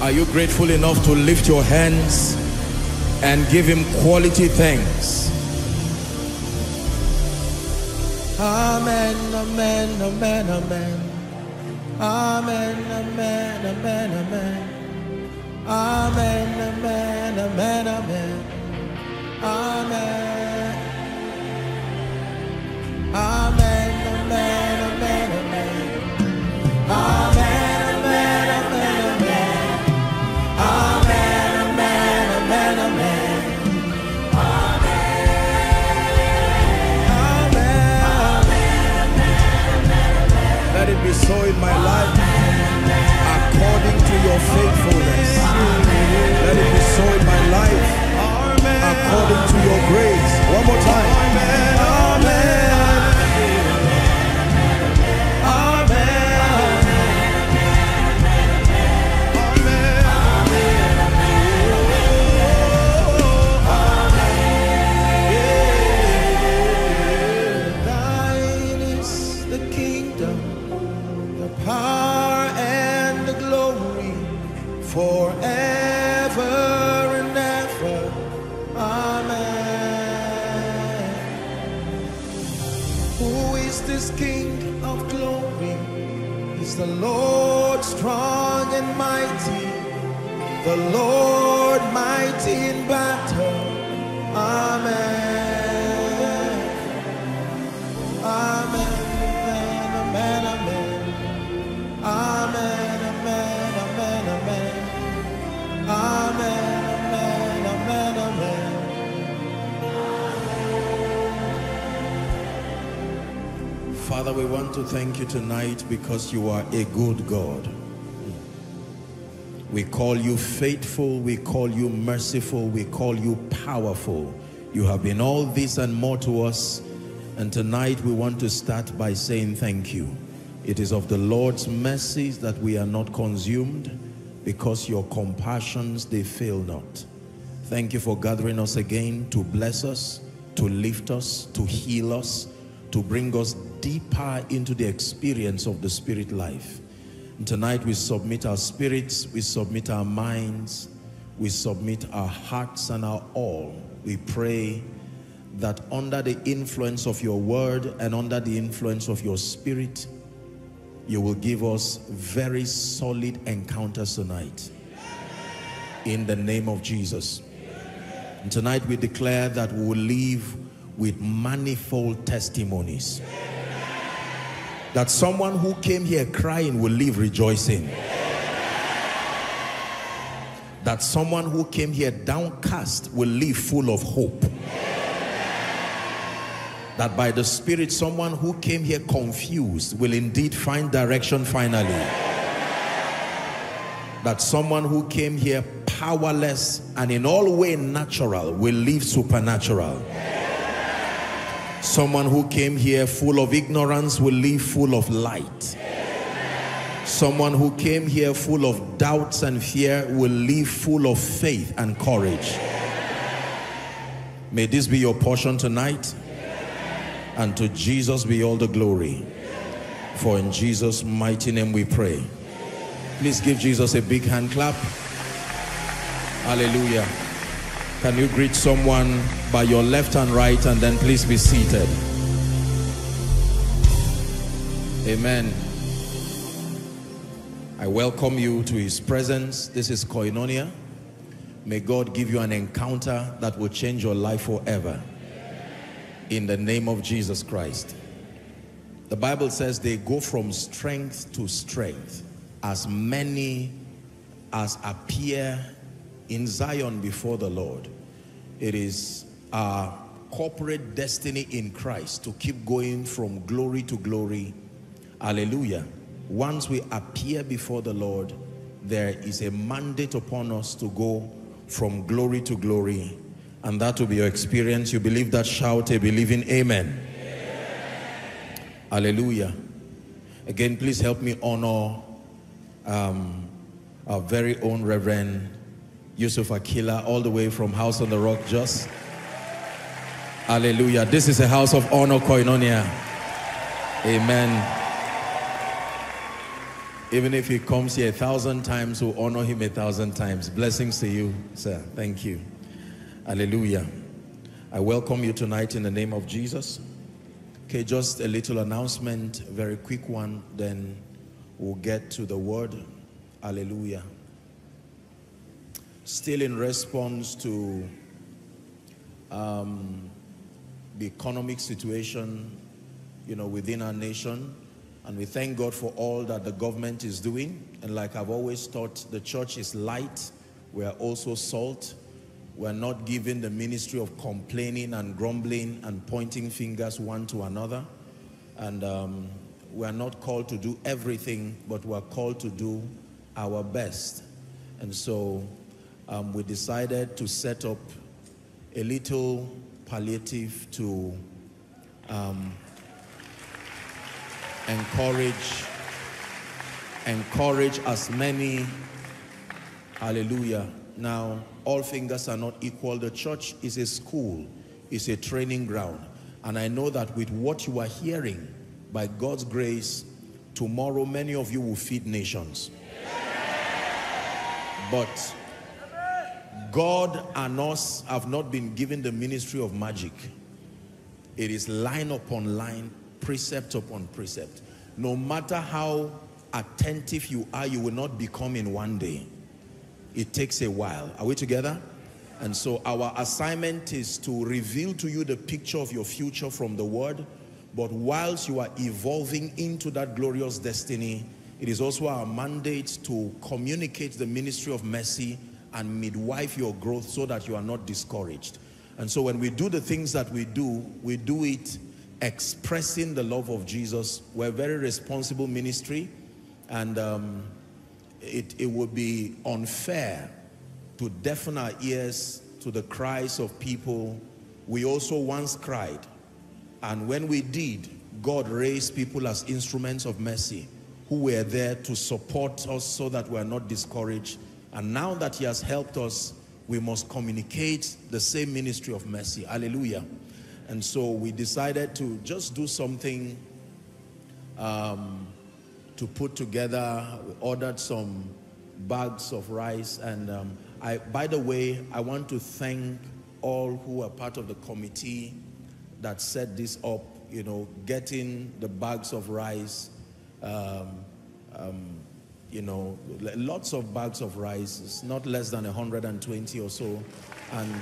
Are you grateful enough to lift your hands and give him quality thanks? Amen, amen, amen, amen. Amen, amen, amen, amen. Amen, amen, amen, amen. Amen. Amen, amen, amen, amen. Amen, amen, amen, amen. Amen, amen, amen, amen. Let it be so in my life, according to your faithfulness. Let it be so in my life, according to your grace. One more time. Amen. Amen. Forever and ever. Amen. Who is this King of glory? He's the Lord strong and mighty, the Lord mighty in battle. Amen. Amen, amen, amen, amen. Amen. Amen, amen, amen, amen. Father, we want to thank you tonight because you are a good God. We call you faithful, we call you merciful, we call you powerful. You have been all this and more to us, and tonight we want to start by saying thank you. It is of the Lord's mercies that we are not consumed, because your compassions, they fail not. Thank you for gathering us again to bless us, to lift us, to heal us, to bring us deeper into the experience of the spirit life. And tonight we submit our spirits, we submit our minds, we submit our hearts and our all. We pray that under the influence of your word and under the influence of your spirit, you will give us very solid encounters tonight. In the name of Jesus. And tonight we declare that we will leave with manifold testimonies. That someone who came here crying will leave rejoicing. That someone who came here downcast will leave full of hope. That by the Spirit, someone who came here confused will indeed find direction finally. That someone who came here powerless and in all way natural will leave supernatural. Someone who came here full of ignorance will leave full of light. Someone who came here full of doubts and fear will leave full of faith and courage. May this be your portion tonight. And to Jesus be all the glory. For in Jesus' mighty name we pray. Please give Jesus a big hand clap. Hallelujah. Can you greet someone by your left and right, and then please be seated. Amen. I welcome you to his presence. This is Koinonia. May God give you an encounter that will change your life forever. In the name of Jesus Christ. The Bible says they go from strength to strength, as many as appear in Zion before the Lord. It is our corporate destiny in Christ to keep going from glory to glory. Hallelujah. Once we appear before the Lord, there is a mandate upon us to go from glory to glory. And that will be your experience. You believe that, shout a believing amen. Amen. Hallelujah. Again, please help me honor our very own Reverend Yusuf Akila, all the way from House on the Rock, just. Hallelujah. This is a house of honor, Koinonia. Amen. Even if he comes here 1,000 times, we'll honor him 1,000 times. Blessings to you, sir. Thank you. Hallelujah. I welcome you tonight in the name of Jesus. Okay, just a little announcement, very quick one, then we'll get to the word. Hallelujah. Still in response to the economic situation, you know, within our nation. And we thank God for all that the government is doing. And like I've always taught, the church is light. We are also salt. We are not given the ministry of complaining and grumbling and pointing fingers one to another. And we are not called to do everything, but we are called to do our best. And so we decided to set up a little palliative to encourage as many. Hallelujah. Now, all fingers are not equal. The church is a school, it's a training ground. And I know that with what you are hearing, by God's grace, tomorrow many of you will feed nations. But God and us have not been given the ministry of magic. It is line upon line, precept upon precept. No matter how attentive you are, you will not become in one day. It takes a while. Are we together? And so our assignment is to reveal to you the picture of your future from the word, but whilst you are evolving into that glorious destiny, it is also our mandate to communicate the ministry of mercy and midwife your growth so that you are not discouraged. And so when we do the things that we do it expressing the love of Jesus. We're a very responsible ministry, and it would be unfair to deafen our ears to the cries of people. We also once cried, and when we did, God raised people as instruments of mercy who were there to support us so that we are not discouraged. And now that he has helped us, we must communicate the same ministry of mercy. Hallelujah. And so we decided to just do something to put together. We ordered some bags of rice. And by the way, I want to thank all who are part of the committee that set this up, you know, getting the bags of rice, you know, lots of bags of rice. It's not less than 120 or so. And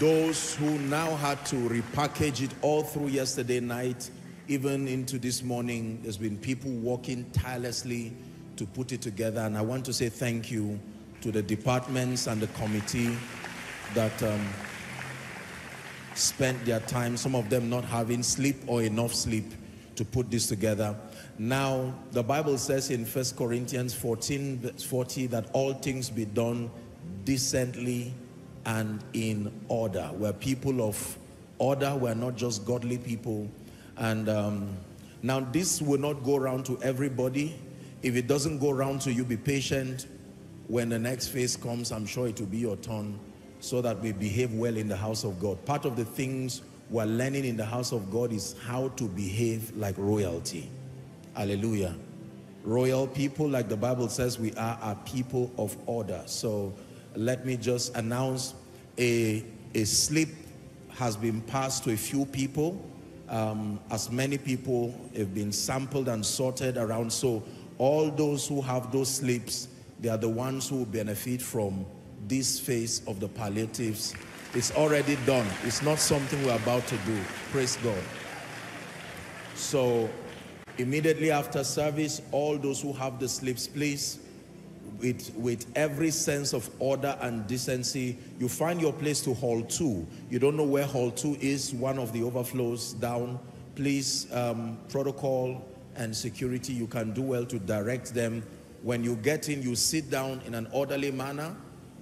those who now had to repackage it all through yesterday night, even into this morning, there's been people working tirelessly to put it together. And I want to say thank you to the departments and the committee that spent their time, some of them not having sleep or enough sleep, to put this together. Now, the Bible says in 1 Corinthians 14:40 that all things be done decently and in order. We're people of order. We're not just godly people. And now this will not go around to everybody. If it doesn't go around to you, be patient. When the next phase comes, I'm sure it will be your turn, so that we behave well in the house of God. Part of the things we're learning in the house of God is how to behave like royalty. Hallelujah. Royal people, like the Bible says, we are a people of order. So let me just announce a slip has been passed to a few people. As many people have been sampled and sorted around. So all those who have those slips, they are the ones who benefit from this phase of the palliatives. It's already done. It's not something we're about to do. Praise God. So immediately after service, all those who have the slips, please, with every sense of order and decency, you find your place to hall 2. You don't know where hall 2 is, one of the overflows down. Please, protocol and security, you can do well to direct them. When you get in, you sit down in an orderly manner.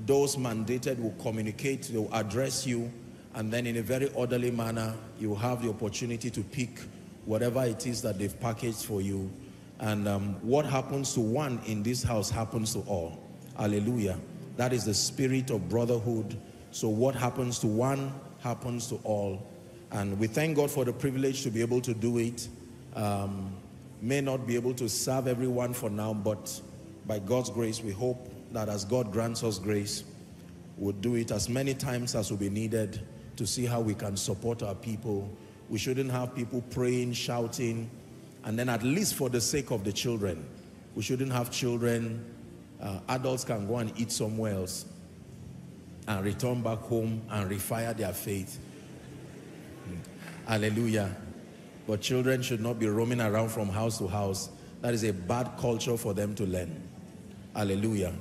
Those mandated will communicate, they will address you, and then in a very orderly manner, you have the opportunity to pick whatever it is that they've packaged for you. And what happens to one in this house happens to all. Hallelujah. That is the spirit of brotherhood. So what happens to one happens to all. And we thank God for the privilege to be able to do it. may not be able to serve everyone for now, but by God's grace, we hope that as God grants us grace, we'll do it as many times as will be needed to see how we can support our people. We shouldn't have people praying, shouting, and then at least for the sake of the children. We shouldn't have children. Adults can go and eat somewhere else and return back home and refire their faith. Hallelujah. But children should not be roaming around from house to house. That is a bad culture for them to learn. Hallelujah.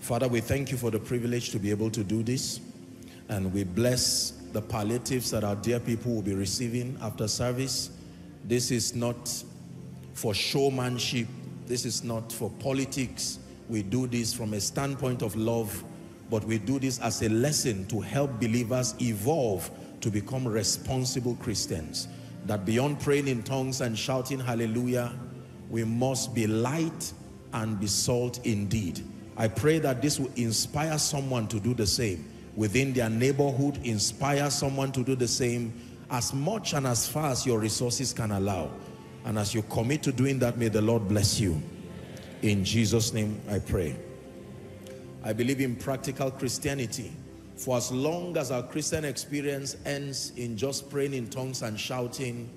Father, we thank you for the privilege to be able to do this. And we bless the palliatives that our dear people will be receiving after service. This is not for showmanship. This is not for politics. We do this from a standpoint of love, but we do this as a lesson to help believers evolve to become responsible Christians. That beyond praying in tongues and shouting hallelujah, we must be light and be salt indeed. I pray that this will inspire someone to do the same within their neighborhood, inspire someone to do the same as much and as far as your resources can allow. And as you commit to doing that, may the Lord bless you. In Jesus' name I pray. I believe in practical Christianity. For as long as our Christian experience ends in just praying in tongues and shouting,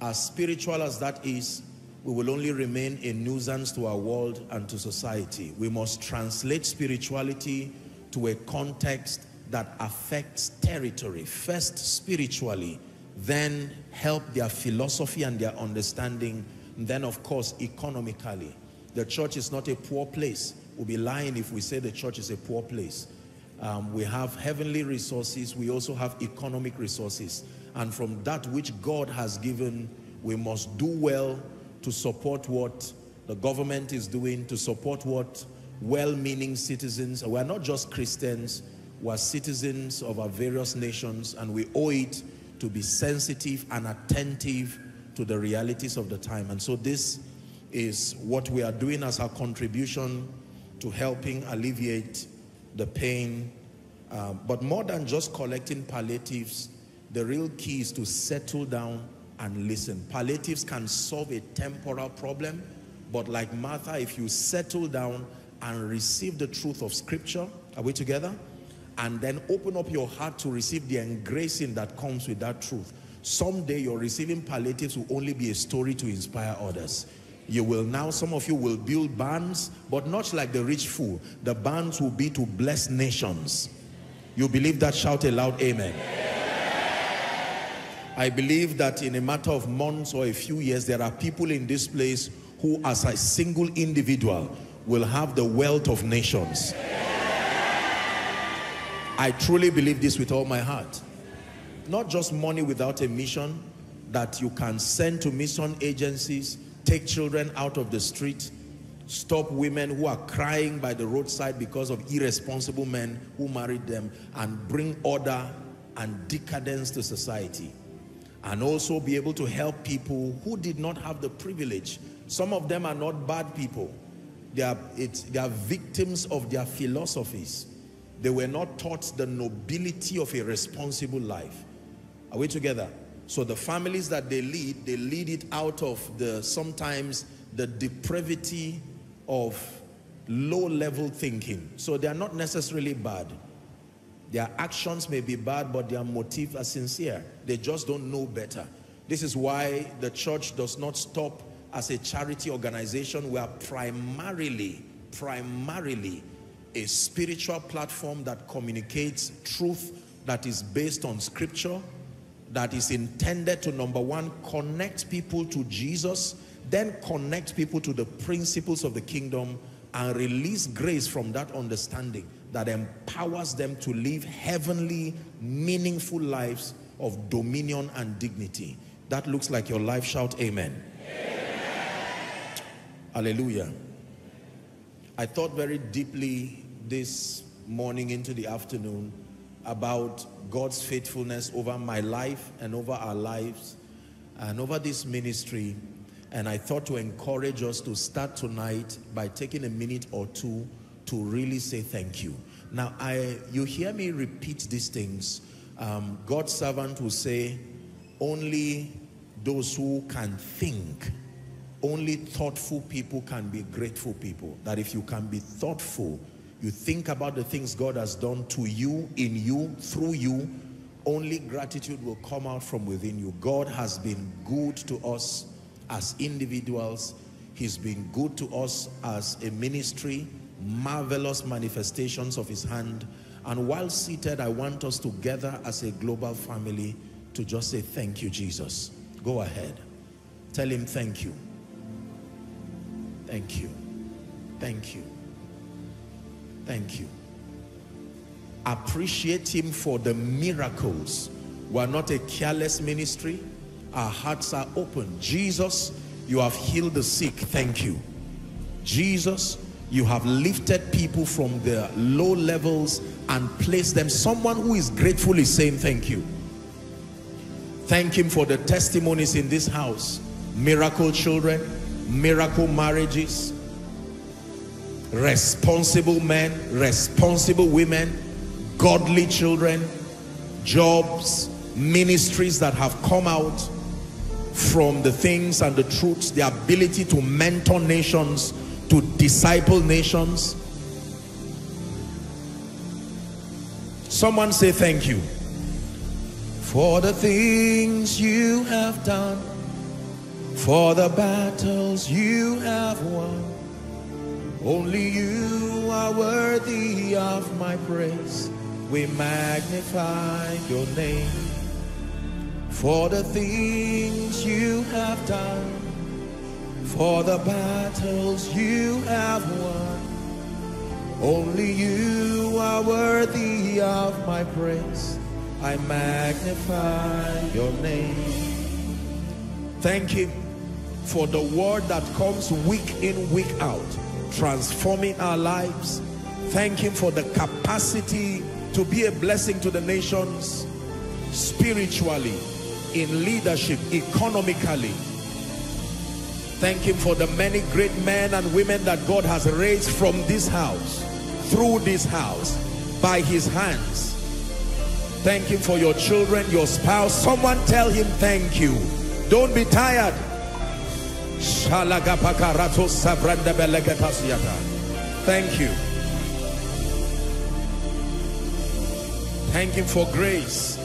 as spiritual as that is, we will only remain a nuisance to our world and to society. We must translate spirituality to a context that affects territory. First spiritually, then help their philosophy and their understanding, and then of course economically. The church is not a poor place. We'll be lying if we say the church is a poor place. We have heavenly resources, we also have economic resources, and from that which God has given, we must do well to support what the government is doing, to support what well-meaning citizens. We are not just Christians, we are citizens of our various nations, and we owe it to be sensitive and attentive to the realities of the time. And so this is what we are doing as our contribution to helping alleviate the pain. But more than just collecting palliatives, the real key is to settle down and listen. Palliatives can solve a temporal problem, but like Martha, if you settle down and receive the truth of Scripture, are we together? And then open up your heart to receive the engracing that comes with that truth. Someday your receiving palliatives will only be a story to inspire others. You will now, some of you will build barns, but not like the rich fool. The barns will be to bless nations. You believe that? Shout a loud amen. I believe that in a matter of months or a few years, there are people in this place who as a single individual will have the wealth of nations. I truly believe this with all my heart. Not just money without a mission that you can send to mission agencies, take children out of the street, stop women who are crying by the roadside because of irresponsible men who married them, and bring order and decadence to society. And also be able to help people who did not have the privilege. Some of them are not bad people. They are victims of their philosophies. They were not taught the nobility of a responsible life. Are we together? So the families that they lead it out of sometimes the depravity of low-level thinking. So they are not necessarily bad. Their actions may be bad, but their motives are sincere. They just don't know better. This is why the church does not stop as a charity organization. We are primarily a spiritual platform that communicates truth that is based on Scripture, that is intended to, number one, connect people to Jesus, then connect people to the principles of the kingdom, and release grace from that understanding that empowers them to live heavenly, meaningful lives of dominion and dignity. That looks like your life. Shout amen. Amen. Hallelujah. I thought very deeply this morning into the afternoon about God's faithfulness over my life and over our lives and over this ministry, and I thought to encourage us to start tonight by taking a minute or two to really say thank you. Now, you hear me repeat these things. God's servant will say, only those who can think. Only thoughtful people can be grateful people. That if you can be thoughtful, you think about the things God has done to you, in you, through you, only gratitude will come out from within you. God has been good to us as individuals. He's been good to us as a ministry, marvelous manifestations of his hand. And while seated, I want us together as a global family to just say, thank you, Jesus. Go ahead. Tell him thank you. Thank you. Thank you. Thank you. Appreciate him for the miracles. We're not a careless ministry. Our hearts are open. Jesus, you have healed the sick. Thank you. Jesus, you have lifted people from their low levels and placed them. Someone who is grateful is saying thank you. Thank him for the testimonies in this house. Miracle children, miracle marriages, responsible men, responsible women, godly children, jobs, ministries that have come out from the things and the truths, the ability to mentor nations, to disciple nations. Someone say thank you for the things you have done, for the battles you have won. Only you are worthy of my praise. We magnify your name for the things you have done, for the battles you have won. Only you are worthy of my praise. I magnify your name. Thank him for the word that comes week in, week out, transforming our lives. Thank him for the capacity to be a blessing to the nations, spiritually, in leadership, economically. Thank him for the many great men and women that God has raised from this house, through this house, by his hands. Thank him for your children, your spouse. Someone tell him thank you. Don't be tired. Thank you. Thank him for grace.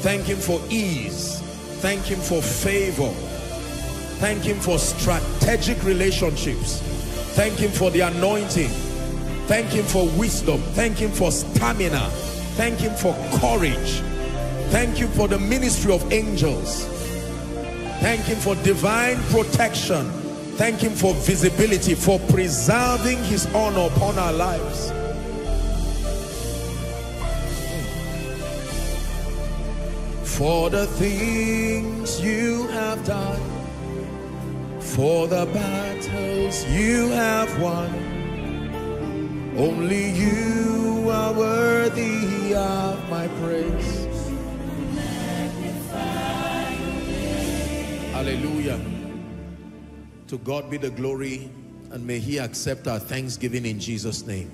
Thank him for ease. Thank him for favor. Thank him for strategic relationships. Thank him for the anointing. Thank him for wisdom. Thank him for stamina. Thank him for courage. Thank you for the ministry of angels. Thank him for divine protection. Thank him for visibility, for preserving his honor upon our lives. For the things you have done, for the battles you have won, only you are worthy of my praise. Hallelujah. To God be the glory, and may he accept our thanksgiving in Jesus' name.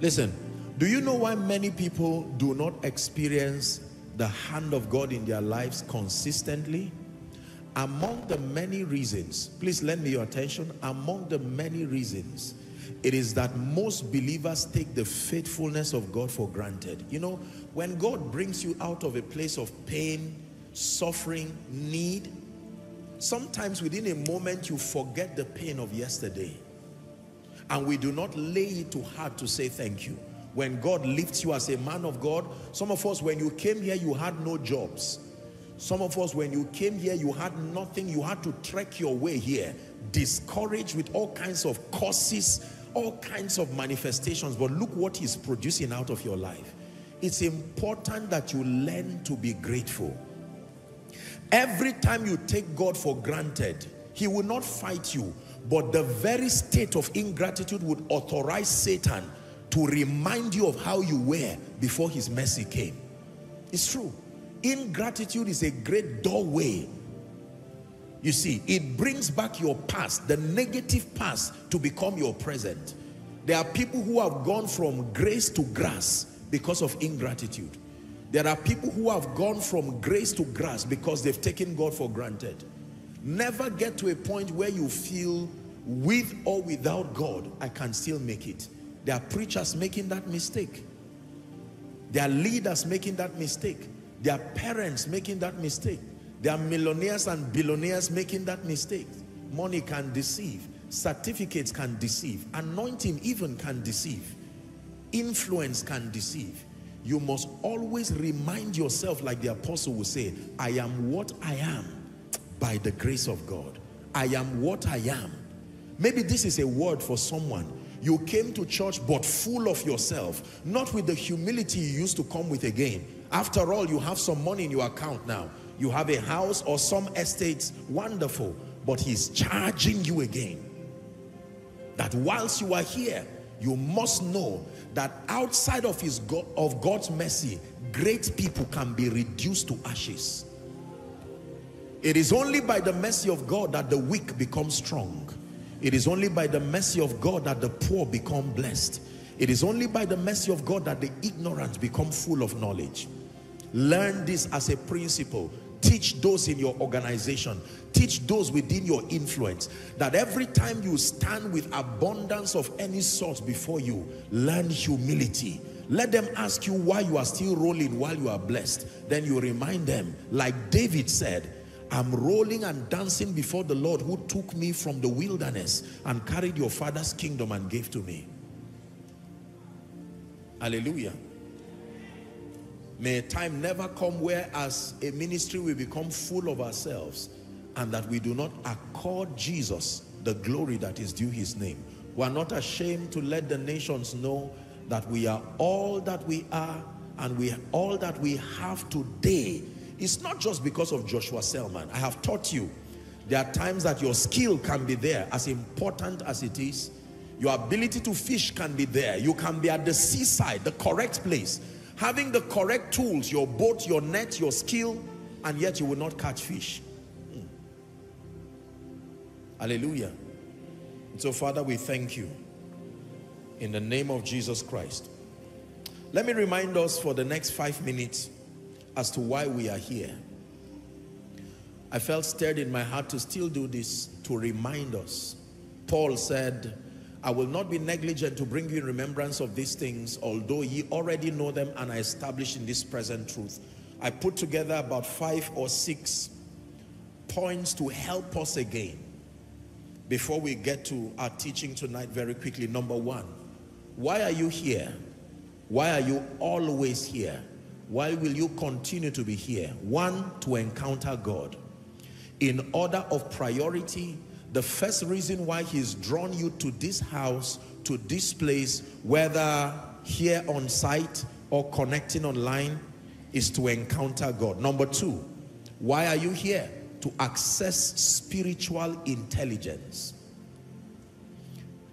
Listen, do you know why many people do not experience the hand of God in their lives consistently? Among the many reasons, please lend me your attention, among the many reasons, it is that most believers take the faithfulness of God for granted. You know, when God brings you out of a place of pain, suffering, need, sometimes within a moment you forget the pain of yesterday. And we do not lay it to heart to say thank you. When God lifts you as a man of God, some of us, when you came here, you had no jobs. Some of us, when you came here, you had nothing. You had to trek your way here, discouraged with all kinds of curses, all kinds of manifestations. But look what he's producing out of your life. It's important that you learn to be grateful. Every time you take God for granted, he will not fight you. But the very state of ingratitude would authorize Satan to remind you of how you were before his mercy came. It's true. Ingratitude is a great doorway. You see, it brings back your past, the negative past, to become your present. There are people who have gone from grace to grass because of ingratitude. There are people who have gone from grace to grass because they've taken God for granted. Never get to a point where you feel, with or without God, I can still make it. There are preachers making that mistake. There are leaders making that mistake. There are parents making that mistake. There are millionaires and billionaires making that mistake. Money can deceive. Certificates can deceive. Anointing even can deceive. Influence can deceive. You must always remind yourself, like the apostle will say, I am what I am by the grace of God. I am what I am. Maybe this is a word for someone. You came to church but full of yourself, not with the humility you used to come with again. After all, you have some money in your account now. You have a house or some estates, wonderful, but he's charging you again. That whilst you are here, you must know that outside of God's mercy, great people can be reduced to ashes. It is only by the mercy of God that the weak become strong. It is only by the mercy of God that the poor become blessed. It is only by the mercy of God that the ignorant become full of knowledge. Learn this as a principle. Teach those in your organization. Teach those within your influence that every time you stand with abundance of any sort before you, learn humility. Let them ask you why you are still rolling while you are blessed. Then you remind them, like David said, I'm rolling and dancing before the Lord who took me from the wilderness and carried your father's kingdom and gave to me. Hallelujah. May a time never come where as a ministry we become full of ourselves and that we do not accord Jesus the glory that is due his name. We are not ashamed to let the nations know that we are all that we are and we are all that we have today. It's not just because of Joshua Selman. I have taught you. There are times that your skill can be there, as important as it is. Your ability to fish can be there. You can be at the seaside, the correct place, having the correct tools, your boat, your net, your skill, and yet you will not catch fish. Hallelujah. And so, Father, we thank you in the name of Jesus Christ. Let me remind us for the next 5 minutes as to why we are here. I felt stirred in my heart to still do this, to remind us. Paul said, I will not be negligent to bring you in remembrance of these things, although ye already know them and are established in this present truth. I put together about 5 or 6 points to help us again before we get to our teaching tonight very quickly. Number 1, why are you here? Why are you always here? Why will you continue to be here? 1, to encounter God. In order of priority, the first reason why he's drawn you to this house, to this place, whether here on site or connecting online, is to encounter God. Number 2, why are you here? To access spiritual intelligence.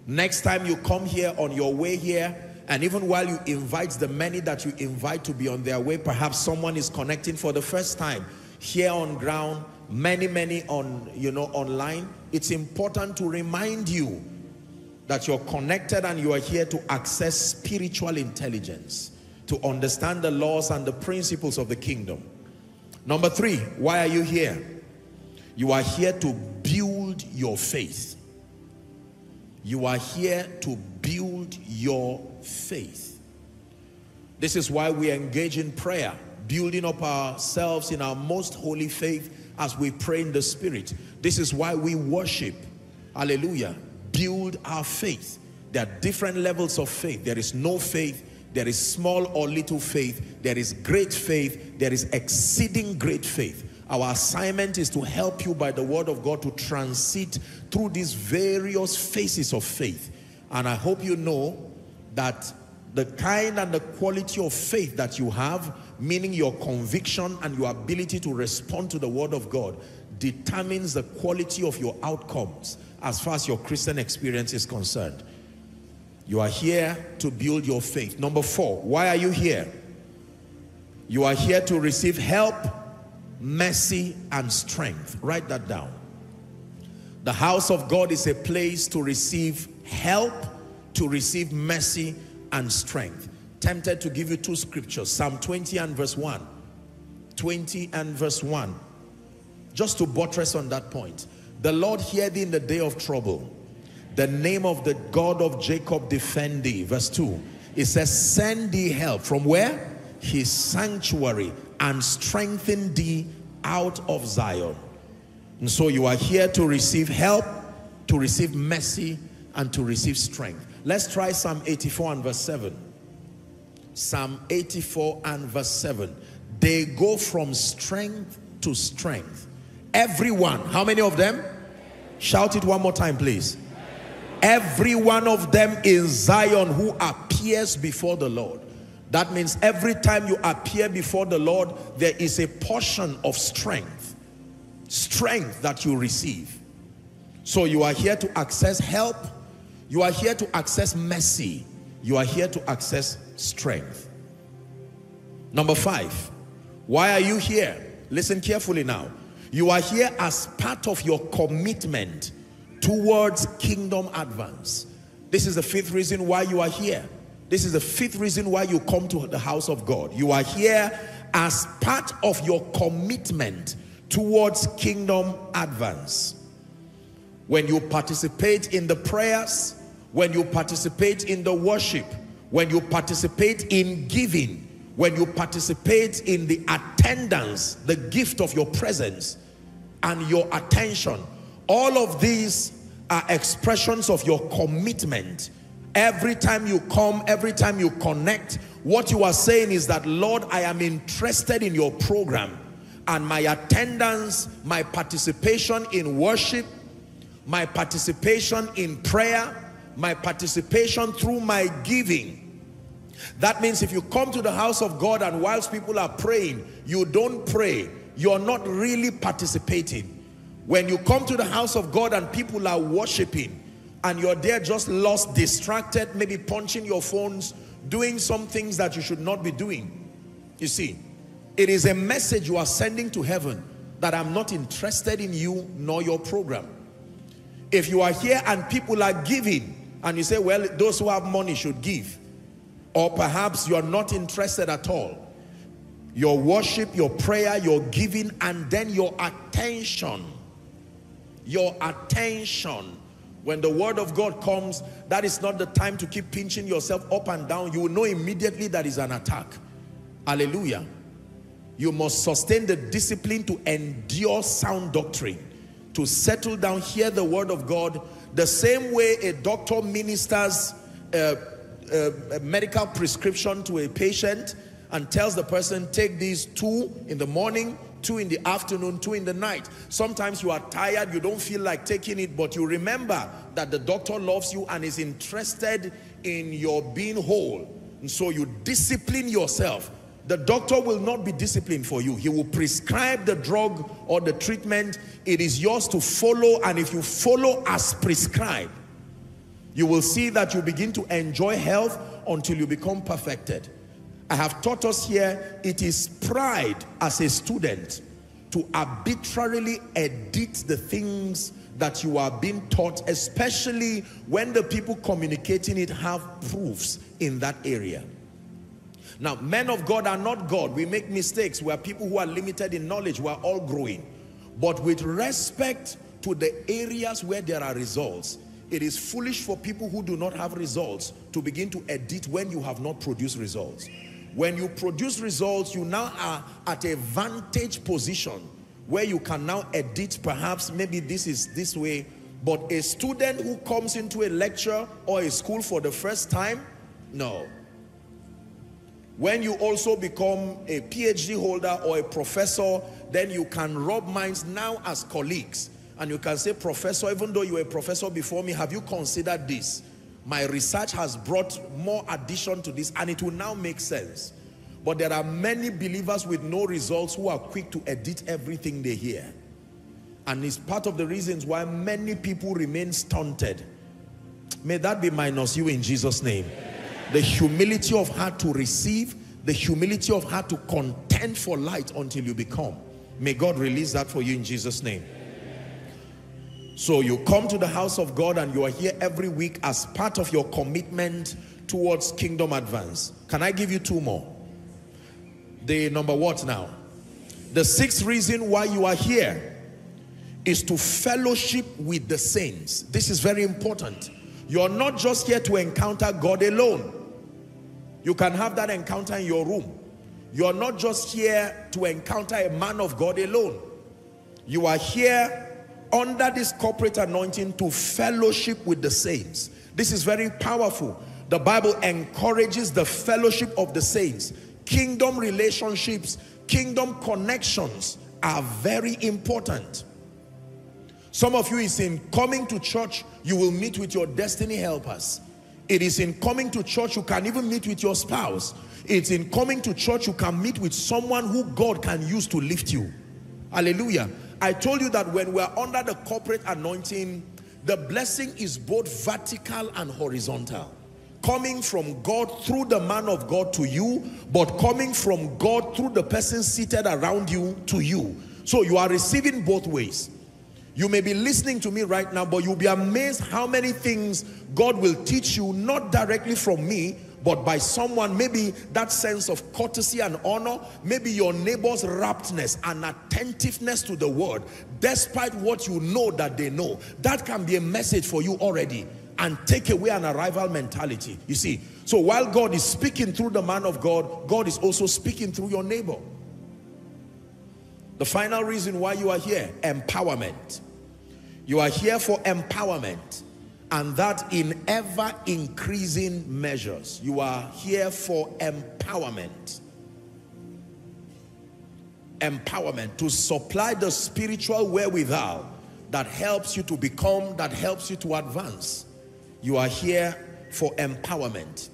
Next time you come here, on your way here, and even while you invite the many that you invite to be on their way, perhaps someone is connecting for the first time here on ground, many on online, it's important to remind you that you're connected and you are here to access spiritual intelligence, to understand the laws and the principles of the kingdom. Number 3, why are you here? You are here to build your faith. You are here to build your faith. This is why we engage in prayer, building up ourselves in our most holy faith as we pray in the Spirit. This is why we worship. Hallelujah. Build our faith. There are different levels of faith. There is no faith. There is small or little faith. There is great faith. There is exceeding great faith. Our assignment is to help you by the word of God to transit through these various phases of faith. And I hope you know that the kind and the quality of faith that you have, meaning your conviction and your ability to respond to the word of God, determines the quality of your outcomes as far as your Christian experience is concerned. You are here to build your faith. Number 4, why are you here? You are here to receive help, mercy, and strength. Write that down. The house of God is a place to receive help, to receive mercy and strength. tempted to give you two scriptures, Psalm 20 and verse 1. 20 and verse 1. Just to buttress on that point. The Lord hear thee in the day of trouble. The name of the God of Jacob defend thee. Verse 2. It says, send thee help. From where? His sanctuary, and strengthen thee out of Zion. And so you are here to receive help, to receive mercy, and to receive strength. Let's try Psalm 84 and verse 7. Psalm 84 and verse 7. They go from strength to strength. Everyone, how many of them? Shout it one more time, please. Every one of them in Zion who appears before the Lord. That means every time you appear before the Lord, there is a portion of strength. Strength that you receive. So you are here to access help. You are here to access mercy. You are here to access strength. Number 5. Why are you here? Listen carefully now. You are here as part of your commitment towards kingdom advance. This is the 5th reason why you are here. This is the 5th reason why you come to the house of God. You are here as part of your commitment towards kingdom advance. When you participate in the prayers, when you participate in the worship, when you participate in giving, when you participate in the attendance, the gift of your presence and your attention, all of these are expressions of your commitment. Every time you come, every time you connect, what you are saying is that, Lord, I am interested in your program, and my attendance, my participation in worship, my participation in prayer, my participation through my giving. That means if you come to the house of God and whilst people are praying, you don't pray, you're not really participating. When you come to the house of God and people are worshiping, and you're there just lost, distracted, maybe punching your phones, doing some things that you should not be doing. You see, it is a message you are sending to heaven that I'm not interested in you nor your program. If you are here and people are giving, and you say, well, those who have money should give, or perhaps you are not interested at all, your worship, your prayer, your giving, and then your attention. Your attention. When the word of God comes, that is not the time to keep pinching yourself up and down. You will know immediately that is an attack. Hallelujah. You must sustain the discipline to endure sound doctrine, to settle down, hear the word of God. The same way a doctor ministers a medical prescription to a patient and tells the person, take these 2 in the morning, 2 in the afternoon, 2 in the night. Sometimes you are tired, you don't feel like taking it, but you remember that the doctor loves you and is interested in your being whole. And so you discipline yourself. The doctor will not be disciplined for you. He will prescribe the drug or the treatment. It is yours to follow, and if you follow as prescribed, you will see that you begin to enjoy health until you become perfected. I have taught us here, it is pride as a student to arbitrarily edit the things that you are being taught, especially when the people communicating it have proofs in that area. Now, men of God are not God. We make mistakes. We are people who are limited in knowledge. We are all growing. But with respect to the areas where there are results, it is foolish for people who do not have results to begin to edit when you have not produced results. When you produce results, you now are at a vantage position where you can now edit, perhaps, maybe this is this way. But a student who comes into a lecture or a school for the first time, no. When you also become a PhD holder or a professor, then you can rub minds now as colleagues. And you can say, Professor, even though you were a professor before me, have you considered this? My research has brought more addition to this, and it will now make sense. But there are many believers with no results who are quick to edit everything they hear. And it's part of the reasons why many people remain stunted. May that be minus you in Jesus' name. The humility of heart to receive, the humility of heart to contend for light until you become. May God release that for you in Jesus' name. So you come to the house of God and you are here every week as part of your commitment towards kingdom advance. Can I give you two more? The number what now? The sixth reason why you are here is to fellowship with the saints. This is very important. You're not just here to encounter God alone. You can have that encounter in your room. You're not just here to encounter a man of God alone. You are here under this corporate anointing to fellowship with the saints. This is very powerful. The Bible encourages the fellowship of the saints. Kingdom relationships, kingdom connections are very important. Some of you, it's in coming to church, you will meet with your destiny helpers. It is in coming to church, you can even meet with your spouse. It's in coming to church, you can meet with someone who God can use to lift you. Hallelujah. I told you that when we're under the corporate anointing, the blessing is both vertical and horizontal. Coming from God through the man of God to you, but coming from God through the person seated around you to you. So you are receiving both ways. You may be listening to me right now, but you'll be amazed how many things God will teach you, not directly from me, but by someone. Maybe that sense of courtesy and honor, maybe your neighbor's raptness and attentiveness to the word, despite what you know that they know. That can be a message for you already, and take away an arrival mentality, you see. So while God is speaking through the man of God, God is also speaking through your neighbor. The final reason why you are here, empowerment. You are here for empowerment, and that in ever increasing measures. You are here for empowerment. Empowerment to supply the spiritual wherewithal that helps you to become, that helps you to advance. You are here for empowerment.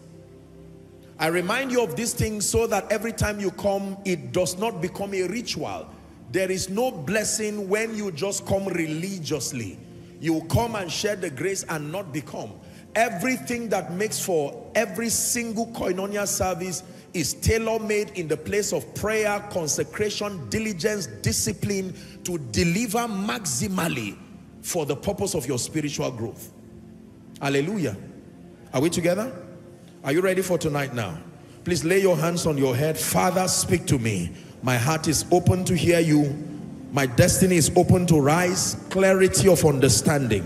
I remind you of these things so that every time you come, it does not become a ritual. There is no blessing when you just come religiously. You come and share the grace and not become. Everything that makes for every single Koinonia service is tailor-made in the place of prayer, consecration, diligence, discipline to deliver maximally for the purpose of your spiritual growth. Hallelujah. Are we together? Are you ready for tonight now? Please lay your hands on your head. Father, speak to me. My heart is open to hear you. My destiny is open to rise. Clarity of understanding.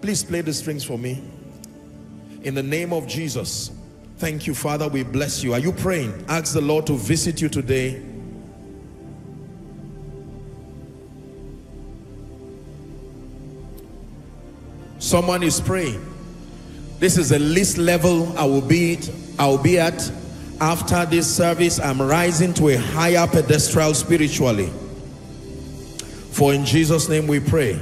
Please play the strings for me. In the name of Jesus. Thank you, Father. We bless you. Are you praying? Ask the Lord to visit you today. Someone is praying. This is the least level I'll be at. After this service, I'm rising to a higher pedestal spiritually. For in Jesus' name we pray.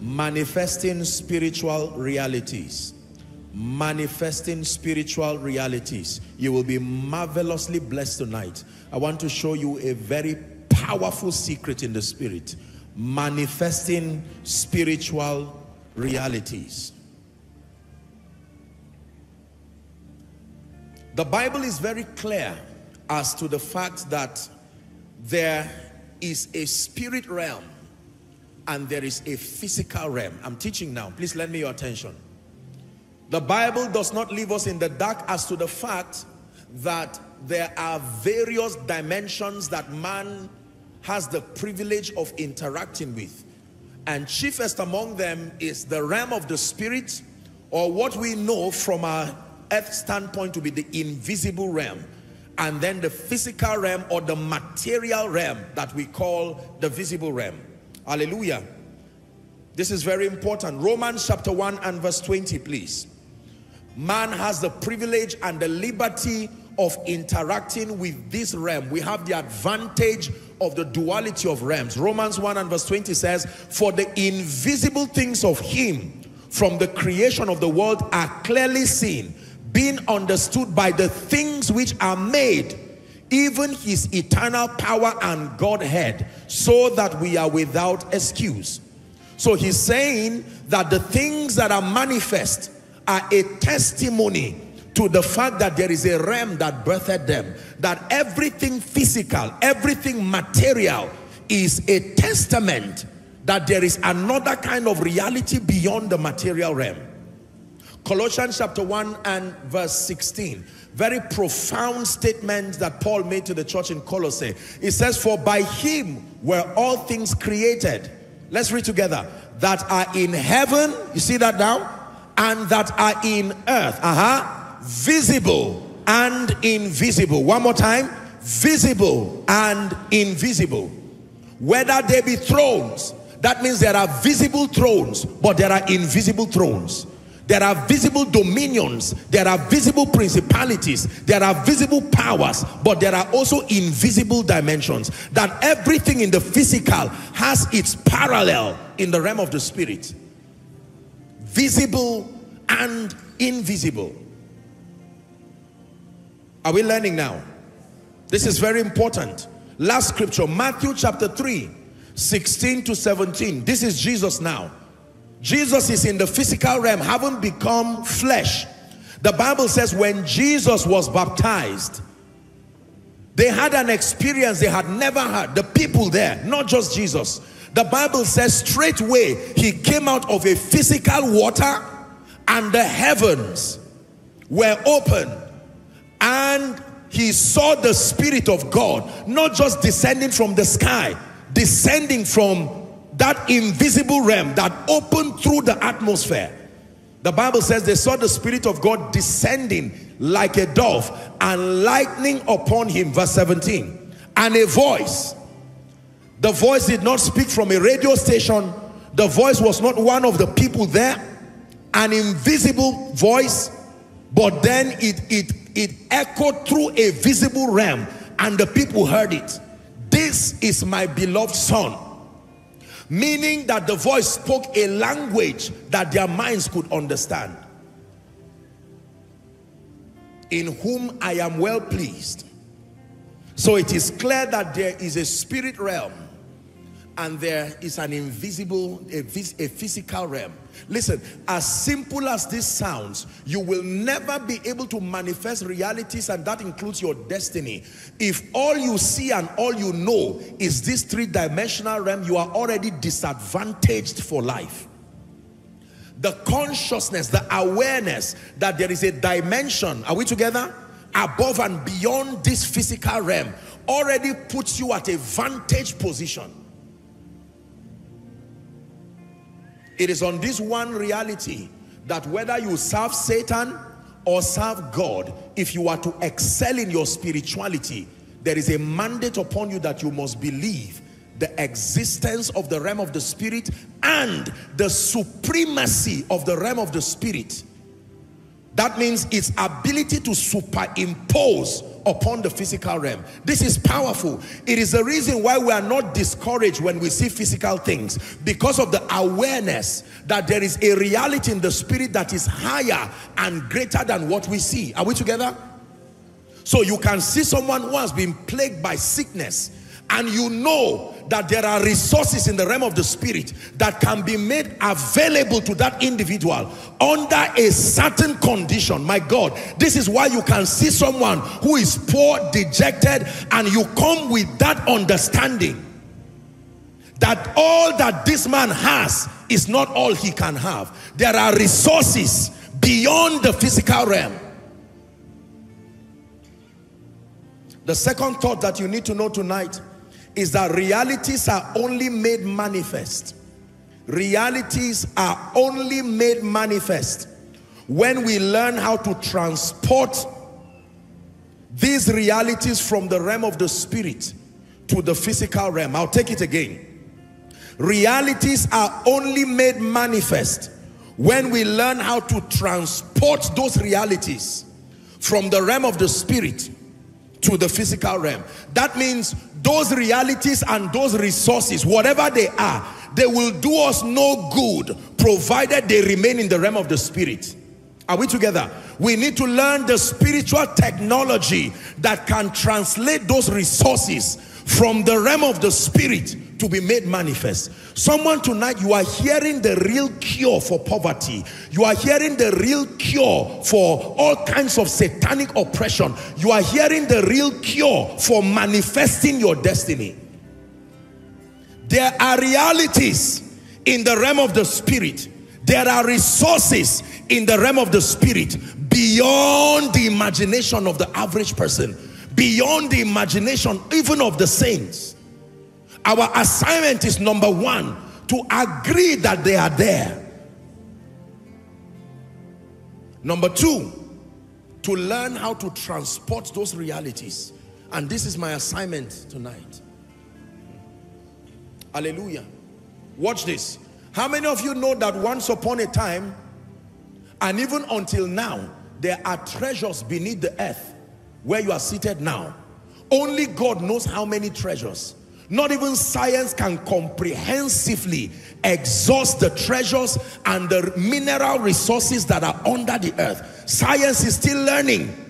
Manifesting spiritual realities. Manifesting spiritual realities. You will be marvelously blessed tonight. I want to show you a very powerful secret in the spirit. Manifesting spiritual realities. The Bible is very clear as to the fact that there is a spirit realm and there is a physical realm. I'm teaching now. Please lend me your attention. The Bible does not leave us in the dark as to the fact that there are various dimensions that man has the privilege of interacting with. And chiefest among them is the realm of the spirit, or what we know from our earth standpoint to be the invisible realm. And then the physical realm, or the material realm, that we call the visible realm. Hallelujah. This is very important. Romans chapter 1 and verse 20, please. Man has the privilege and the liberty of interacting with this realm. We have the advantage of the duality of realms. Romans 1 and verse 20 says, "For the invisible things of him from the creation of the world are clearly seen, being understood by the things which are made, even his eternal power and Godhead, so that we are without excuse." So he's saying that the things that are manifest are a testimony to the fact that there is a realm that birthed them. That everything physical, everything material is a testament that there is another kind of reality beyond the material realm. Colossians chapter 1 and verse 16. Very profound statements that Paul made to the church in Colossae. It says, for by him were all things created. Let's read together. That are in heaven, you see that now? And that are in earth, visible and invisible. One more time, visible and invisible. Whether they be thrones, that means there are visible thrones, but there are invisible thrones. There are visible dominions, there are visible principalities, there are visible powers, but there are also invisible dimensions. That everything in the physical has its parallel in the realm of the spirit. Visible and invisible. Are we learning now? This is very important. Last scripture, Matthew chapter 3, 16 to 17. This is Jesus now. Jesus is in the physical realm, having become flesh. The Bible says when Jesus was baptized, they had an experience they had never had. The people there, not just Jesus. The Bible says straightway he came out of a physical water and the heavens were open and he saw the Spirit of God, not just descending from the sky, descending from that invisible realm that opened through the atmosphere. The Bible says they saw the Spirit of God descending like a dove and lightning upon him. Verse 17. And a voice. The voice did not speak from a radio station. The voice was not one of the people there. An invisible voice. But then it echoed through a visible realm. And the people heard it. This is my beloved son. Meaning that the voice spoke a language that their minds could understand. In whom I am well pleased. So it is clear that there is a spirit realm and there is an invisible, a physical realm. Listen, as simple as this sounds, you will never be able to manifest realities, and that includes your destiny, if all you see and all you know is this three-dimensional realm. You are already disadvantaged for life. The consciousness, the awareness that there is a dimension, are we together, above and beyond this physical realm, already puts you at a vantage position. It is on this one reality that whether you serve Satan or serve God, if you are to excel in your spirituality, there is a mandate upon you that you must believe the existence of the realm of the spirit and the supremacy of the realm of the spirit. That means its ability to superimpose upon the physical realm. This is powerful. It is the reason why we are not discouraged when we see physical things, because of the awareness that there is a reality in the spirit that is higher and greater than what we see. Are we together? So you can see someone who has been plagued by sickness, and you know that there are resources in the realm of the spirit that can be made available to that individual under a certain condition. My God, this is why you can see someone who is poor, dejected, and you come with that understanding that all that this man has is not all he can have. There are resources beyond the physical realm. The second thought that you need to know tonight is that realities are only made manifest. Realities are only made manifest when we learn how to transport these realities from the realm of the spirit to the physical realm. I'll take it again. Realities are only made manifest when we learn how to transport those realities from the realm of the spirit to the physical realm. That means those realities and those resources, whatever they are, they will do us no good provided they remain in the realm of the spirit. Are we together? We need to learn the spiritual technology that can translate those resources from the realm of the spirit to be made manifest. Someone tonight, you are hearing the real cure for poverty. You are hearing the real cure for all kinds of satanic oppression. You are hearing the real cure for manifesting your destiny. There are realities in the realm of the spirit. There are resources in the realm of the spirit, beyond the imagination of the average person, beyond the imagination even of the saints. Our assignment is, number one, to agree that they are there. Number two, to learn how to transport those realities. And this is my assignment tonight. Hallelujah. Watch this. How many of you know that once upon a time, and even until now, there are treasures beneath the earth where you are seated now? Only God knows how many treasures. Not even science can comprehensively exhaust the treasures and the mineral resources that are under the earth. Science is still learning.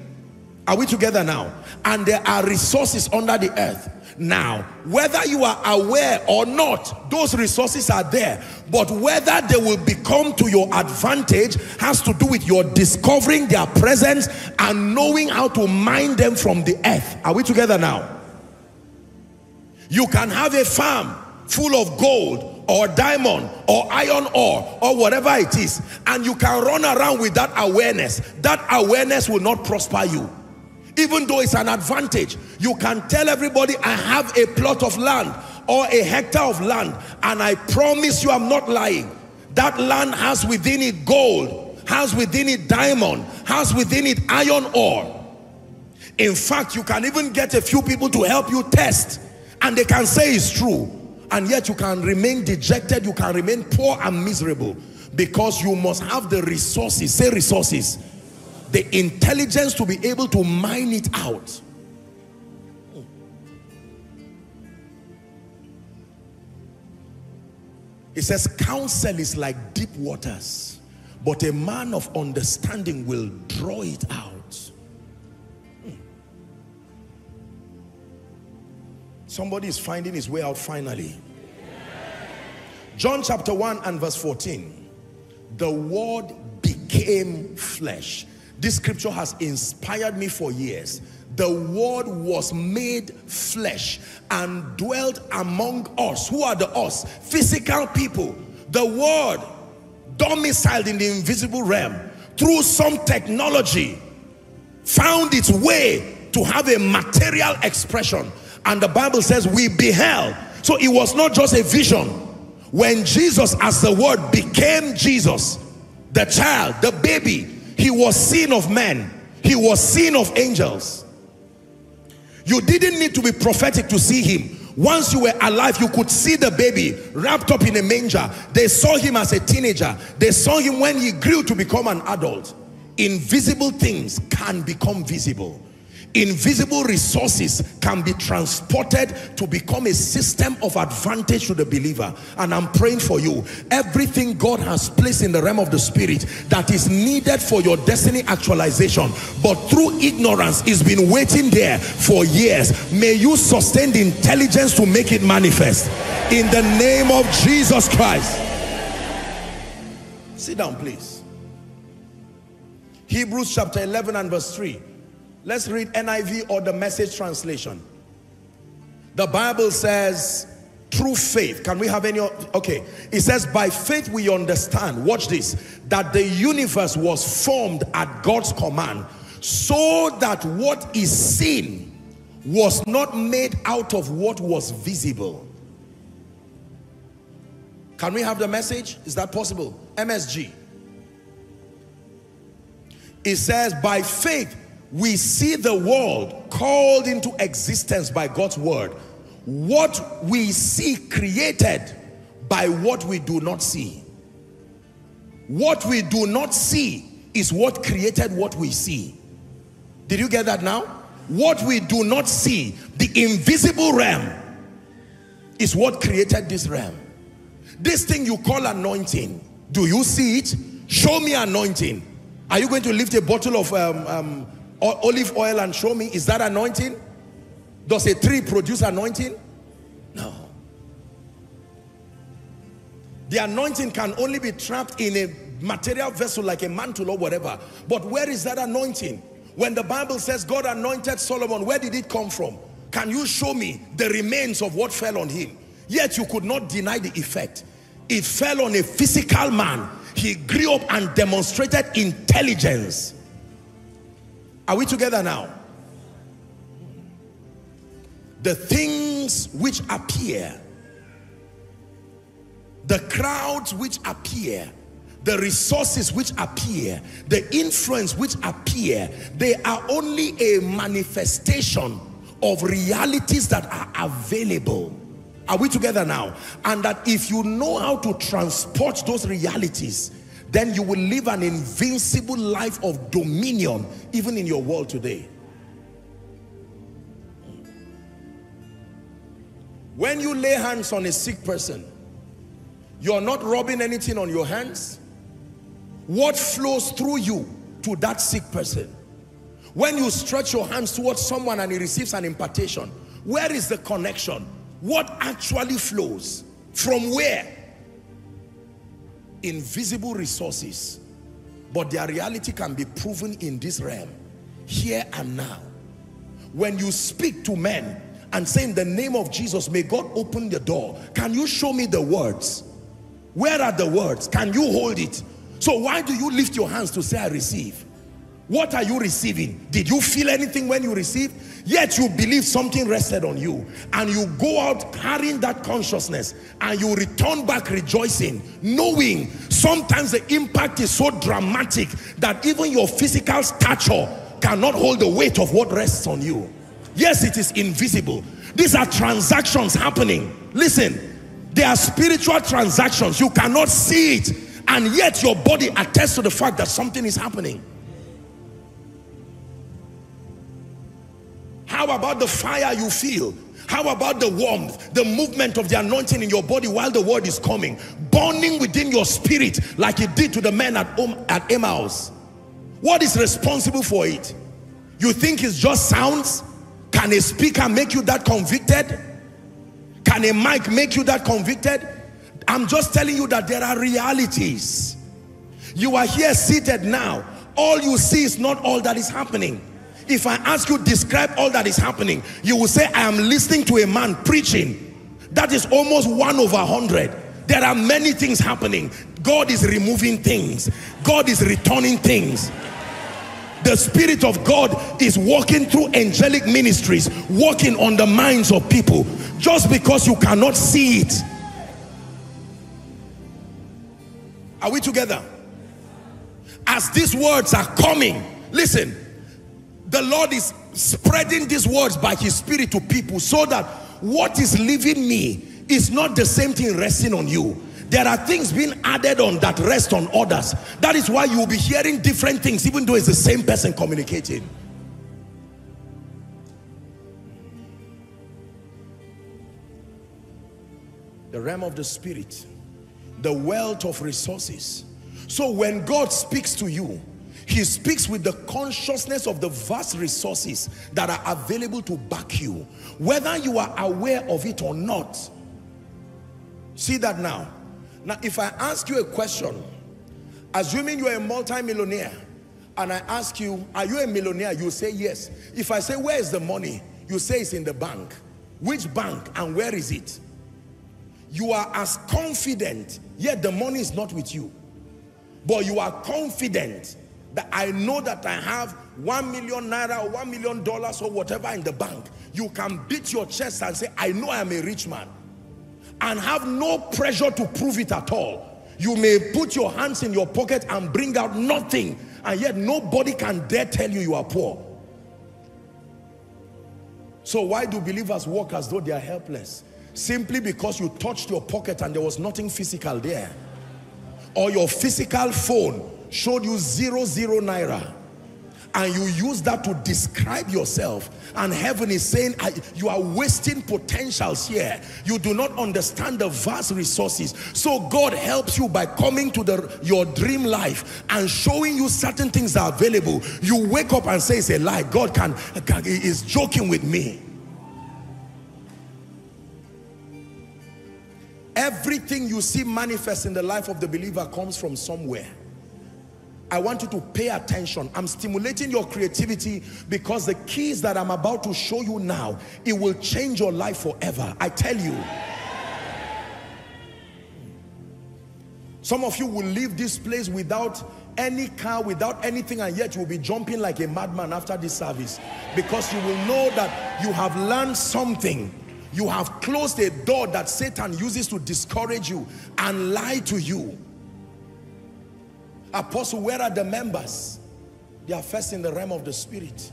Are we together now? And there are resources under the earth. Now, whether you are aware or not, those resources are there. But whether they will become to your advantage has to do with your discovering their presence and knowing how to mine them from the earth. Are we together now? You can have a farm full of gold or diamond or iron ore or whatever it is, and you can run around with that awareness. That awareness will not prosper you. Even though it's an advantage, you can tell everybody, I have a plot of land or a hectare of land, and I promise you I'm not lying. That land has within it gold, has within it diamond, has within it iron ore. In fact, you can even get a few people to help you test, and they can say it's true. And yet you can remain dejected, you can remain poor and miserable, because you must have the resources. Say resources. The intelligence to be able to mine it out. It says counsel is like deep waters, but a man of understanding will draw it out. Somebody is finding his way out finally. John chapter 1 and verse 14. The word became flesh. This scripture has inspired me for years. The word was made flesh and dwelt among us. Who are the us? Physical people. The word domiciled in the invisible realm, through some technology, found its way to have a material expression. And the Bible says we beheld. So it was not just a vision. When Jesus as the word became Jesus, the child, the baby, he was seen of men. He was seen of angels. You didn't need to be prophetic to see him. Once you were alive, you could see the baby wrapped up in a manger. They saw him as a teenager. They saw him when he grew to become an adult. Invisible things can become visible. Invisible resources can be transported to become a system of advantage to the believer. And I'm praying for you. Everything God has placed in the realm of the spirit that is needed for your destiny actualization, but through ignorance, it's been waiting there for years. May you sustain the intelligence to make it manifest. In the name of Jesus Christ. Sit down, please. Hebrews chapter 11 and verse 3. Let's read NIV or the Message translation. The Bible says, through faith. Can we have any? Okay. It says, by faith we understand, watch this, that the universe was formed at God's command, so that what is seen was not made out of what was visible. Can we have the Message? Is that possible? MSG. It says, by faith we see the world called into existence by God's word. What we see created by what we do not see. What we do not see is what created what we see. Did you get that now? What we do not see, the invisible realm, is what created this realm. This thing you call anointing, do you see it? Show me anointing. Are you going to lift a bottle of or olive oil and show me? Is that anointing? Does a tree produce anointing? No. The anointing can only be trapped in a material vessel like a mantle or whatever. But where is that anointing? When the Bible says God anointed Solomon, where did it come from? Can you show me the remains of what fell on him? Yet you could not deny the effect. It fell on a physical man. He grew up and demonstrated intelligence. Are we together now? The things which appear, the crowds which appear, the resources which appear, the influence which appear, they are only a manifestation of realities that are available. Are we together now? And that if you know how to transport those realities, then you will live an invincible life of dominion, even in your world today. When you lay hands on a sick person, you're not rubbing anything on your hands. What flows through you to that sick person? When you stretch your hands towards someone and he receives an impartation, where is the connection? What actually flows? From where? Invisible resources. But their reality can be proven in this realm, here and now. When you speak to men and say, in the name of Jesus, may God open the door. Can you show me the words? Where are the words? Can you hold it? So why do you lift your hands to say, I receive? What are you receiving? Did you feel anything when you received? Yet you believe something rested on you, and you go out carrying that consciousness, and you return back rejoicing, knowing sometimes the impact is so dramatic that even your physical stature cannot hold the weight of what rests on you. Yes, it is invisible. These are transactions happening. Listen, they are spiritual transactions. You cannot see it, and yet your body attests to the fact that something is happening. How about the fire you feel? How about the warmth, the movement of the anointing in your body while the word is coming, burning within your spirit like it did to the men at Emmaus? What is responsible for it? You think it's just sounds? Can a speaker make you that convicted? Can a mic make you that convicted? I'm just telling you that there are realities. You are here seated now. All you see is not all that is happening. If I ask you to describe all that is happening, you will say, I am listening to a man preaching. That is almost 1/100. There are many things happening. God is removing things. God is returning things. The Spirit of God is walking through angelic ministries, walking on the minds of people, just because you cannot see it. Are we together? As these words are coming, listen. The Lord is spreading these words by his spirit to people so that what is leaving me is not the same thing resting on you. There are things being added on that rest on others. That is why you will be hearing different things, even though it's the same person communicating. The realm of the spirit, the wealth of resources. So when God speaks to you, he speaks with the consciousness of the vast resources that are available to back you, whether you are aware of it or not. See that now. Now, if I ask you a question, assuming you are a multi-millionaire, and I ask you, are you a millionaire? You say yes. If I say, where is the money? You say it's in the bank. Which bank and where is it? You are as confident, yet the money is not with you. But you are confident that I know that I have 1 million naira or $1 million or whatever in the bank. You can beat your chest and say, I know I am a rich man, and have no pressure to prove it at all. You may put your hands in your pocket and bring out nothing, and yet nobody can dare tell you you are poor. So why do believers walk as though they are helpless? Simply because you touched your pocket and there was nothing physical there. Or your physical phone showed you 0 naira, and you use that to describe yourself, and heaven is saying, you are wasting potentials here. You do not understand the vast resources. So God helps you by coming to your dream life and showing you certain things are available. You wake up and say, it's a lie. God is joking with me. Everything you see manifest in the life of the believer comes from somewhere. I want you to pay attention. I'm stimulating your creativity because the keys that I'm about to show you now, it will change your life forever. I tell you. Some of you will leave this place without any car, without anything, and yet you will be jumping like a madman after this service, because you will know that you have learned something. You have closed a door that Satan uses to discourage you and lie to you. Apostle, where are the members? They are first in the realm of the spirit.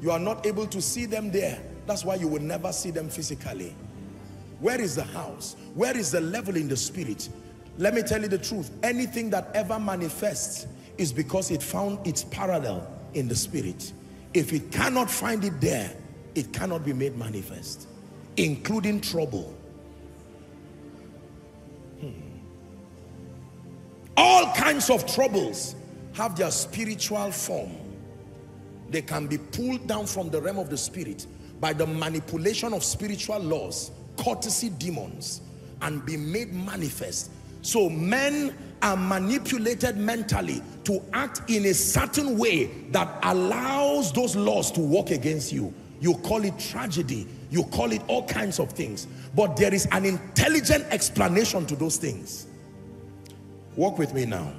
You are not able to see them there. That's why you will never see them physically. Where is the house? Where is the level in the spirit? Let me tell you the truth. Anything that ever manifests is because it found its parallel in the spirit. If it cannot find it there, it cannot be made manifest, including trouble. All kinds of troubles have their spiritual form. They can be pulled down from the realm of the spirit by the manipulation of spiritual laws, courtesy demons, and be made manifest. So men are manipulated mentally to act in a certain way that allows those laws to work against you. You call it tragedy, you call it all kinds of things, but there is an intelligent explanation to those things. Walk with me now.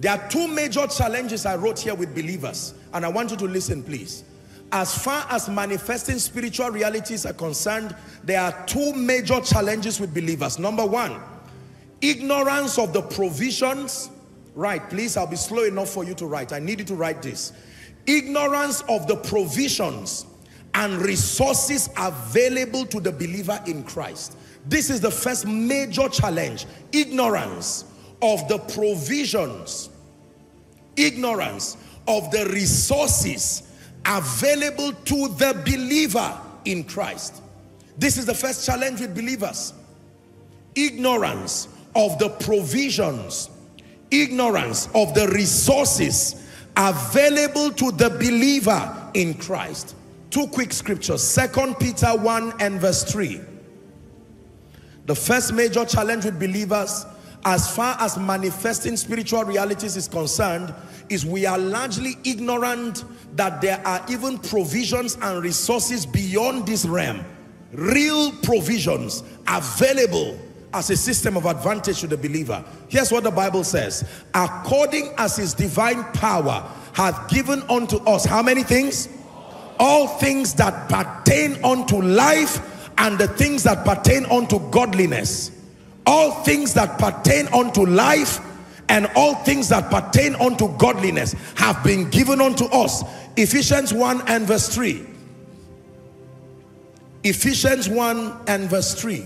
There are two major challenges I wrote here with believers, and I want you to listen, please. As far as manifesting spiritual realities are concerned, there are two major challenges with believers. Number one, ignorance of the provisions. Right, please, I'll be slow enough for you to write. I need you to write this. Ignorance of the provisions and resources available to the believer in Christ. This is the first major challenge. Ignorance of the provisions, ignorance of the resources available to the believer in Christ. This is the first challenge with believers. Ignorance of the provisions, ignorance of the resources available to the believer in Christ. Two quick scriptures, 2 Peter 1 and verse 3. The first major challenge with believers as far as manifesting spiritual realities is concerned is we are largely ignorant that there are even provisions and resources beyond this realm, real provisions available as a system of advantage to the believer. Here's what the Bible says: according as his divine power hath given unto us, how many things? All things that pertain unto life and the things that pertain unto godliness. All things that pertain unto life and all things that pertain unto godliness have been given unto us. Ephesians 1 and verse 3. Ephesians 1 and verse 3.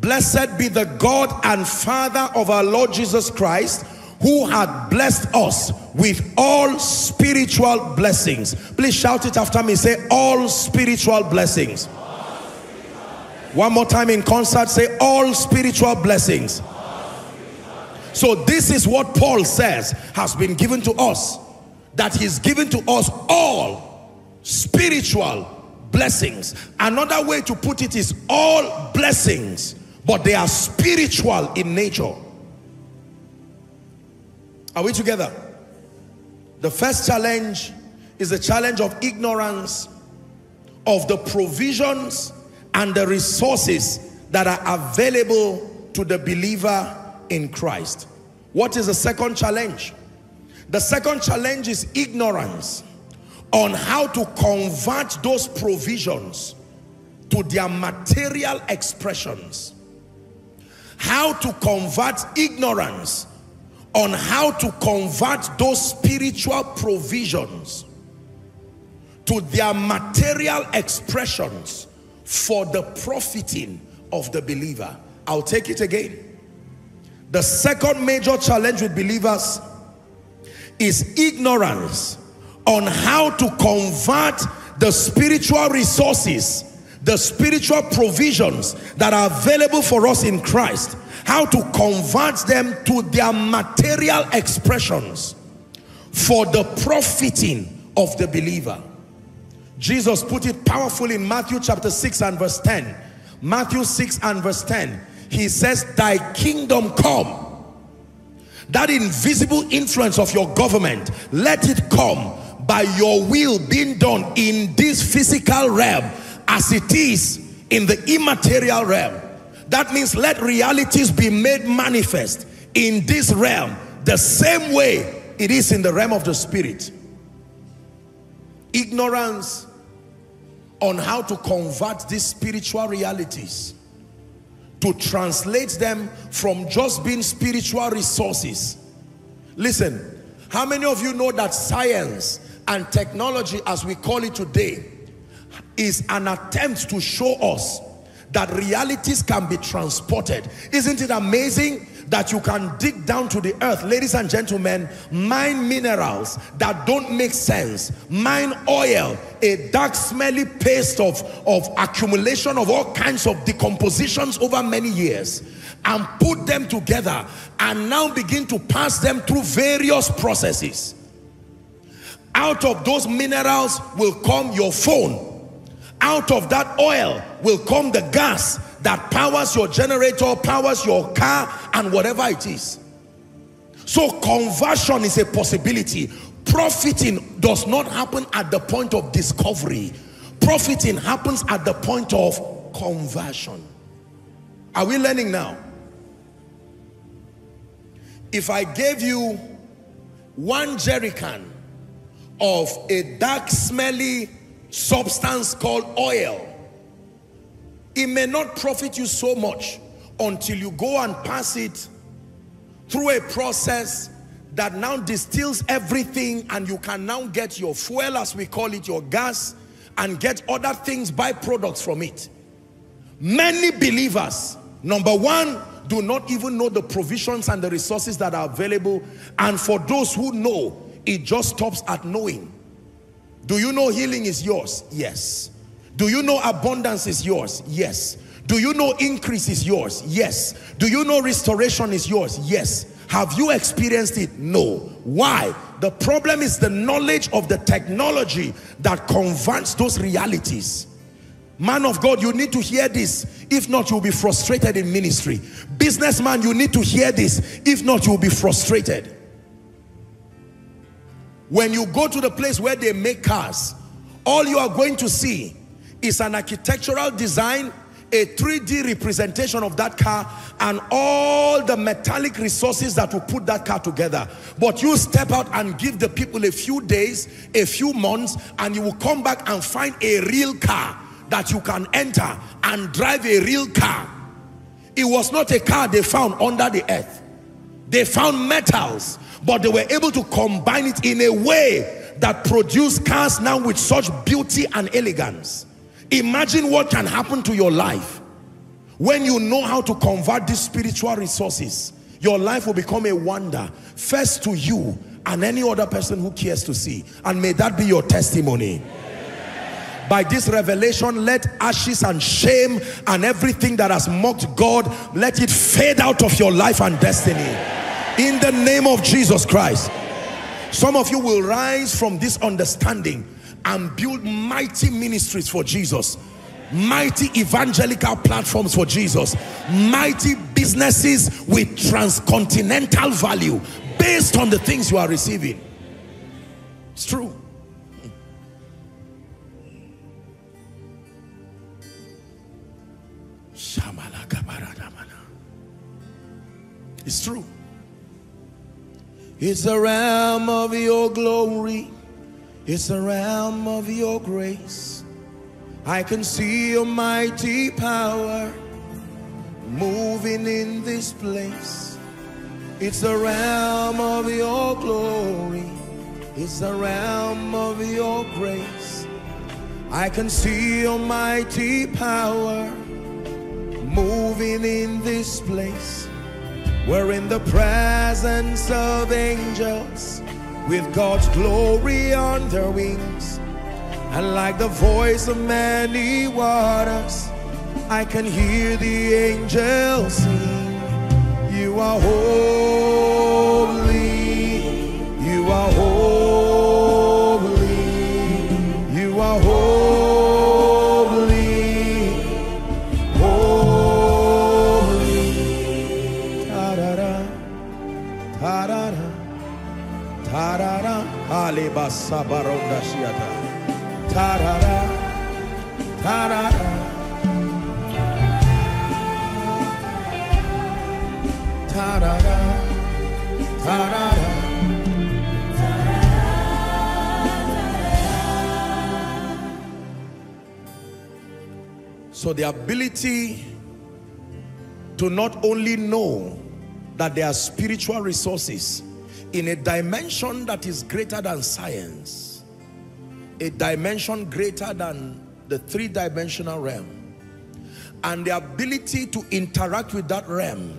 Blessed be the God and Father of our Lord Jesus Christ, who hath blessed us with all spiritual blessings. Please shout it after me. Say, all spiritual blessings. One more time in concert, say, all spiritual blessings. So this is what Paul says has been given to us, that he's given to us all spiritual blessings. Another way to put it is all blessings, but they are spiritual in nature. Are we together? The first challenge is the challenge of ignorance of the provisions and the resources that are available to the believer in Christ. What is the second challenge? The second challenge is ignorance on how to convert those provisions to their material expressions. How to convert ignorance on how to convert those spiritual provisions to their material expressions for the profiting of the believer. I'll take it again. The second major challenge with believers is ignorance on how to convert the spiritual resources, the spiritual provisions that are available for us in Christ, how to convert them to their material expressions for the profiting of the believer. Jesus put it powerfully in Matthew chapter 6 and verse 10. Matthew 6 and verse 10. He says, thy kingdom come. That invisible influence of your government, let it come by your will being done in this physical realm as it is in the immaterial realm. That means let realities be made manifest in this realm the same way it is in the realm of the spirit. Ignorance on how to convert these spiritual realities, to translate them from just being spiritual resources. Listen, how many of you know that science and technology, as we call it today, is an attempt to show us that realities can be transported? Isn't it amazing that you can dig down to the earth, ladies and gentlemen, mine minerals that don't make sense, mine oil, a dark smelly paste of accumulation of all kinds of decompositions over many years, and put them together and now begin to pass them through various processes. Out of those minerals will come your phone. Out of that oil will come the gas that powers your generator, powers your car, and whatever it is. So conversion is a possibility. Profiting does not happen at the point of discovery. Profiting happens at the point of conversion. Are we learning now? If I gave you one jerrycan of a dark, smelly substance called oil, it may not profit you so much until you go and pass it through a process that now distills everything, and you can now get your fuel, as we call it, your gas, and get other things, byproducts from it. Many believers, number one, do not even know the provisions and the resources that are available, and for those who know, it just stops at knowing. Do you know healing is yours? Yes. Do you know abundance is yours? Yes. Do you know increase is yours? Yes. Do you know restoration is yours? Yes. Have you experienced it? No. Why? The problem is the knowledge of the technology that converts those realities. Man of God, you need to hear this. If not, you'll be frustrated in ministry. Businessman, you need to hear this. If not, you'll be frustrated. When you go to the place where they make cars, all you are going to see is an architectural design, a 3D representation of that car, and all the metallic resources that will put that car together. But you step out and give the people a few days, a few months, and you will come back and find a real car that you can enter and drive. A real car. It was not a car they found under the earth. They found metals, but they were able to combine it in a way that produced cars now with such beauty and elegance. Imagine what can happen to your life when you know how to convert these spiritual resources. Your life will become a wonder, first to you and any other person who cares to see. And may that be your testimony. By this revelation, let ashes and shame and everything that has mocked God, let it fade out of your life and destiny. In the name of Jesus Christ. Some of you will rise from this understanding and build mighty ministries for Jesus, mighty evangelical platforms for Jesus, mighty businesses with transcontinental value based on the things you are receiving. It's true. It's true. It's the realm of your glory. It's the realm of your grace. I can see your mighty power moving in this place. It's the realm of your glory. It's the realm of your grace. I can see your mighty power moving in this place. We're in the presence of angels with God's glory on their wings. And like the voice of many waters, I can hear the angels sing. You are holy. You are holy. You are holy. Tarara aleba sabaronda shiata tarara tarara So the ability to not only know that there are spiritual resources in a dimension that is greater than science, a dimension greater than the three-dimensional realm, and the ability to interact with that realm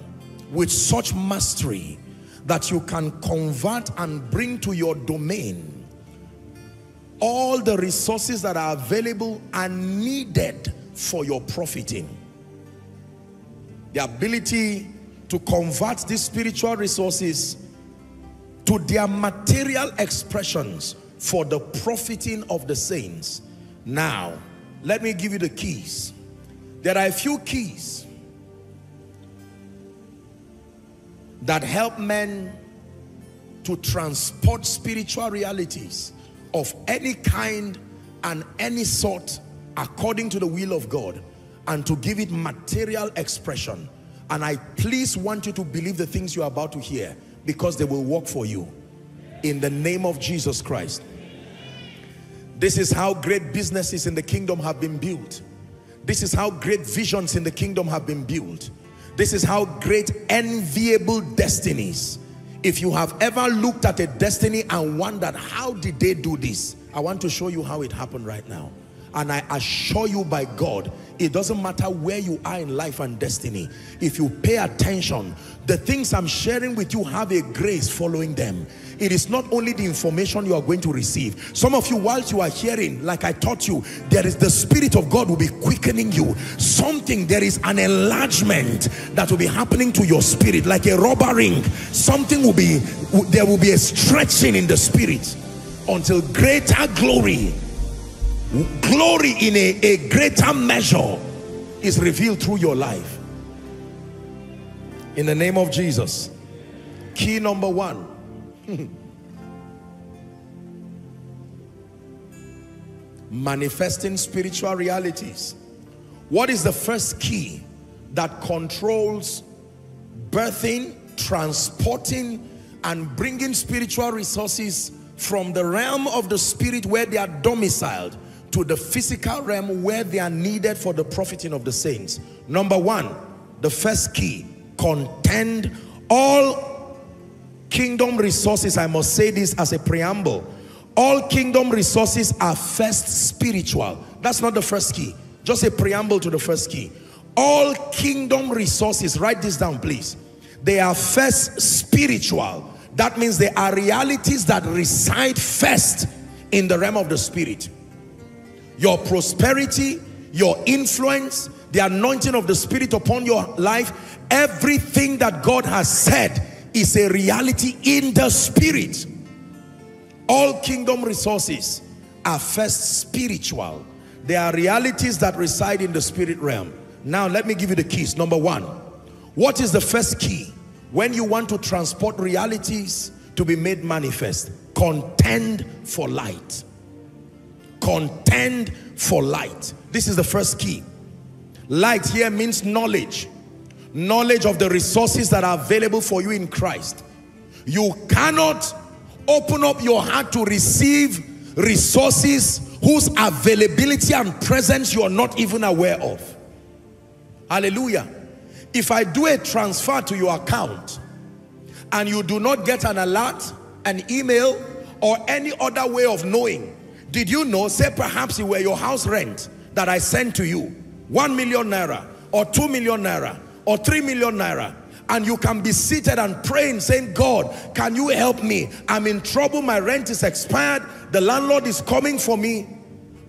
with such mastery that you can convert and bring to your domain all the resources that are available and needed for your profiting. The ability to convert these spiritual resources to their material expressions for the profiting of the saints. Now, let me give you the keys. There are a few keys that help men to transport spiritual realities of any kind and any sort according to the will of God and to give it material expression. And I please want you to believe the things you are about to hear, because they will work for you in the name of Jesus Christ. This is how great businesses in the kingdom have been built. This is how great visions in the kingdom have been built. This is how great enviable destinies. If you have ever looked at a destiny and wondered, how did they do this? I want to show you how it happened right now. And I assure you by God, it doesn't matter where you are in life and destiny. If you pay attention, the things I'm sharing with you have a grace following them. It is not only the information you are going to receive. Some of you, whilst you are hearing, like I taught you, there is the Spirit of God will be quickening you. Something, there is an enlargement that will be happening to your spirit, like a rubber ring. Something will be, there will be a stretching in the spirit until greater glory. Glory in a greater measure is revealed through your life. In the name of Jesus. Key number one. Manifesting spiritual realities. What is the first key that controls birthing, transporting, and bringing spiritual resources from the realm of the spirit where they are domiciled to the physical realm where they are needed for the profiting of the saints? Number one, the first key, contend. All kingdom resources, I must say this as a preamble, all kingdom resources are first spiritual. That's not the first key, just a preamble to the first key. All kingdom resources, write this down please, they are first spiritual. That means they are realities that reside first in the realm of the spirit. Your prosperity, your influence, the anointing of the Spirit upon your life, everything that God has said is a reality in the Spirit. All kingdom resources are first spiritual. They are realities that reside in the spirit realm. Now let me give you the keys. Number one, what is the first key when you want to transport realities to be made manifest? Contend for light. Contend for light. This is the first key. Light here means knowledge. Knowledge of the resources that are available for you in Christ. You cannot open up your heart to receive resources whose availability and presence you are not even aware of. Hallelujah. If I do a transfer to your account and you do not get an alert, an email, or any other way of knowing, did you know, say perhaps it were your house rent that I sent to you, 1 million naira or 2 million naira or 3 million naira, and you can be seated and praying saying, God, can you help me? I'm in trouble, my rent is expired, the landlord is coming for me.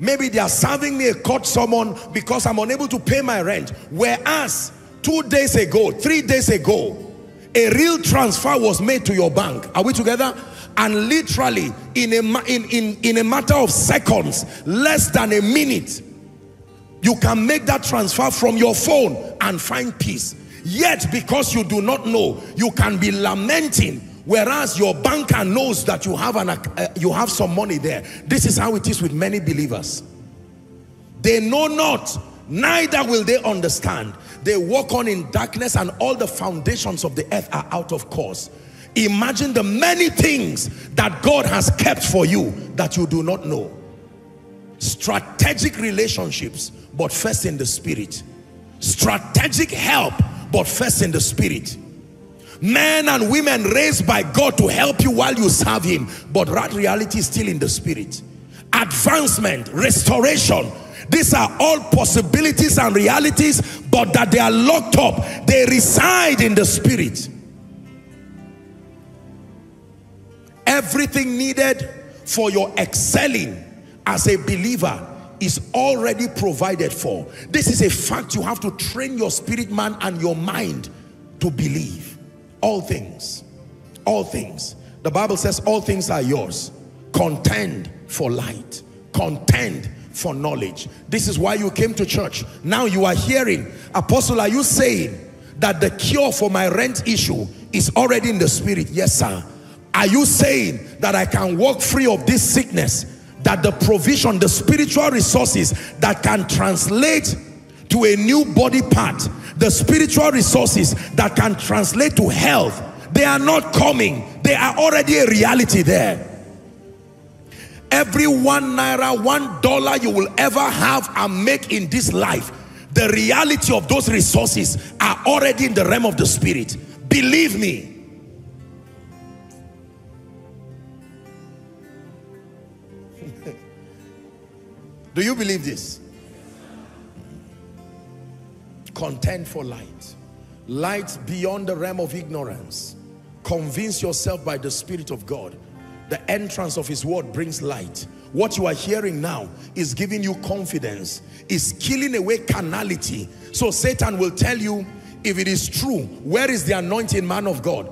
Maybe they are serving me a court summon because I'm unable to pay my rent. Whereas 2 days ago, 3 days ago, a real transfer was made to your bank. Are we together? And literally in a matter of seconds, less than a minute, you can make that transfer from your phone and find peace. Yet because you do not know, you can be lamenting, whereas your banker knows that you have you have some money there. This is how it is with many believers. They know not, neither will they understand. They walk on in darkness and all the foundations of the earth are out of course. Imagine the many things that God has kept for you that you do not know. Strategic relationships, but first in the spirit. Strategic help, but first in the spirit. Men and women raised by God to help you while you serve him, but that reality is still in the spirit. Advancement, restoration, these are all possibilities and realities, but that they are locked up, they reside in the spirit. Everything needed for your excelling as a believer is already provided for. This is a fact. You have to train your spirit man and your mind to believe. All things, all things. The Bible says all things are yours. Contend for light, contend for knowledge. This is why you came to church. Now you are hearing, Apostle, are you saying that the cure for my rent issue is already in the spirit? Yes, sir. Are you saying that I can walk free of this sickness? That the provision, the spiritual resources that can translate to a new body part, the spiritual resources that can translate to health, they are not coming. They are already a reality there. Every ₦1, $1 you will ever have and make in this life, the reality of those resources are already in the realm of the spirit. Believe me. Do you believe this? Contend for light. Light beyond the realm of ignorance. Convince yourself by the Spirit of God. The entrance of his word brings light. What you are hearing now is giving you confidence. It's killing away carnality. So Satan will tell you, if it is true, where is the anointed man of God?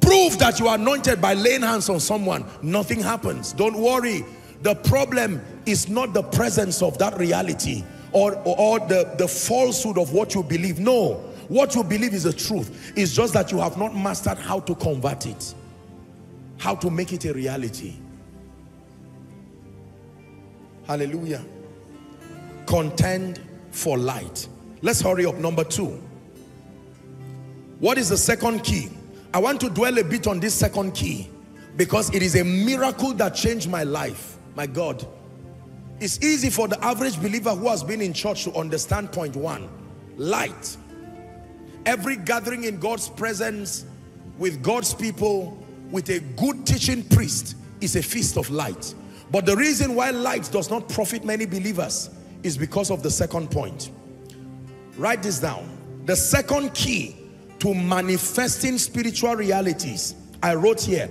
Prove that you are anointed by laying hands on someone. Nothing happens. Don't worry. The problem is not the presence of that reality or the falsehood of what you believe. No, what you believe is the truth. It's just that you have not mastered how to convert it, how to make it a reality. Hallelujah. Contend for light. Let's hurry up. Number two. What is the second key? I want to dwell a bit on this second key because it is a miracle that changed my life. My God, it's easy for the average believer who has been in church to understand point one, light. Every gathering in God's presence, with God's people, with a good teaching priest is a feast of light. But the reason why light does not profit many believers is because of the second point. Write this down. The second key to manifesting spiritual realities, I wrote here,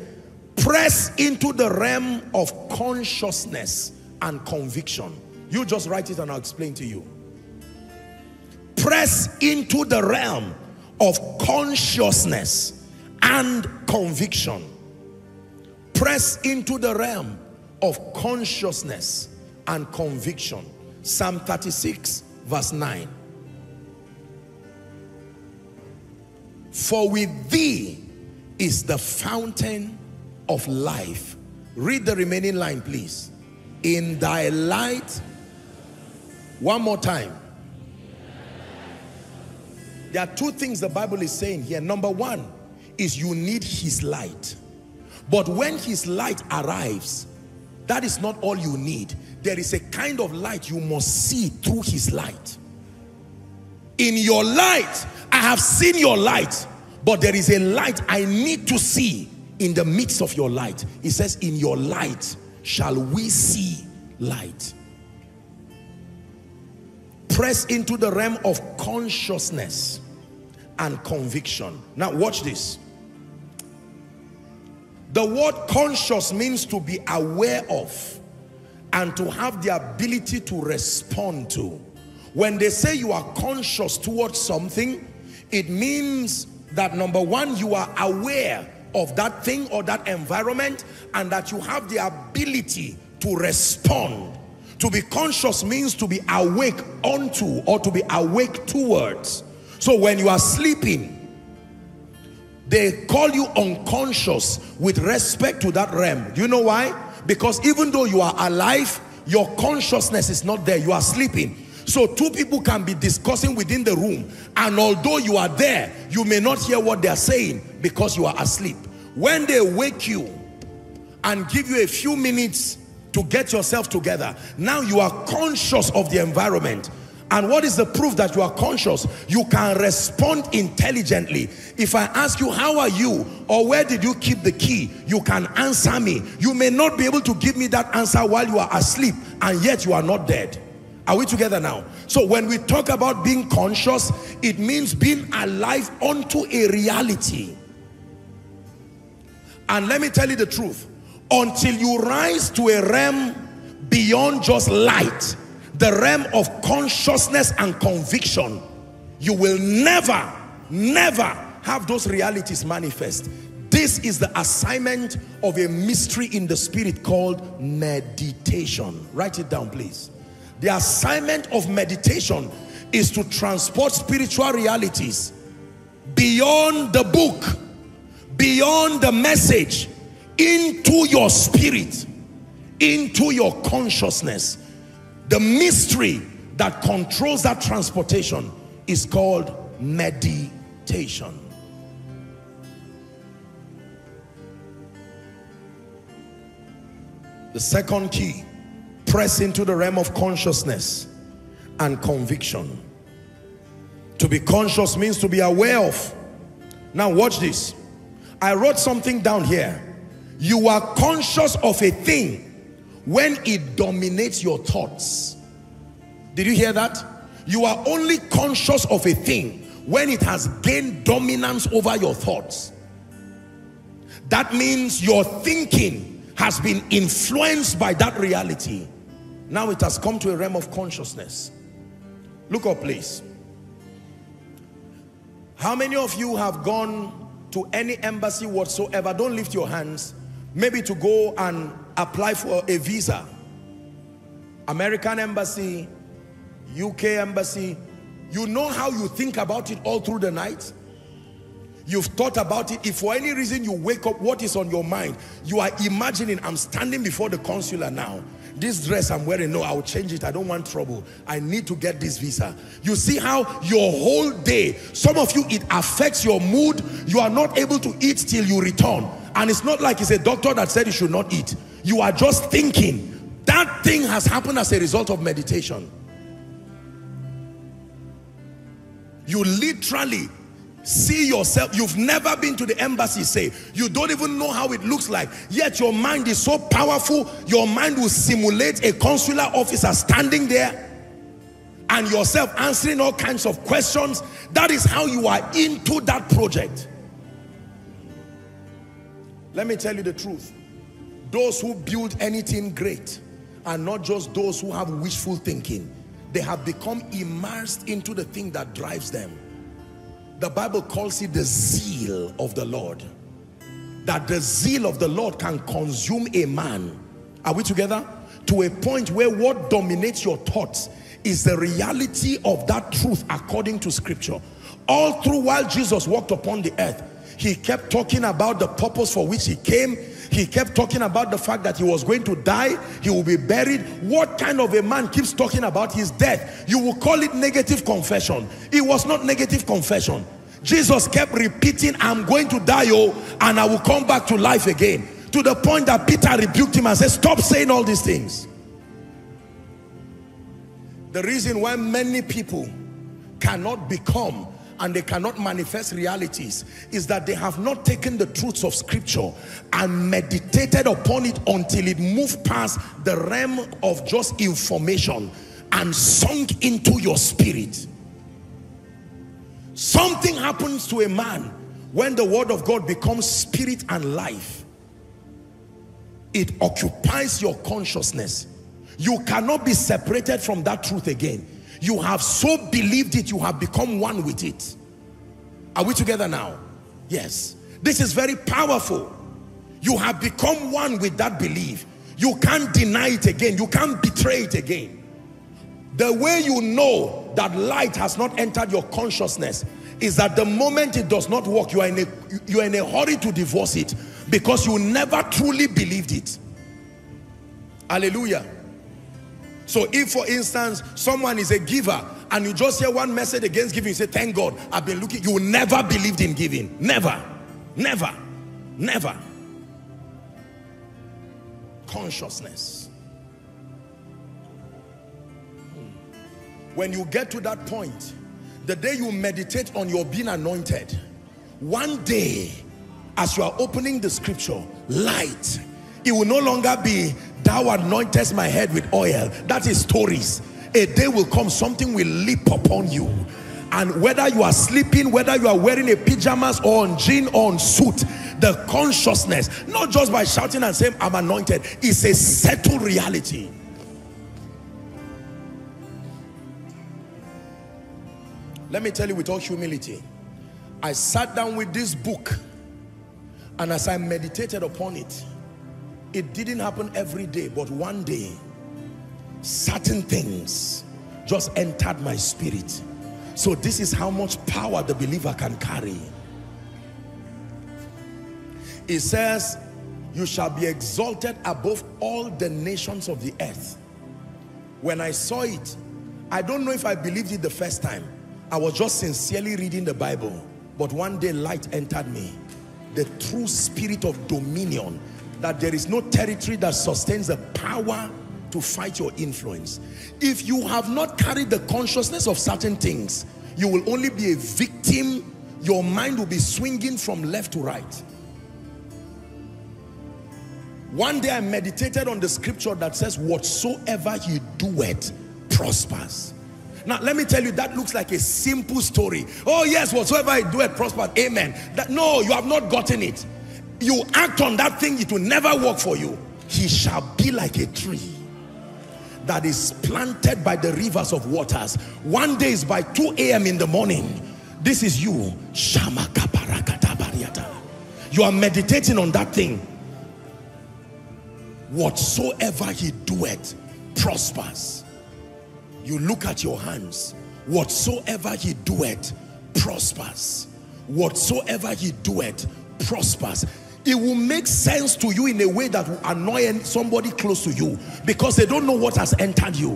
press into the realm of consciousness and conviction. You just write it and I'll explain to you. Press into the realm of consciousness and conviction. Press into the realm of consciousness and conviction. Psalm 36 verse 9. For with thee is the fountain of life. Read the remaining line, please. In thy light. One more time. There are two things the Bible is saying here. Number one is you need his light. But when his light arrives, that is not all you need. There is a kind of light you must see through his light. In your light, I have seen your light, but there is a light I need to see. In the midst of your light, it says, in your light shall we see light. Press into the realm of consciousness and conviction. Now watch this. The word conscious means to be aware of and to have the ability to respond to. When they say you are conscious towards something, it means that number one, you are aware of that thing or that environment, and that you have the ability to respond. To be conscious means to be awake unto or to be awake towards. So when you are sleeping, they call you unconscious with respect to that realm. Do you know why? Because even though you are alive, your consciousness is not there. You are sleeping. So two people can be discussing within the room, and although you are there, you may not hear what they are saying because you are asleep. When they wake you and give you a few minutes to get yourself together, now you are conscious of the environment. And what is the proof that you are conscious? You can respond intelligently. If I ask you, how are you? Or where did you keep the key? You can answer me. You may not be able to give me that answer while you are asleep, and yet you are not dead. Are we together now? So when we talk about being conscious, it means being alive unto a reality. And let me tell you the truth. Until you rise to a realm beyond just light, the realm of consciousness and conviction, you will never, never have those realities manifest. This is the assignment of a mystery in the spirit called meditation. Write it down, please. The assignment of meditation is to transport spiritual realities beyond the book, beyond the message, into your spirit, into your consciousness. The mystery that controls that transportation is called meditation. The second key, press into the realm of consciousness and conviction. To be conscious means to be aware of. Now watch this. I wrote something down here. You are conscious of a thing when it dominates your thoughts. Did you hear that? You are only conscious of a thing when it has gained dominance over your thoughts. That means your thinking has been influenced by that reality. Now it has come to a realm of consciousness. Look up, please. How many of you have gone to any embassy whatsoever? Don't lift your hands. Maybe to go and apply for a visa. American embassy, UK embassy. You know how you think about it all through the night? You've thought about it. If for any reason you wake up, what is on your mind? You are imagining, I'm standing before the consular now. This dress I'm wearing, no, I'll change it. I don't want trouble. I need to get this visa. You see how your whole day, some of you, it affects your mood. You are not able to eat till you return. And it's not like it's a doctor that said you should not eat. You are just thinking. That thing has happened as a result of meditation. You literally see yourself. You've never been to the embassy, say. You don't even know how it looks like. Yet your mind is so powerful, your mind will simulate a consular officer standing there and yourself answering all kinds of questions. That is how you are into that project. Let me tell you the truth. Those who build anything great are not just those who have wishful thinking. They have become immersed into the thing that drives them. The Bible calls it the zeal of the Lord. That the zeal of the Lord can consume a man. Are we together? To a point where what dominates your thoughts is the reality of that truth according to Scripture. All through while Jesus walked upon the earth, he kept talking about the purpose for which he came. He kept talking about the fact that he was going to die. He will be buried. What kind of a man keeps talking about his death? You will call it negative confession. It was not negative confession. Jesus kept repeating, I'm going to die, oh, and I will come back to life again. To the point that Peter rebuked him and said, stop saying all these things. The reason why many people cannot become and they cannot manifest realities is that they have not taken the truths of Scripture and meditated upon it until it moved past the realm of just information and sunk into your spirit. Something happens to a man when the word of God becomes spirit and life. It occupies your consciousness. You cannot be separated from that truth again. You have so believed it, you have become one with it. Are we together now? Yes. This is very powerful. You have become one with that belief. You can't deny it again. You can't betray it again. The way you know that light has not entered your consciousness is that the moment it does not work, you are in a hurry to divorce it because you never truly believed it. Hallelujah. So if, for instance, someone is a giver and you just hear one message against giving, you say, thank God, I've been looking. You never believed in giving. Never. Never. Never. Consciousness. When you get to that point, the day you meditate on your being anointed, one day, as you are opening the scripture, light, it will no longer be, thou anointest my head with oil. That is stories. A day will come, something will leap upon you. And whether you are sleeping, whether you are wearing a pajamas or on jean or on suit, the consciousness, not just by shouting and saying, I'm anointed, is a settled reality. Let me tell you with all humility, I sat down with this book, and as I meditated upon it, it didn't happen every day, but one day, certain things just entered my spirit. So this is how much power the believer can carry. It says, you shall be exalted above all the nations of the earth. When I saw it, I don't know if I believed it the first time. I was just sincerely reading the Bible. But one day light entered me. The true spirit of dominion, that there is no territory that sustains the power to fight your influence. If you have not carried the consciousness of certain things, you will only be a victim. Your mind will be swinging from left to right. One day I meditated on the scripture that says, whatsoever he doeth prospers. Now let me tell you, that looks like a simple story. Oh yes, whatsoever he doeth prospers, amen. That, no, you have not gotten it. You act on that thing, it will never work for you. He shall be like a tree that is planted by the rivers of waters. One day is by 2 a.m. in the morning. This is you. You are meditating on that thing. Whatsoever he doeth prospers. You look at your hands. Whatsoever he doeth prospers. Whatsoever he doeth prospers. It will make sense to you in a way that will annoy somebody close to you, because they don't know what has entered you.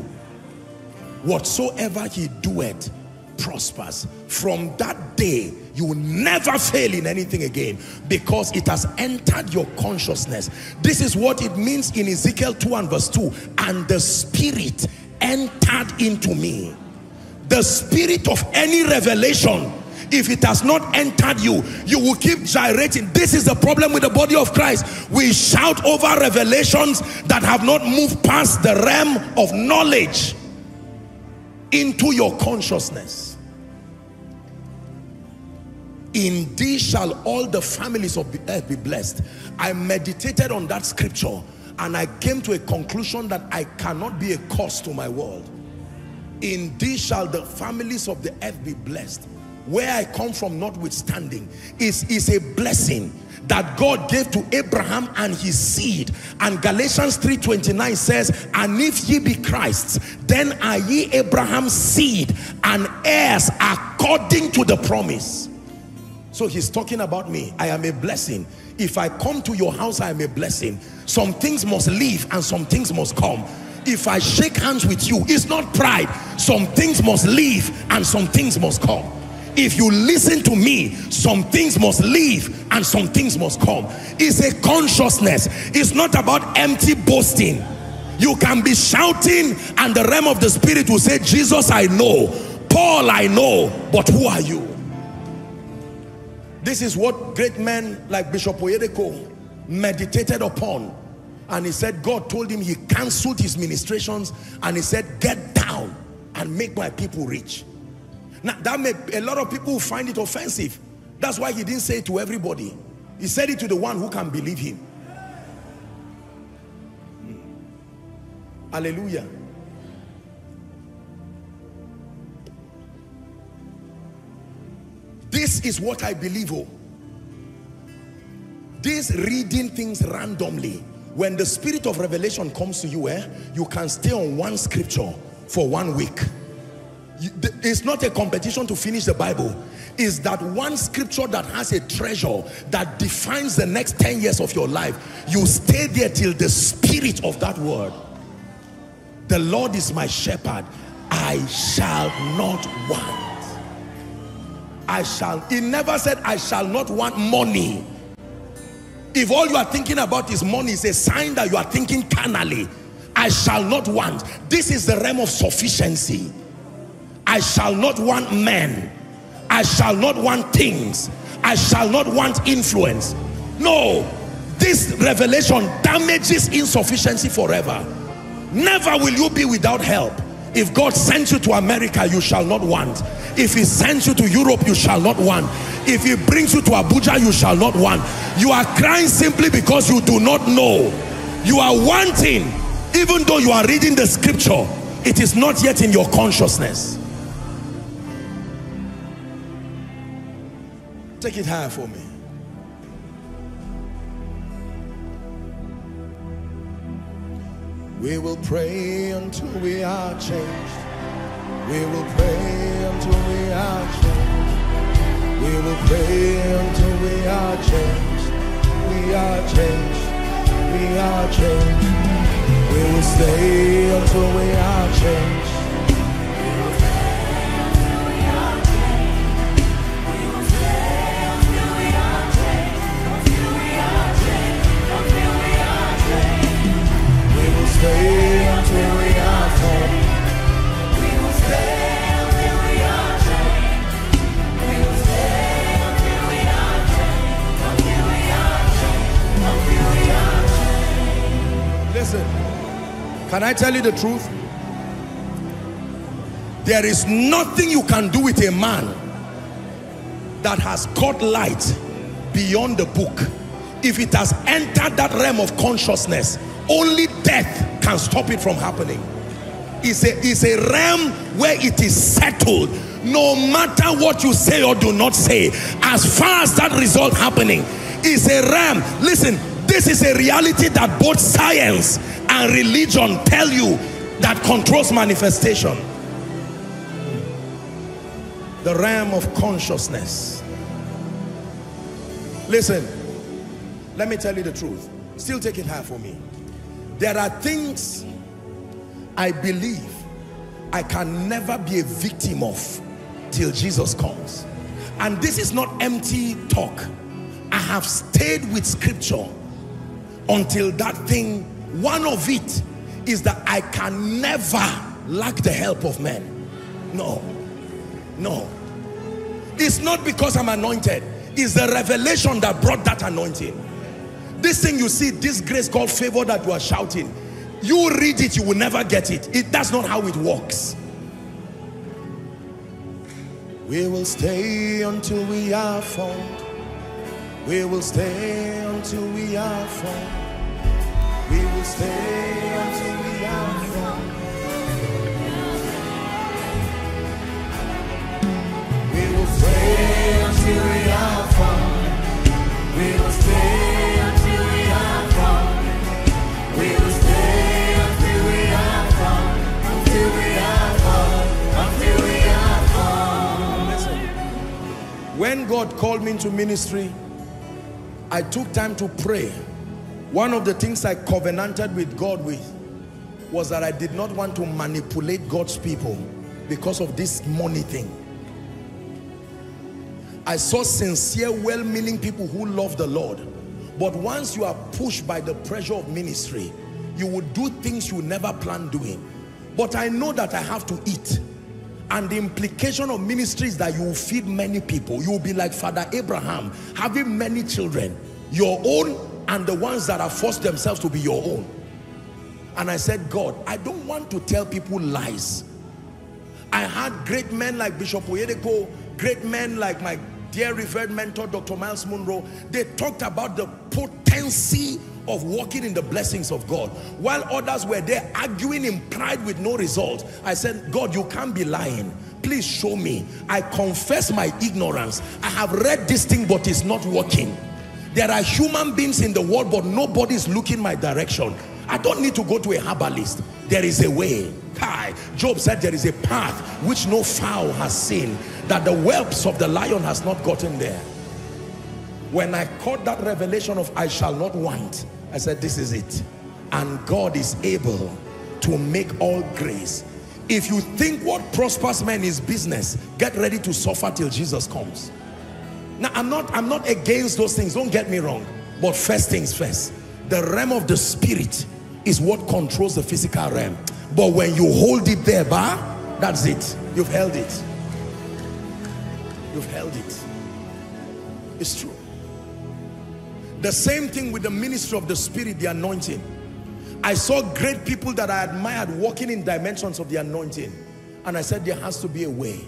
Whatsoever he doeth prospers. From that day, you will never fail in anything again, because it has entered your consciousness. This is what it means in Ezekiel 2 and verse 2. And the Spirit entered into me. The spirit of any revelation, if it has not entered you, you will keep gyrating. This is the problem with the body of Christ. We shout over revelations that have not moved past the realm of knowledge into your consciousness. In thee shall all the families of the earth be blessed. I meditated on that scripture, and I came to a conclusion that I cannot be a curse to my world. In thee shall the families of the earth be blessed. Where I come from notwithstanding, is a blessing that God gave to Abraham and his seed. And Galatians 3:29 says, and if ye be Christ's, then are ye Abraham's seed and heirs according to the promise. So he's talking about me. I am a blessing. If I come to your house, I am a blessing. Some things must leave and some things must come. If I shake hands with you, it's not pride. Some things must leave and some things must come. If you listen to me, some things must leave and some things must come. It's a consciousness. It's not about empty boasting. You can be shouting and the realm of the spirit will say, Jesus I know, Paul I know, but who are you? This is what great men like Bishop Oyedepo meditated upon. And he said, God told him, he cancelled his ministrations and he said, get down and make my people rich. Now, that made a lot of people find it offensive. That's why he didn't say it to everybody. He said it to the one who can believe him. Hallelujah. This is what I believe. Oh, this reading things randomly. When the spirit of revelation comes to you, you can stay on one scripture for 1 week. It's not a competition to finish the Bible. It's that one scripture that has a treasure that defines the next 10 years of your life. You stay there till the spirit of that word. The Lord is my shepherd. I shall not want. I shall. He never said, I shall not want money. If all you are thinking about is money, it's a sign that you are thinking carnally. I shall not want. This is the realm of sufficiency. I shall not want men. I shall not want things. I shall not want influence. No, this revelation damages insufficiency forever. Never will you be without help. If God sends you to America, you shall not want. If he sends you to Europe, you shall not want. If he brings you to Abuja, you shall not want. You are crying simply because you do not know. You are wanting, even though you are reading the scripture, it is not yet in your consciousness. Take it higher for me. We will pray until we are changed. We will pray until we are changed. We will pray until we are changed. We are changed. We are changed. We will stay until we are changed. We will stay until we are changed. We will stay until we are changed. Until we are changed. Until we are changed. We will stay until we are changed. We will stay until we are changed. We will stay until we are changed. Until we are changed. Until we are changed. Listen. Can I tell you the truth? There is nothing you can do with a man that has caught light beyond the book. If it has entered that realm of consciousness, only death can stop it from happening. It's a realm where it is settled. No matter what you say or do not say, as far as that result happening, it's a realm. Listen, this is a reality that both science and religion tell you that controls manifestation. The realm of consciousness. Listen, let me tell you the truth. Still take it high for me. There are things I believe I can never be a victim of till Jesus comes. And this is not empty talk. I have stayed with scripture until that thing. One of it is that I can never lack the help of men. No, no. It's not because I'm anointed. It's the revelation that brought that anointing. This thing you see, this grace called favor that you are shouting, you read it, you will never get it. That's not how it works. We will stay until we are found. We will stay until we are found. We will stay until we are found. We will stay until we are found. We will stay until we are found. We will stay until we are found. Until we are found. Until we are found. Listen. When God called me into ministry, I took time to pray. One of the things I covenanted with God with was that I did not want to manipulate God's people because of this money thing. I saw sincere, well-meaning people who love the Lord. But once you are pushed by the pressure of ministry, you will do things you never planned doing. But I know that I have to eat. And the implication of ministry is that you will feed many people. You will be like Father Abraham, having many children, your own and the ones that have forced themselves to be your own. And I said, God, I don't want to tell people lies. I had great men like Bishop Oyedepo, great men like my dear revered mentor, Dr. Miles Monroe. They talked about the potency of walking in the blessings of God. While others were there arguing in pride with no result, I said, God, you can't be lying. Please show me. I confess my ignorance. I have read this thing, but it's not working. There are human beings in the world, but nobody's looking my direction. I don't need to go to a herbalist. There is a way. Job said there is a path which no fowl has seen, that the whelps of the lion has not gotten there. When I caught that revelation of I shall not want, I said, this is it. And God is able to make all grace. If you think what prospers men is business, get ready to suffer till Jesus comes. Now, I'm not against those things, don't get me wrong. But first things first, the realm of the spirit is what controls the physical realm. But when you hold it there, That's it. You've held it. You've held it. It's true. The same thing with the ministry of the Spirit, the anointing. I saw great people that I admired walking in dimensions of the anointing. And I said, there has to be a way.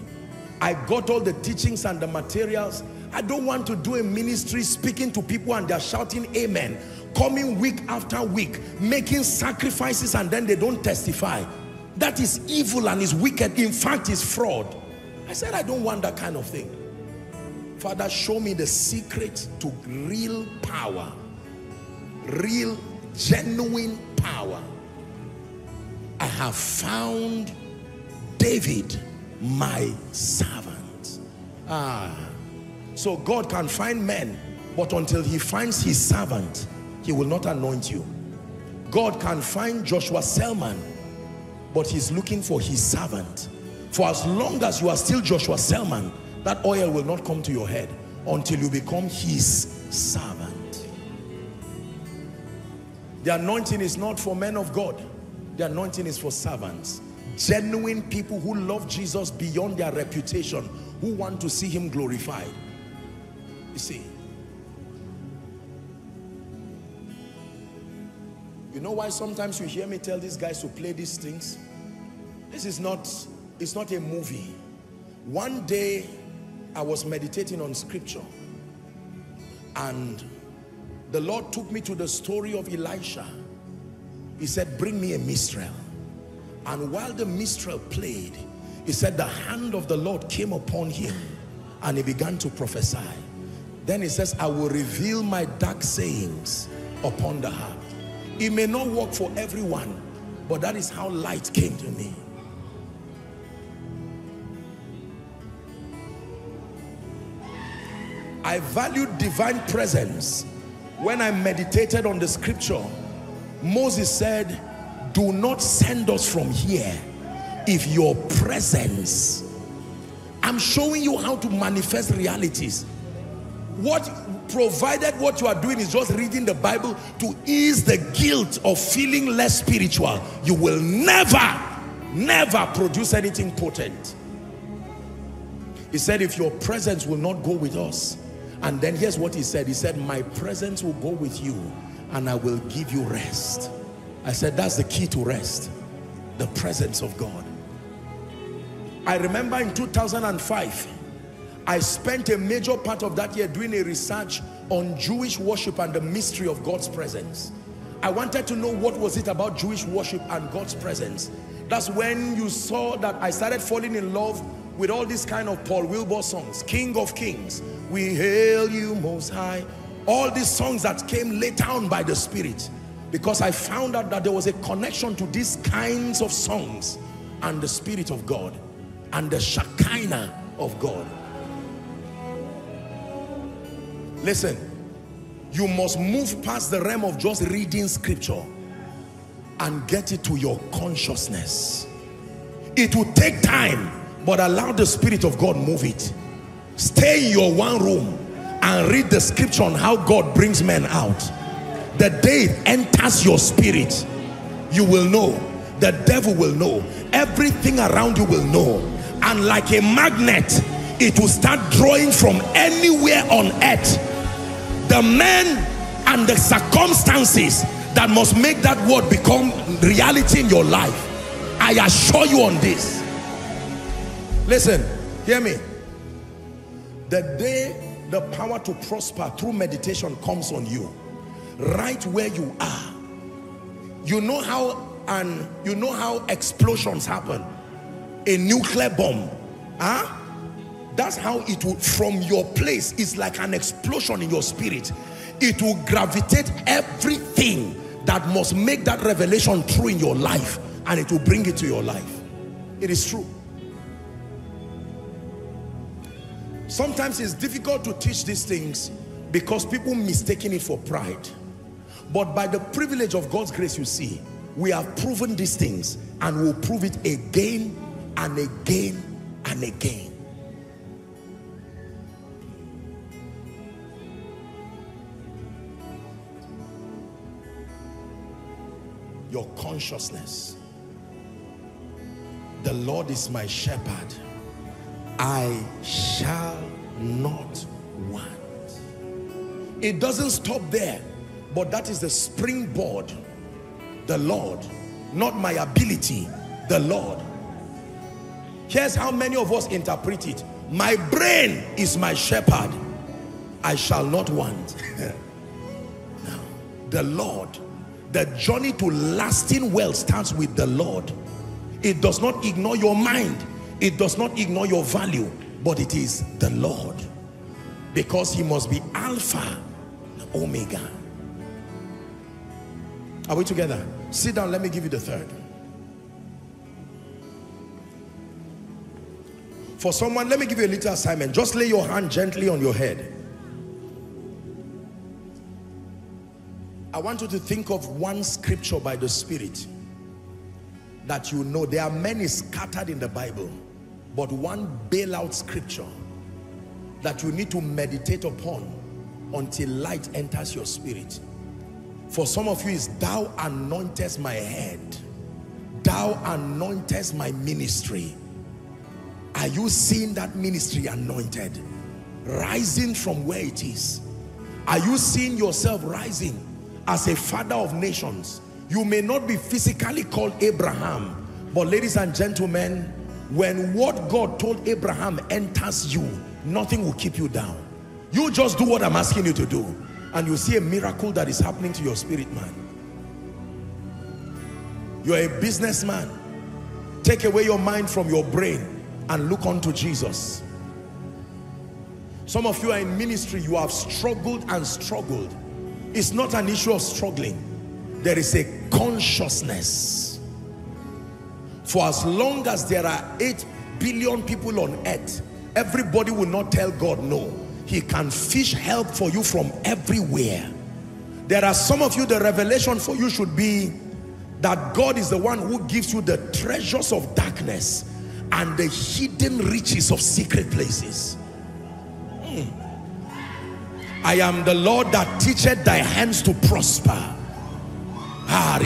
I got all the teachings and the materials. I don't want to do a ministry speaking to people and they're shouting amen, coming week after week, making sacrifices, and then they don't testify. That is evil and is wicked. In fact, it's fraud. I said, I don't want that kind of thing. Father, show me the secret to real power, real, genuine power. I have found David, my servant. So God can find men, but until he finds his servant, he will not anoint you. God can find Joshua Selman, but he's looking for his servant. For as long as you are still Joshua Selman, that oil will not come to your head until you become his servant. The anointing is not for men of God. The anointing is for servants. Genuine people who love Jesus beyond their reputation, who want to see him glorified. You see. You know why sometimes you hear me tell these guys to play these things? This is not, it's not a movie. One day, I was meditating on scripture and the Lord took me to the story of Elisha. He said, bring me a minstrel. And while the minstrel played, he said the hand of the Lord came upon him and he began to prophesy. Then he says, I will reveal my dark sayings upon the harp. It may not work for everyone, but that is how light came to me. I valued divine presence when I meditated on the scripture. Moses said, do not send us from here if your presence... I'm showing you how to manifest realities. What provided what you are doing is just reading the Bible to ease the guilt of feeling less spiritual, you will never, never produce anything potent. He said, if your presence will not go with us, and then here's what he said. He said, my presence will go with you and I will give you rest. I said, that's the key to rest. The presence of God. I remember in 2005, I spent a major part of that year doing a research on Jewish worship and the mystery of God's presence. I wanted to know what was it about Jewish worship and God's presence. That's when you saw that I started falling in love with all this kind of Paul Wilbur songs, King of Kings, we hail you most high, all these songs that came laid down by the Spirit, because I found out that there was a connection to these kinds of songs and the Spirit of God and the Shekinah of God. Listen, you must move past the realm of just reading scripture and get it to your consciousness. It will take time, but allow the Spirit of God move it. Stay in your one room and read the scripture on how God brings men out. The day it enters your spirit, you will know. The devil will know. Everything around you will know. And like a magnet, it will start drawing from anywhere on earth. The men and the circumstances that must make that word become reality in your life. I assure you on this. Listen, hear me. The day the power to prosper through meditation comes on you, right where you are, you know how explosions happen. A nuclear bomb, huh? That's how it will, from your place, it's like an explosion in your spirit. It will gravitate everything that must make that revelation true in your life, and it will bring it to your life. It is true. Sometimes it's difficult to teach these things because people mistaken it for pride. But by the privilege of God's grace, you see, we have proven these things and will prove it again and again and again. Your consciousness. The Lord is my shepherd, I shall not want. It doesn't stop there, but that is the springboard. The Lord, not my ability, the Lord. Here's how many of us interpret it. My brain is my shepherd, I shall not want. Now, the Lord, the journey to lasting wealth starts with the Lord. It does not ignore your mind, it does not ignore your value, but it is the Lord, because he must be Alpha and Omega. Are we together? Sit down, let me give you the third. For someone, let me give you a little assignment. Just lay your hand gently on your head. I want you to think of one scripture by the Spirit that you know. There are many scattered in the Bible, but one bailout scripture that you need to meditate upon until light enters your spirit. For some of you is, thou anointest my head, thou anointest my ministry. Are you seeing that ministry anointed, rising from where it is? Are you seeing yourself rising as a father of nations? You may not be physically called Abraham, but ladies and gentlemen, when what God told Abraham enters you, nothing will keep you down. You just do what I'm asking you to do, and you see a miracle that is happening to your spirit, man. You're a businessman. Take away your mind from your brain and look unto Jesus. Some of you are in ministry. You have struggled and struggled. It's not an issue of struggling. There is a consciousness. For as long as there are 8 billion people on earth, everybody will not tell God no. He can fish help for you from everywhere. There are some of you, the revelation for you should be that God is the one who gives you the treasures of darkness and the hidden riches of secret places. I am the Lord that teacheth thy hands to prosper. I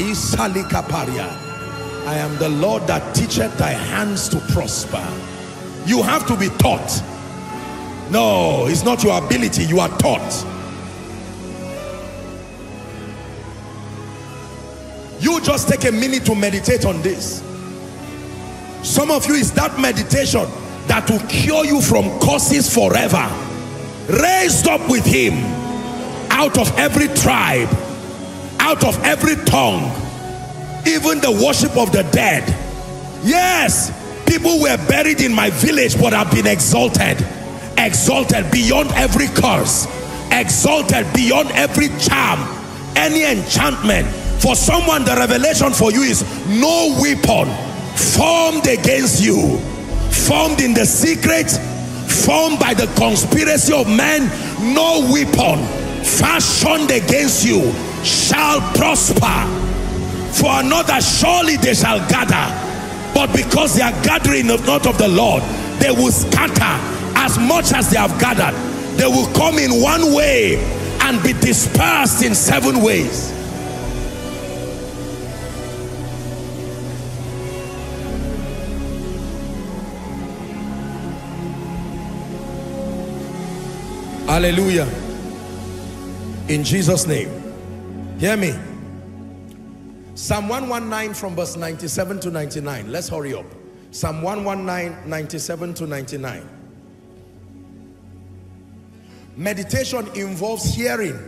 am the Lord that teacheth thy hands to prosper. You have to be taught. No, it's not your ability, you are taught. You just take a minute to meditate on this. Some of you, is that meditation that will cure you from curses forever. Raised up with him out of every tribe, out of every tongue, even the worship of the dead. Yes, people were buried in my village, but have been exalted. Exalted beyond every curse, exalted beyond every charm, any enchantment. For someone, the revelation for you is no weapon formed against you, formed in the secret, formed by the conspiracy of men, no weapon fashioned against you shall prosper. For another, surely they shall gather, but because they are gathering not of the Lord, they will scatter. As much as they have gathered, they will come in one way and be dispersed in 7 ways. Hallelujah. In Jesus' name. Hear me. Psalm 119 from verse 97 to 99. Let's hurry up. Psalm 119, 97 to 99. Meditation involves hearing.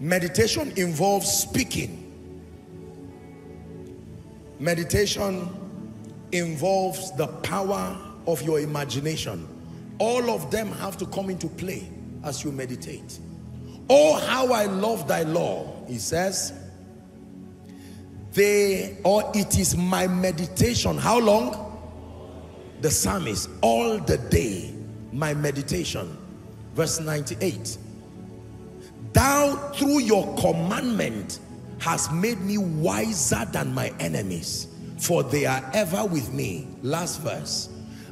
Meditation involves speaking. Meditation involves the power of your imagination. All of them have to come into play as you meditate. Oh, how I love thy law, he says. It is my meditation. How long? The psalmist, all the day, my meditation. Verse 98, thou through your commandment hast made me wiser than my enemies, for they are ever with me. Last verse,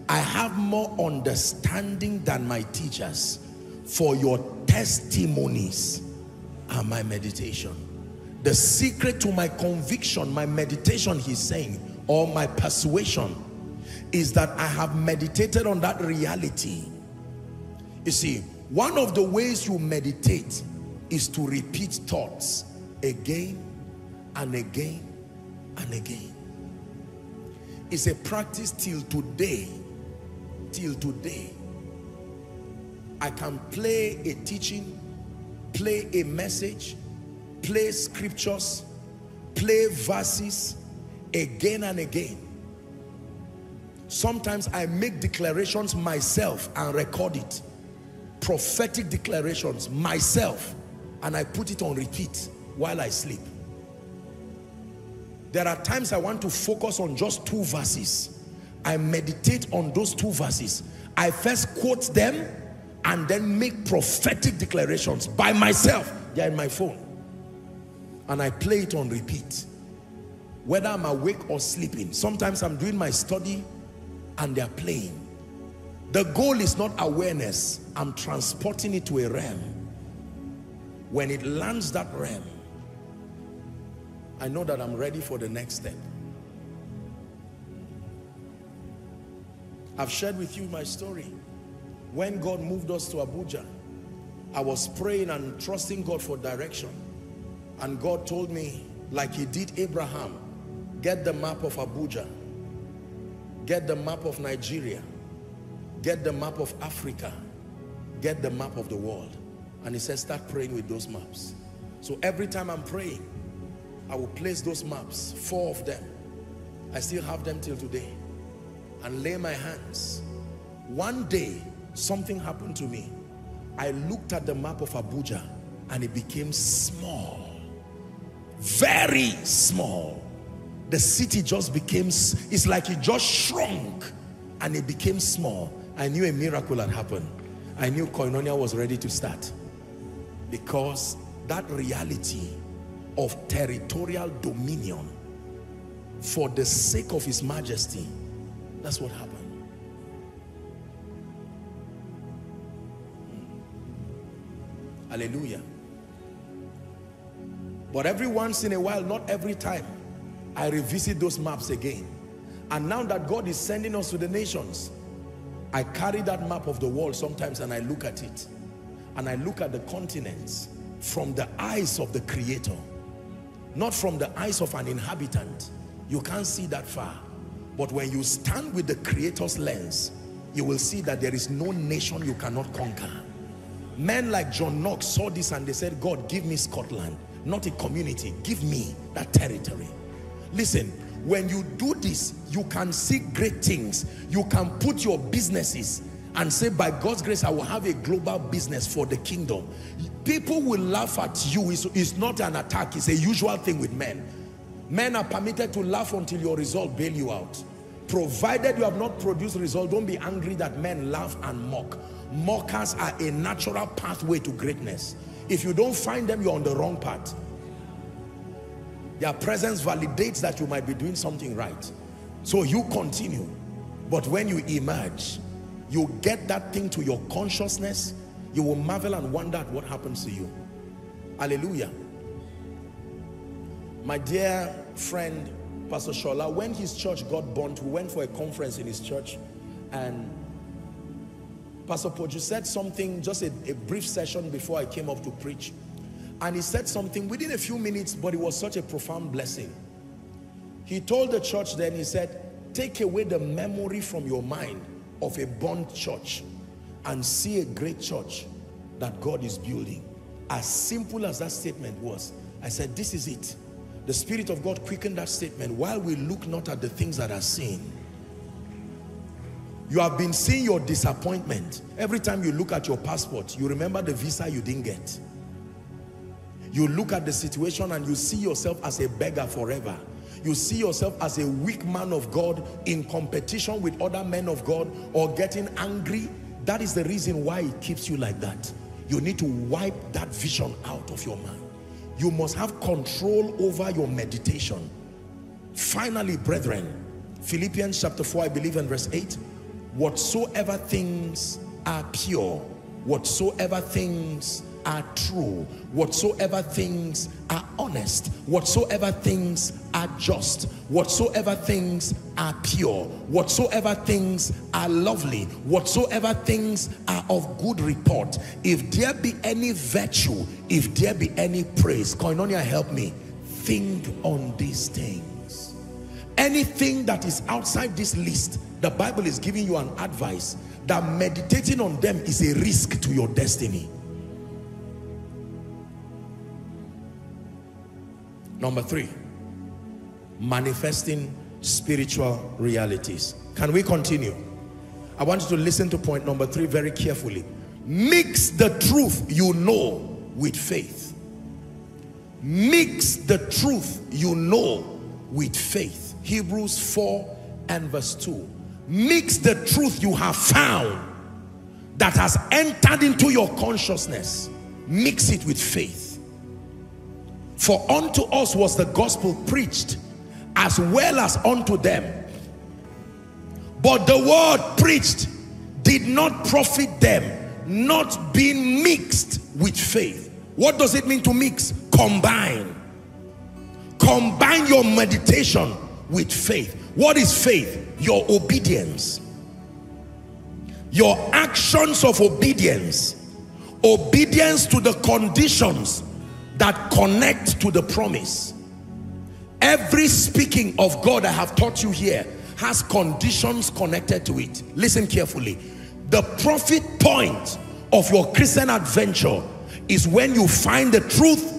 I have more understanding than my teachers, for your testimonies are my meditation. The secret to my conviction, my meditation, he's saying, or my persuasion is that I have meditated on that reality. You see, one of the ways you meditate is to repeat thoughts again and again and again. It's a practice till today. Till today, I can play a teaching, play a message, play scriptures, play verses again and again. Sometimes I make declarations myself and record it. Prophetic declarations myself, and I put it on repeat while I sleep. There are times I want to focus on just two verses. I meditate on those two verses. I first quote them and then make prophetic declarations by myself. They're in my phone. And I play it on repeat, whether I'm awake or sleeping. Sometimes I'm doing my study and they're playing. The goal is not awareness. I'm transporting it to a realm. When it lands that realm, I know that I'm ready for the next step. I've shared with you my story. When God moved us to Abuja, I was praying and trusting God for direction. And God told me, like he did Abraham, get the map of Abuja, get the map of Nigeria, get the map of Africa, get the map of the world. And he says, start praying with those maps. So every time I'm praying, I will place those maps, 4 of them. I still have them till today. And lay my hands. One day, something happened to me. I looked at the map of Abuja and it became small. Very small. The city just became, it's like it just shrunk and it became small. I knew a miracle had happened. I knew Koinonia was ready to start, because that reality of territorial dominion for the sake of His Majesty, that's what happened. Hallelujah. But every once in a while, not every time, I revisit those maps again. And now that God is sending us to the nations, I carry that map of the world sometimes and I look at it. And I look at the continents from the eyes of the Creator, not from the eyes of an inhabitant. You can't see that far. But when you stand with the Creator's lens, you will see that there is no nation you cannot conquer. Men like John Knox saw this and they said, God, give me Scotland. Not a community, give me that territory. Listen, when you do this, you can see great things. You can put your businesses and say, by God's grace, I will have a global business for the kingdom. People will laugh at you. It's not an attack, it's a usual thing with men. Men are permitted to laugh until your result bail you out. Provided you have not produced result, don't be angry that men laugh and mock. Mockers are a natural pathway to greatness. If you don't find them, you're on the wrong path. Their presence validates that you might be doing something right. So you continue. But when you emerge, you get that thing to your consciousness, you will marvel and wonder at what happens to you. Hallelujah. My dear friend, Pastor Shola, when his church got burnt, we went for a conference in his church, and Pastor Poju said something, just a brief session before I came up to preach. And he said something within a few minutes, but it was such a profound blessing. He told the church then, he said, take away the memory from your mind of a burnt church and see a great church that God is building. As simple as that statement was, I said, this is it. The Spirit of God quickened that statement, while we look not at the things that are seen. You have been seeing your disappointment. Every time you look at your passport, you remember the visa you didn't get. You look at the situation and you see yourself as a beggar forever. You see yourself as a weak man of God in competition with other men of God, or getting angry. That is the reason why it keeps you like that. You need to wipe that vision out of your mind. You must have control over your meditation. Finally, brethren, Philippians chapter 4, I believe, and verse 8. Whatsoever things are pure, whatsoever things are true, whatsoever things are honest, whatsoever things are just, whatsoever things are pure, whatsoever things are lovely, whatsoever things are of good report, if there be any virtue, if there be any praise, Koinonia, help me, think on these things. Anything that is outside this list, the Bible is giving you an advice that meditating on them is a risk to your destiny. Number three, manifesting spiritual realities. Can we continue? I want you to listen to point number three very carefully. Mix the truth you know with faith. Mix the truth you know with faith. Hebrews 4 and verse 2. Mix the truth you have found that has entered into your consciousness. Mix it with faith. For unto us was the gospel preached, as well as unto them. But the word preached did not profit them, not being mixed with faith. What does it mean to mix? Combine. Combine your meditation with faith. What is faith? Your obedience. Your actions of obedience. Obedience to the conditions that connect to the promise. Every speaking of God I have taught you here has conditions connected to it. Listen carefully. The profit point of your Christian adventure is when you find the truth,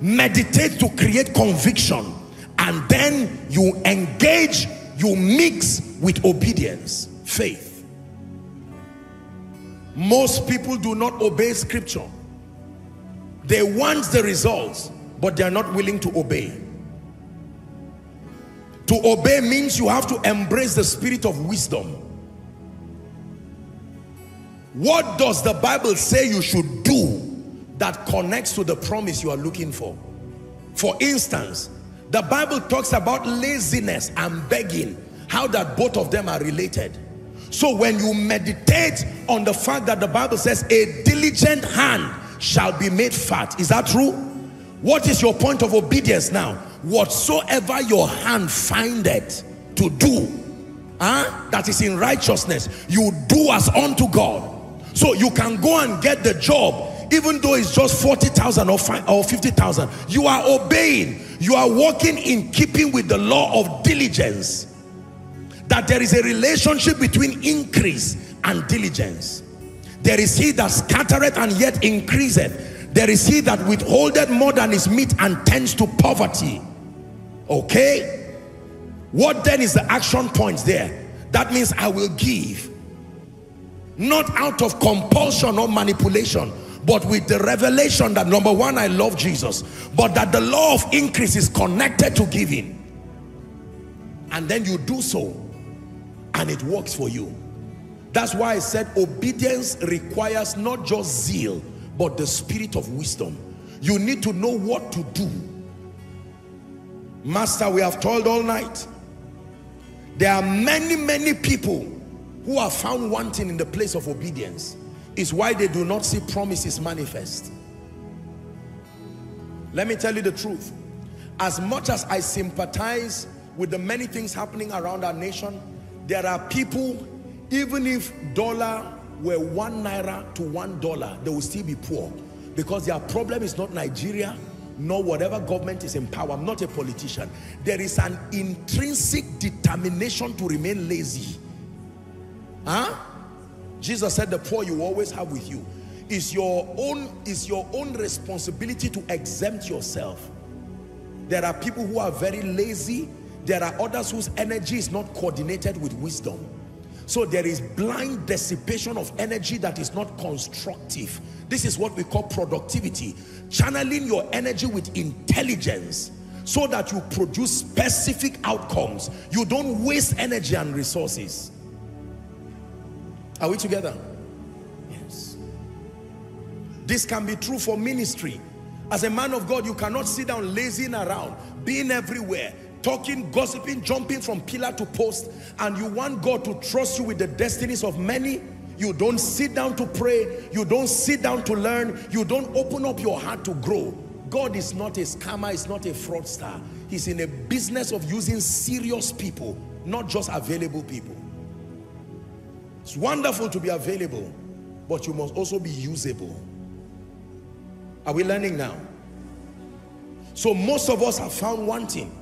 meditate to create conviction, and then you engage, you mix with obedience, faith. Most people do not obey scripture. They want the results, but they are not willing to obey. To obey means you have to embrace the spirit of wisdom. What does the Bible say you should do that connects to the promise you are looking for? For instance, the Bible talks about laziness and begging, how that both of them are related. So when you meditate on the fact that the Bible says a diligent hand shall be made fat. Is that true? What is your point of obedience now? Whatsoever your hand findeth to do, that is in righteousness, you do as unto God. So you can go and get the job, even though it's just 40,000 or 50,000. You are obeying. You are walking in keeping with the law of diligence. That there is a relationship between increase and diligence. There is he that scattereth and yet increaseth. There is he that withholdeth more than his meat and tends to poverty. Okay? What then is the action points there? That means I will give. Not out of compulsion or manipulation, but with the revelation that number one, I love Jesus, but that the law of increase is connected to giving. And then you do so, and it works for you. That's why I said obedience requires not just zeal, but the spirit of wisdom. You need to know what to do. Master, we have toiled all night. There are many, many people who are found wanting in the place of obedience. It's why they do not see promises manifest. Let me tell you the truth. As much as I sympathize with the many things happening around our nation, there are people, even if dollar were 1 naira to $1, they will still be poor, because their problem is not Nigeria, nor whatever government is in power. I'm not a politician. There is an intrinsic determination to remain lazy. Jesus said the poor you always have with you. It's your own responsibility to exempt yourself. There are people who are very lazy. There are others whose energy is not coordinated with wisdom. So there is blind dissipation of energy that is not constructive. This is what we call productivity. Channeling your energy with intelligence so that you produce specific outcomes. You don't waste energy and resources. Are we together? Yes. This can be true for ministry. As a man of God, you cannot sit down lazing around, being everywhere, talking, gossiping, jumping from pillar to post, and you want God to trust you with the destinies of many. You don't sit down to pray. You don't sit down to learn. You don't open up your heart to grow. God is not a scammer. He's not a fraudster. He's in a business of using serious people, not just available people. It's wonderful to be available, but you must also be usable. Are we learning now? So most of us have found wanting.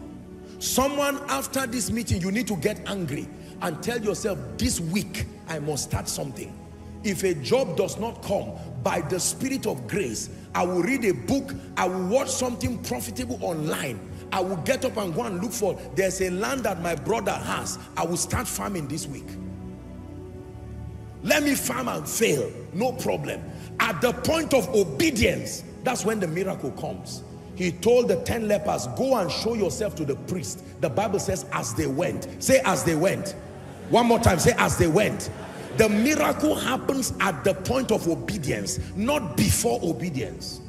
Someone after this meeting, you need to get angry and tell yourself, this week I must start something. If a job does not come, by the Spirit of grace, I will read a book, I will watch something profitable online, I will get up and go and look for, there's a land that my brother has, I will start farming this week. Let me farm and fail, no problem. At the point of obedience, that's when the miracle comes. He told the 10 lepers, go and show yourself to the priest. The Bible says, as they went. Say, as they went. One more time, say, as they went. The miracle happens at the point of obedience, not before obedience.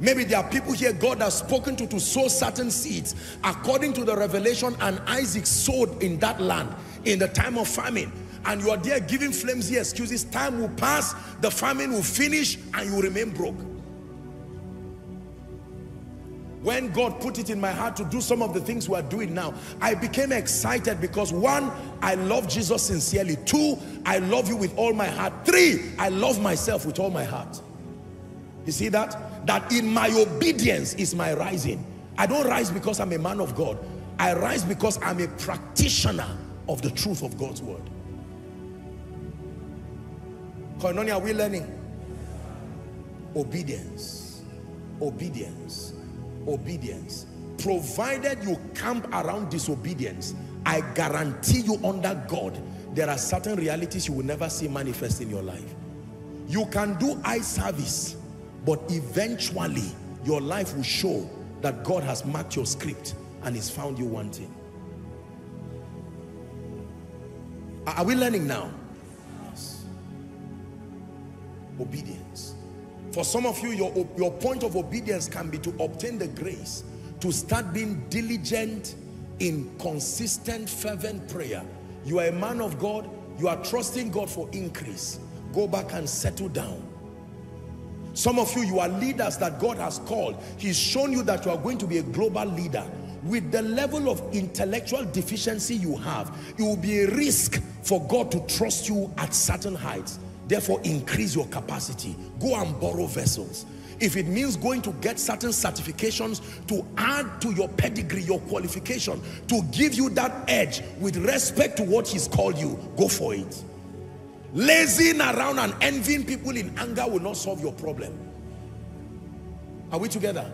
Maybe there are people here God has spoken to sow certain seeds. According to the revelation, and Isaac sowed in that land in the time of famine. And you are there giving flimsy excuses. Time will pass, the famine will finish, and you will remain broke. When God put it in my heart to do some of the things we are doing now, I became excited because 1, I love Jesus sincerely. 2, I love you with all my heart. 3, I love myself with all my heart. You see that? That in my obedience is my rising. I don't rise because I'm a man of God. I rise because I'm a practitioner of the truth of God's word. Koinonia, are we learning? Obedience. Obedience. Obedience. Provided you camp around disobedience, I guarantee you under God, there are certain realities you will never see manifest in your life. You can do eye service, but eventually your life will show that God has marked your script and has found you wanting. Are we learning now? Yes. Obedience. For some of you, your point of obedience can be to obtain the grace to start being diligent in consistent, fervent prayer. You are a man of God. You are trusting God for increase. Go back and settle down. Some of you, you are leaders that God has called. He's shown you that you are going to be a global leader. With the level of intellectual deficiency you have, it will be a risk for God to trust you at certain heights. Therefore, increase your capacity. Go and borrow vessels. If it means going to get certain certifications to add to your pedigree, your qualification, to give you that edge with respect to what he's called you, go for it. Lazing around and envying people in anger will not solve your problem. Are we together?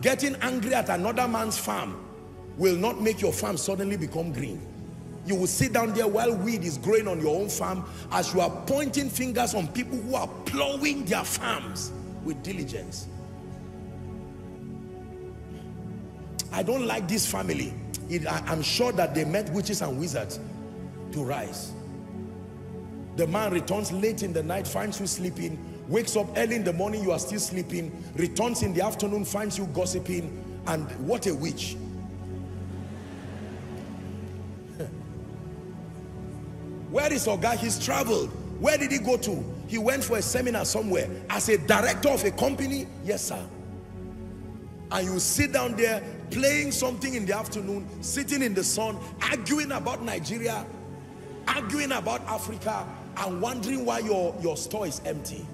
Getting angry at another man's farm will not make your farm suddenly become green. You will sit down there while weed is growing on your own farm as you are pointing fingers on people who are plowing their farms with diligence. I don't like this family. I'm sure that they met witches and wizards to rise. The man returns late in the night, finds you sleeping, wakes up early in the morning, you are still sleeping, returns in the afternoon, finds you gossiping, and what a witch. Where is Oga? He's traveled. Where did he go to? He went for a seminar somewhere as a director of a company. Yes, sir. And you sit down there playing something in the afternoon, sitting in the sun, arguing about Nigeria, arguing about Africa, and wondering why your store is empty.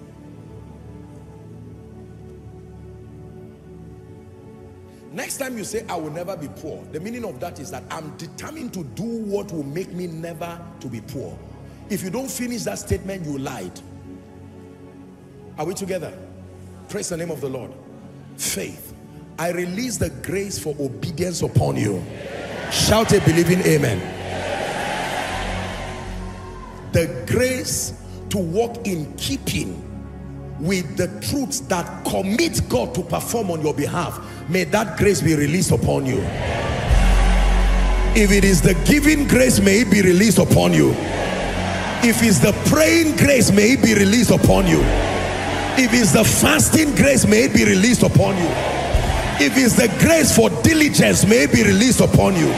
Next time you say, I will never be poor, the meaning of that is that I'm determined to do what will make me never to be poor. If you don't finish that statement, you lied. Are we together? Praise the name of the Lord. Faith. I release the grace for obedience upon you. Amen. Shout a believing amen. Amen. The grace to walk in keeping with the truths that commit God to perform on your behalf. May that grace be released upon you. If it is the giving grace, may it be released upon you. If it's the praying grace, may it be released upon you. If it's the fasting grace, may it be released upon you. If it's the grace for diligence, may it be released upon you.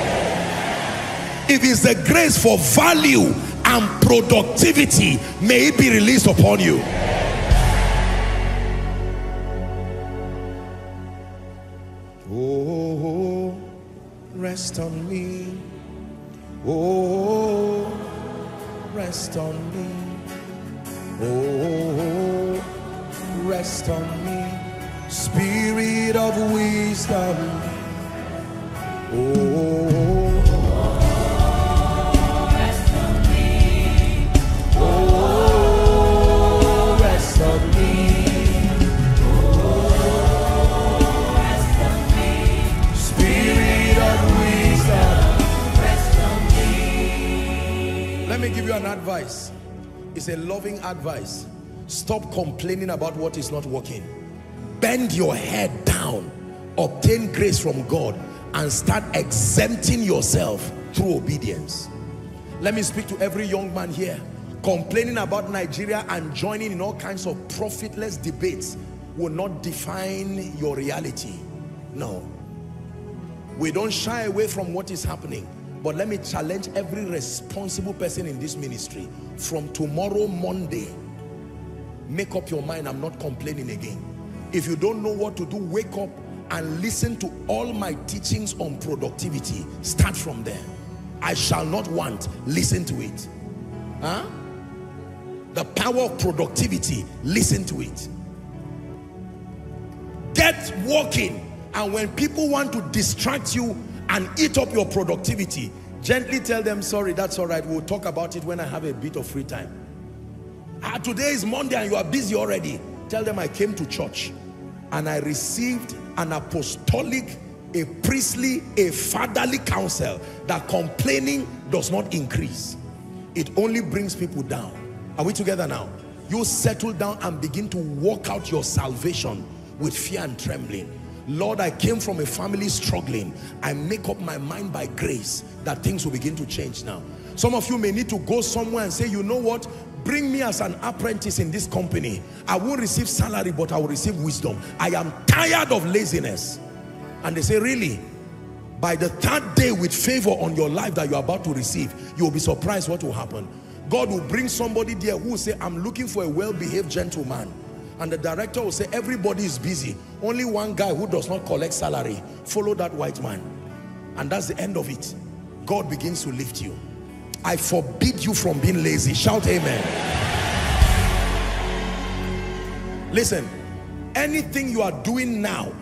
If it's the grace for value and productivity, may it be released upon you. Oh, rest on me. Oh, rest on me. Oh, rest on me. Spirit of wisdom. Oh, let me give you an advice. It's a loving advice. Stop complaining about what is not working. Bend your head down, obtain grace from God, and start exempting yourself through obedience. Let me speak to every young man here complaining about Nigeria and joining in all kinds of profitless debates will not define your reality. No, we don't shy away from what is happening. But let me challenge every responsible person in this ministry. From tomorrow, Monday, make up your mind, I'm not complaining again. If you don't know what to do, wake up and listen to all my teachings on productivity. Start from there. I shall not want. Listen to it. Huh? The power of productivity. Listen to it. Get working. And when people want to distract you and eat up your productivity, gently tell them, sorry, that's all right, we'll talk about it when I have a bit of free time. Ah, today is Monday and you are busy already. Tell them, I came to church and I received an apostolic, a priestly, a fatherly counsel that complaining does not increase. It only brings people down. Are we together now? You settle down and begin to walk out your salvation with fear and trembling. Lord, I came from a family struggling. I make up my mind by grace that things will begin to change now. Some of you may need to go somewhere and say, you know what? Bring me as an apprentice in this company. I won't receive salary, but I will receive wisdom. I am tired of laziness. And they say, really? By the third day with favor on your life that you're about to receive, you'll be surprised what will happen. God will bring somebody there who will say, I'm looking for a well-behaved gentleman. And the director will say, everybody is busy. Only one guy who does not collect salary. Follow that white man. And that's the end of it. God begins to lift you. I forbid you from being lazy. Shout amen. Listen, anything you are doing now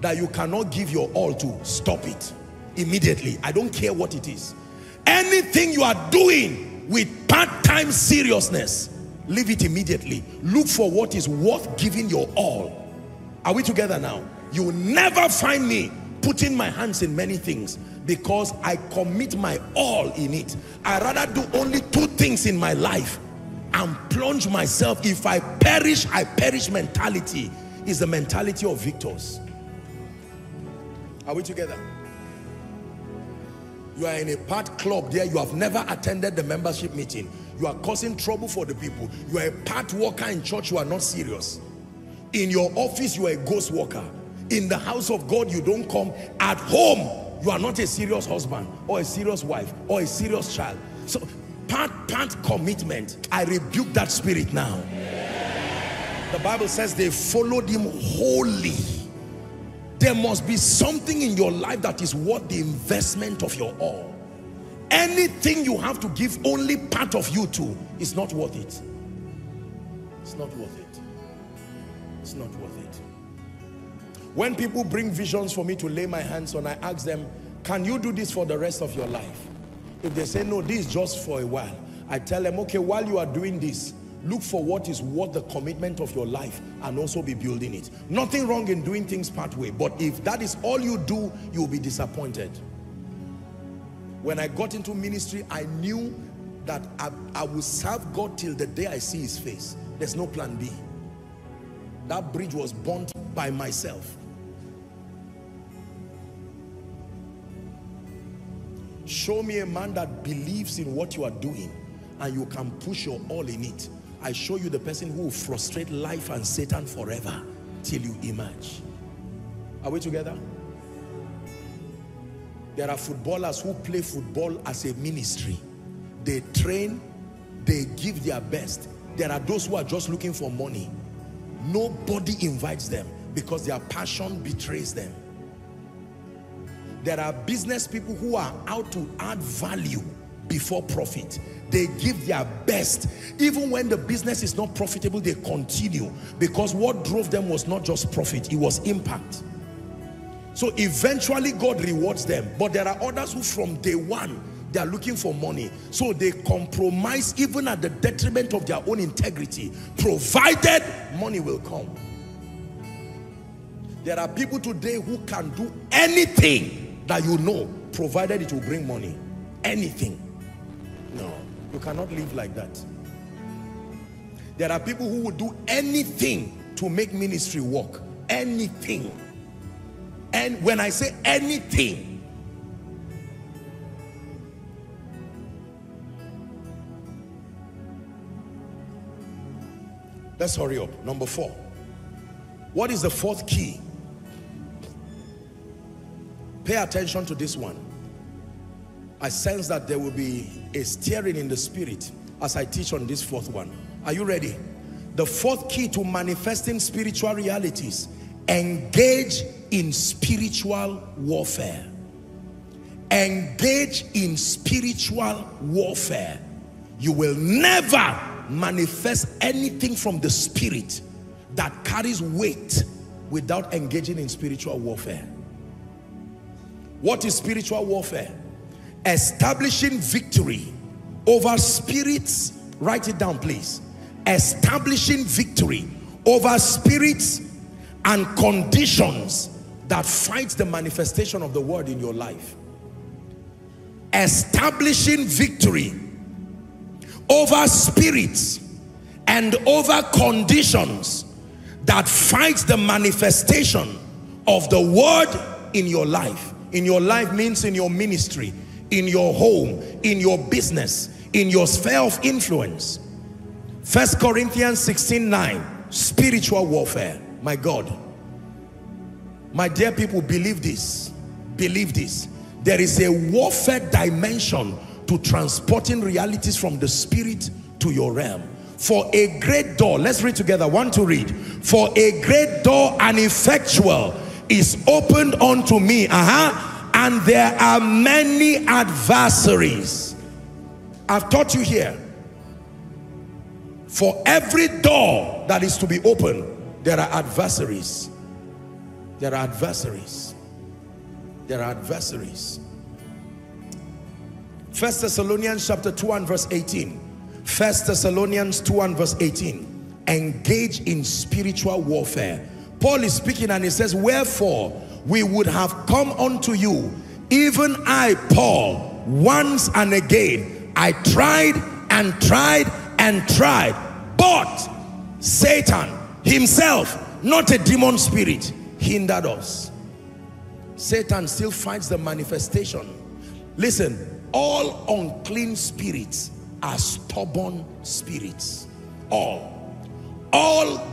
that you cannot give your all to, stop it immediately. I don't care what it is. Anything you are doing with part-time seriousness, leave it immediately. Look for what is worth giving your all. Are we together now? You will never find me putting my hands in many things because I commit my all in it. I rather do only two things in my life and plunge myself. If I perish, I perish mentality is the mentality of victors. Are we together? You are in a part club there. You have never attended the membership meeting. You are causing trouble for the people. You are a part worker in church. You are not serious. In your office, you are a ghost worker. In the house of God, you don't come. At home, you are not a serious husband or a serious wife or a serious child. So part commitment. I rebuke that spirit now. Yeah. The Bible says they followed him wholly. There must be something in your life that is worth the investment of your all. Anything you have to give only part of you to is not worth it. It's not worth it. It's not worth it. When people bring visions for me to lay my hands on, I ask them, can you do this for the rest of your life? If they say, no, this is just for a while, I tell them, okay, while you are doing this, look for what is worth the commitment of your life and also be building it. Nothing wrong in doing things part way, but if that is all you do, you'll be disappointed. When I got into ministry, I knew that I would serve God till the day I see his face. There's no plan B. That bridge was burnt by myself. Show me a man that believes in what you are doing and you can push your all in it. I show you the person who will frustrate life and Satan forever till you emerge. Are we together? There are footballers who play football as a ministry. They train, They give their best. There are those who are just looking for money. Nobody invites them because their passion betrays them. There are business people who are out to add value before profit. They give their best. Even when the business is not profitable, they continue, because what drove them was not just profit, it was impact. So eventually God rewards them. But there are others who from day one, they are looking for money. So they compromise even at the detriment of their own integrity, provided money will come. There are people today who can do anything that you know, provided it will bring money. Anything. No, you cannot live like that. There are people who will do anything to make ministry work. Anything. And when I say anything, let's hurry up. Number four. What is the fourth key? Pay attention to this one. I sense that there will be a stirring in the spirit as I teach on this fourth one. Are you ready? The fourth key to manifesting spiritual realities: engage in spiritual warfare. Engage in spiritual warfare. You will never manifest anything from the spirit that carries weight without engaging in spiritual warfare. What is spiritual warfare? Establishing victory over spirits. Write it down, please. Establishing victory over spirits and conditions that fight the manifestation of the word in your life. Establishing victory over spirits and over conditions that fight the manifestation of the word in your life. In your life means in your ministry, in your home, in your business, in your sphere of influence. 1 Corinthians 16:9, spiritual warfare. My God, my dear people, believe this, believe this. There is a warfare dimension to transporting realities from the spirit to your realm. For a great door, let's read together, one to read. For a great door and effectual is opened unto me, and there are many adversaries. I've taught you here, for every door that is to be opened, there are adversaries. There are adversaries. There are adversaries. 1 Thessalonians 2:18. 1 Thessalonians 2:18. Engage in spiritual warfare. Paul is speaking and he says, wherefore we would have come unto you, even I, Paul, once and again. I tried and tried and tried, but Satan himself, not a demon spirit, hindered us. Satan still fights the manifestation. Listen. All unclean spirits are stubborn spirits. All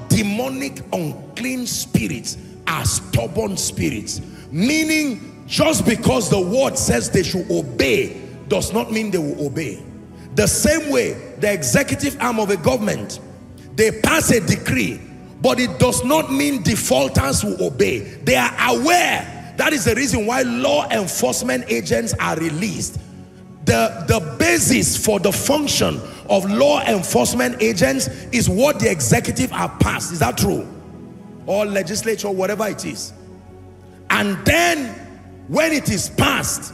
demonic unclean spirits are stubborn spirits. Meaning, just because the word says they should obey, does not mean they will obey. The same way, the executive arm of a government, they pass a decree, but it does not mean defaulters will obey. They are aware. That is the reason why law enforcement agents are released. The basis for the function of law enforcement agents is what the executive have passed. Is that true? Or legislature, whatever it is. And then when it is passed,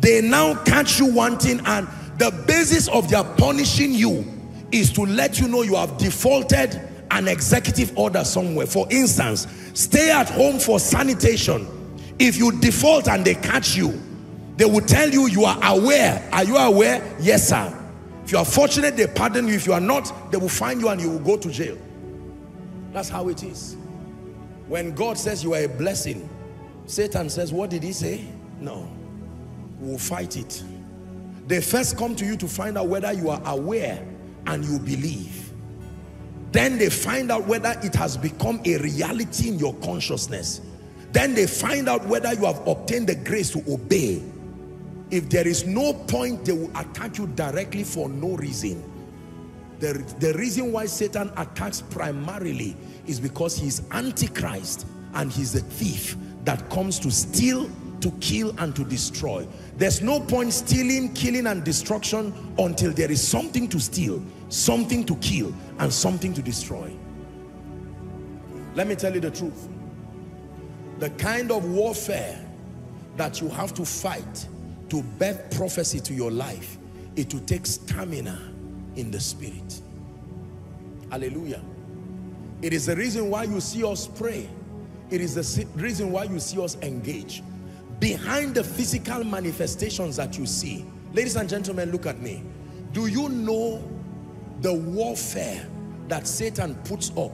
they now catch you wanting, and the basis of their punishing you is to let you know you have defaulted an executive order somewhere. For instance, stay at home for sanitation. If you default and they catch you, they will tell you, you are aware. Are you aware? Yes, sir. If you are fortunate, they pardon you. If you are not, they will find you and you will go to jail. That's how it is. When God says you are a blessing, Satan says, what did he say? No. We will fight it. They first come to you to find out whether you are aware and you believe. Then they find out whether it has become a reality in your consciousness. Then they find out whether you have obtained the grace to obey. If there is no point, they will attack you directly for no reason. The reason why Satan attacks primarily is because he's Antichrist and he's a thief that comes to steal, to kill, and to destroy. There's no point stealing, killing, and destruction until there is something to steal, something to kill, and something to destroy. Let me tell you the truth. The kind of warfare that you have to fight to birth prophecy to your life, it will take stamina in the spirit. Hallelujah. It is the reason why you see us pray. It is the reason why you see us engage. Behind the physical manifestations that you see, ladies and gentlemen, look at me. Do you know the warfare that Satan puts up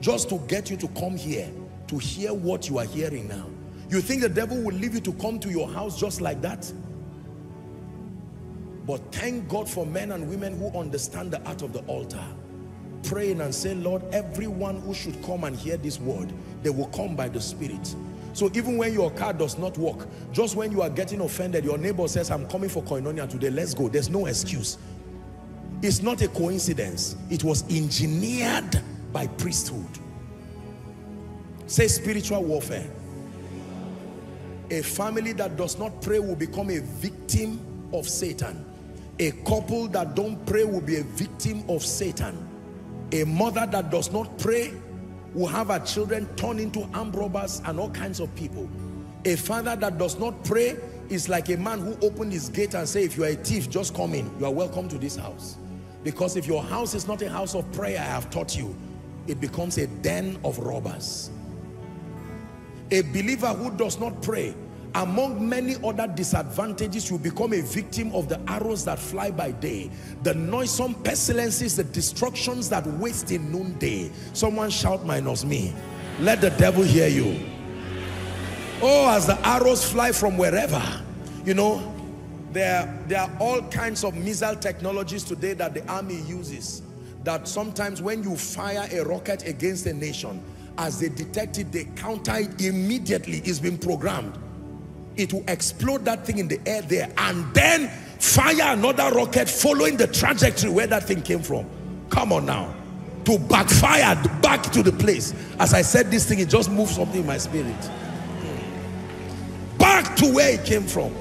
just to get you to come here, to hear what you are hearing now? You think the devil will leave you to come to your house just like that? But thank God for men and women who understand the art of the altar, praying and saying, Lord, everyone who should come and hear this word, they will come by the Spirit. So even when your car does not work, just when you are getting offended, your neighbor says, I'm coming for Koinonia today, let's go. There's no excuse. It's not a coincidence. It was engineered by priesthood. Say spiritual warfare. A family that does not pray will become a victim of Satan. A couple that don't pray will be a victim of Satan. A mother that does not pray will have her children turn into armed robbers and all kinds of people. A father that does not pray is like a man who opened his gate and said, if you are a thief, just come in. You are welcome to this house. Because if your house is not a house of prayer, I have taught you, it becomes a den of robbers. A believer who does not pray, among many other disadvantages, you become a victim of the arrows that fly by day, the noisome pestilences, the destructions that waste in noonday. Someone shout minus me. Let the devil hear you. Oh, as the arrows fly from wherever, you know, there are all kinds of missile technologies today that the army uses, that sometimes when you fire a rocket against a nation, as they detect it, they counter it immediately. It's been programmed. It will explode that thing in the air there and then fire another rocket following the trajectory where that thing came from. Come on now. To backfire back to the place. As I said this thing, it just moved something in my spirit. Back to where it came from.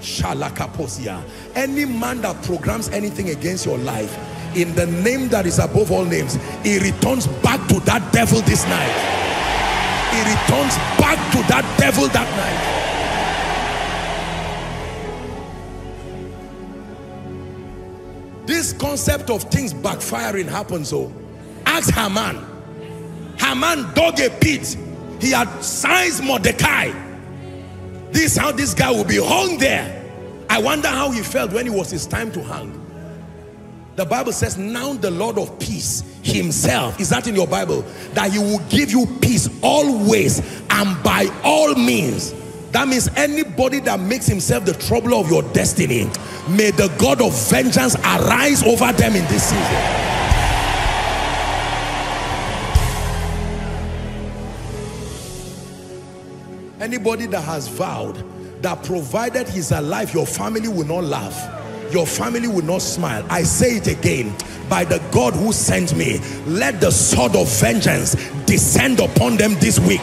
Shalakaposia. Any man that programs anything against your life, in the name that is above all names, he returns back to that devil this night. He returns back to that devil that night. This concept of things backfiring happens. So ask Haman. Haman dug a pit. He had sized Mordecai. This is how this guy will be hung there. I wonder how he felt when it was his time to hang. The Bible says, now the Lord of peace himself, is that in your Bible? That he will give you peace always and by all means. That means anybody that makes himself the trouble of your destiny, may the God of vengeance arise over them in this season. Anybody that has vowed that provided he's alive, your family will not laugh, your family will not smile. I say it again, by the God who sent me, let the sword of vengeance descend upon them this week.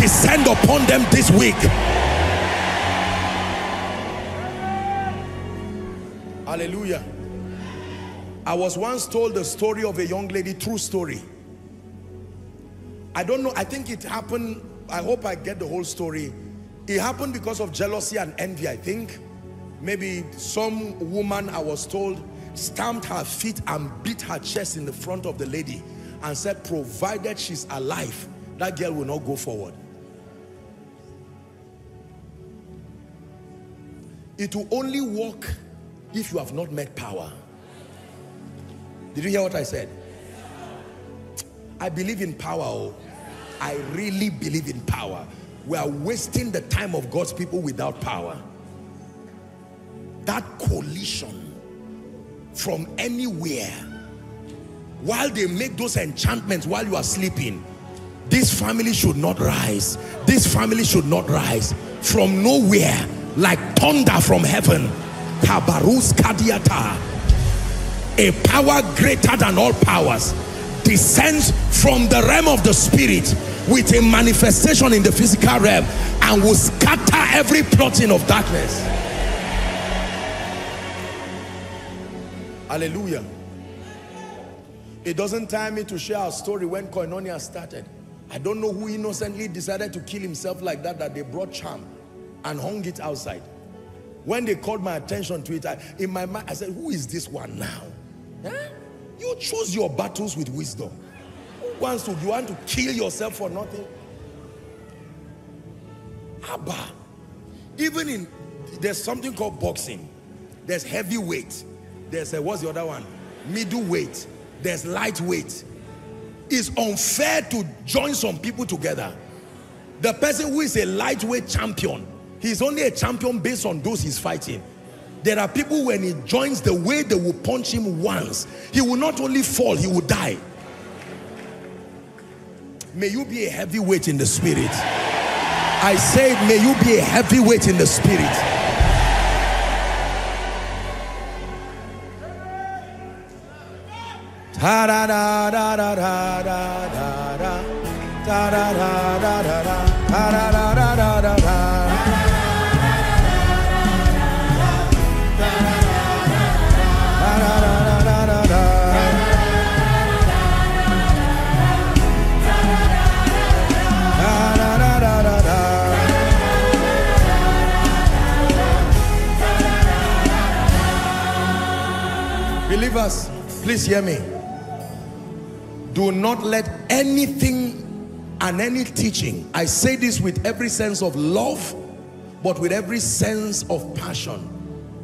Descend upon them this week. Hallelujah. I was once told the story of a young lady, true story. I don't know, I think it happened, I hope I get the whole story. It happened because of jealousy and envy, I think. Maybe some woman, I was told, stamped her feet and beat her chest in the front of the lady and said, provided she's alive, that girl will not go forward. It will only work if you have not met power. Did you hear what I said? I believe in power. Oh, I really believe in power. We are wasting the time of God's people without power. That coalition from anywhere, while they make those enchantments while you are sleeping, this family should not rise. This family should not rise. From nowhere, like thunder from heaven. Kabarus Kadiata. a power greater than all powers descends from the realm of the spirit with a manifestation in the physical realm and will scatter every plotting of darkness. Hallelujah. It doesn't tire me to share our story when Koinonia started. I don't know who innocently decided to kill himself like that, that they brought charm and hung it outside. When they called my attention to it, in my mind, I said, who is this one now? Huh? You choose your battles with wisdom. Who wants to, you want to kill yourself for nothing? Abba. Even in, there's something called boxing. There's heavyweight. There's, what's the other one? Middleweight. There's lightweight. It's unfair to join some people together. The person who is a lightweight champion, he's only a champion based on those he's fighting. There are people when he joins, the way they will punch him once, he will not only fall, he will die. May you be a heavyweight in the spirit. I said, may you be a heavyweight in the spirit. Believers, please hear me. Do not let anything and any teaching, I say this with every sense of love, but with every sense of passion,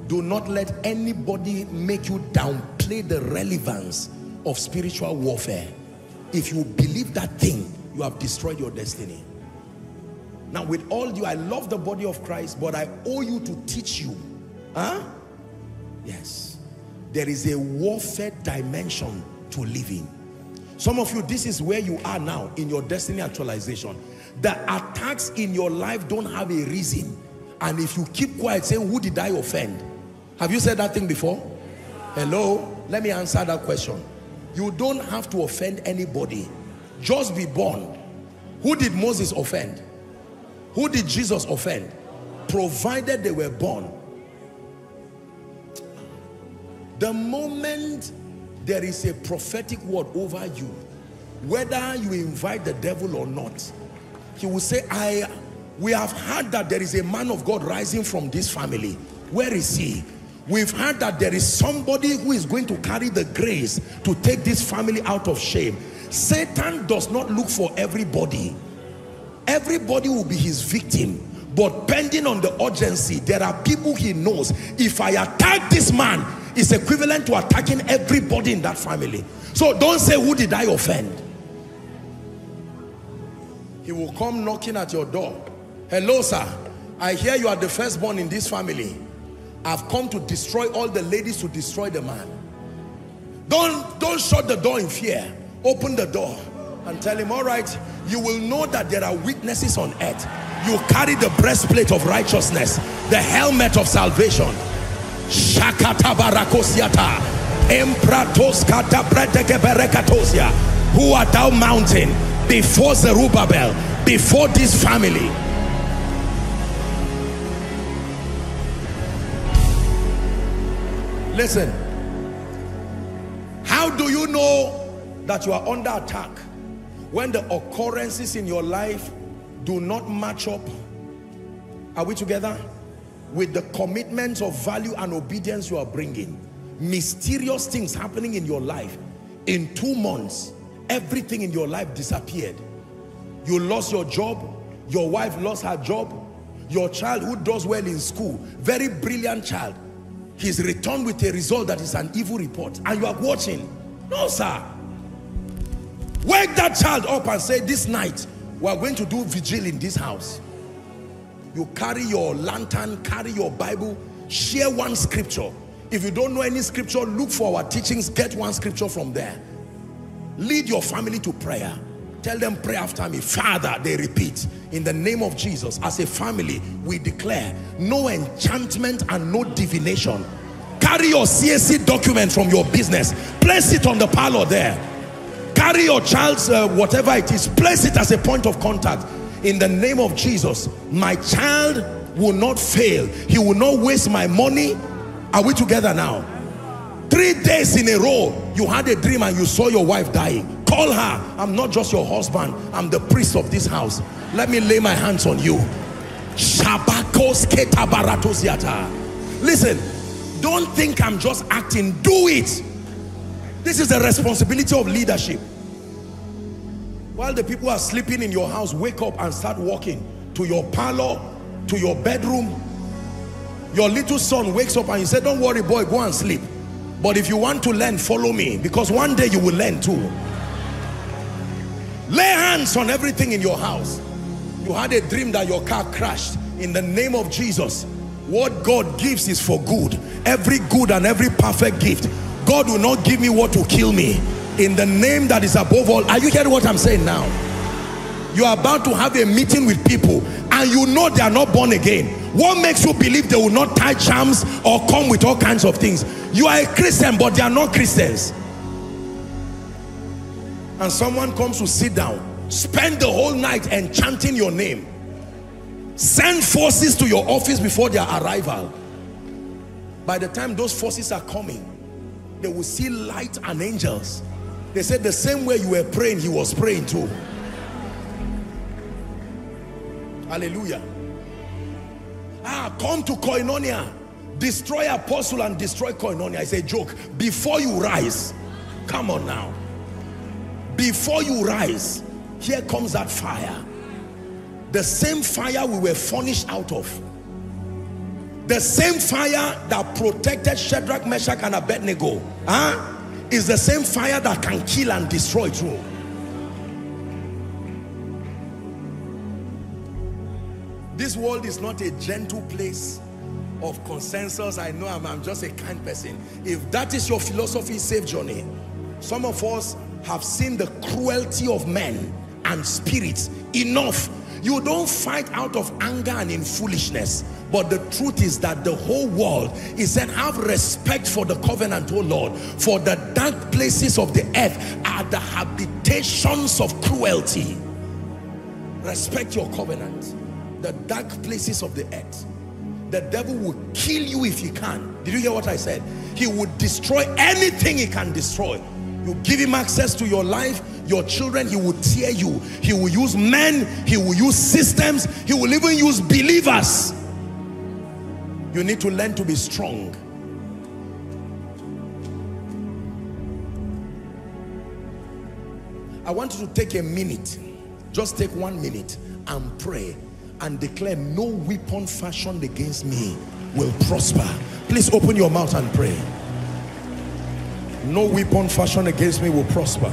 do not let anybody make you downplay the relevance of spiritual warfare. If you believe that thing, you have destroyed your destiny. Now with all you, I love the body of Christ, but I owe you to teach you. Huh? Yes. There is a warfare dimension to live in. Some of you, this is where you are now in your destiny actualization. The attacks in your life don't have a reason. And if you keep quiet saying, who did I offend? Have you said that thing before? Hello? Let me answer that question. You don't have to offend anybody. Just be born. Who did Moses offend? Who did Jesus offend? Provided they were born. The moment there is a prophetic word over you, whether you invite the devil or not, he will say, we have heard that there is a man of God rising from this family. Where is he? We've heard that there is somebody who is going to carry the grace to take this family out of shame. Satan does not look for everybody. Everybody will be his victim. But pending on the urgency, there are people he knows. If I attack this man, it's equivalent to attacking everybody in that family. So don't say, who did I offend? He will come knocking at your door. Hello, sir. I hear you are the firstborn in this family. I've come to destroy all the ladies, to destroy the man. Don't shut the door in fear. Open the door and tell him, all right, you will know that there are witnesses on earth. You carry the breastplate of righteousness, the helmet of salvation. Shakata barakosiata, empratos kata preteke berekatosia. Who art thou mountain before Zerubbabel, before this family? Listen, how do you know that you are under attack? When the occurrences in your life do not match up, are we together? With the commitments of value and obedience you are bringing. Mysterious things happening in your life. In 2 months, everything in your life disappeared. You lost your job, your wife lost her job, your child who does well in school, very brilliant child, he's returned with a result that is an evil report, and you are watching. No, sir. Wake that child up and say, this night, we are going to do vigil in this house. You carry your lantern, carry your Bible, share one scripture. If you don't know any scripture, look for our teachings, get one scripture from there. Lead your family to prayer. Tell them, pray after me. Father, they repeat, in the name of Jesus, as a family, we declare no enchantment and no divination. Carry your CAC document from your business, place it on the parlor there. Carry your child's whatever it is, place it as a point of contact. In the name of Jesus, my child will not fail. He will not waste my money. Are we together now? 3 days in a row, you had a dream and you saw your wife dying. Call her. I'm not just your husband. I'm the priest of this house. Let me lay my hands on you. Listen, don't think I'm just acting. Do it. This is the responsibility of leadership. While the people are sleeping in your house, wake up and start walking to your parlor, to your bedroom. Your little son wakes up and you say, don't worry boy, go and sleep. But if you want to learn, follow me, because one day you will learn too. Lay hands on everything in your house. You had a dream that your car crashed. In the name of Jesus, what God gives is for good. Every good and every perfect gift. God will not give me what will kill me. In the name that is above all. Are you hearing what I'm saying now? You are about to have a meeting with people and you know they are not born again. What makes you believe they will not tie charms or come with all kinds of things? You are a Christian, but they are not Christians. And someone comes to sit down, spend the whole night enchanting your name. Send forces to your office before their arrival. By the time those forces are coming, they will see light and angels. They said the same way you were praying, he was praying too. Hallelujah. Come to Koinonia. Destroy apostle and destroy Koinonia. It's a joke. Before you rise, come on now. Before you rise, here comes that fire. The same fire we were furnished out of. The same fire that protected Shadrach, Meshach, and Abednego is the same fire that can kill and destroy too. This world is not a gentle place of consensus. I know I'm just a kind person. If that is your philosophy, safe journey. Some of us have seen the cruelty of men and spirits. Enough. You don't fight out of anger and in foolishness. But the truth is that the whole world is saying, have respect for the covenant, O Lord. For the dark places of the earth are the habitations of cruelty. Respect your covenant. The dark places of the earth. The devil will kill you if he can. Did you hear what I said? He would destroy anything he can destroy. You give him access to your life, your children, he will tear you. He will use men, he will use systems, he will even use believers. You need to learn to be strong. I want you to take a minute, just take 1 minute and pray and declare, no weapon fashioned against me will prosper. Please open your mouth and pray. No weapon fashioned against me will prosper.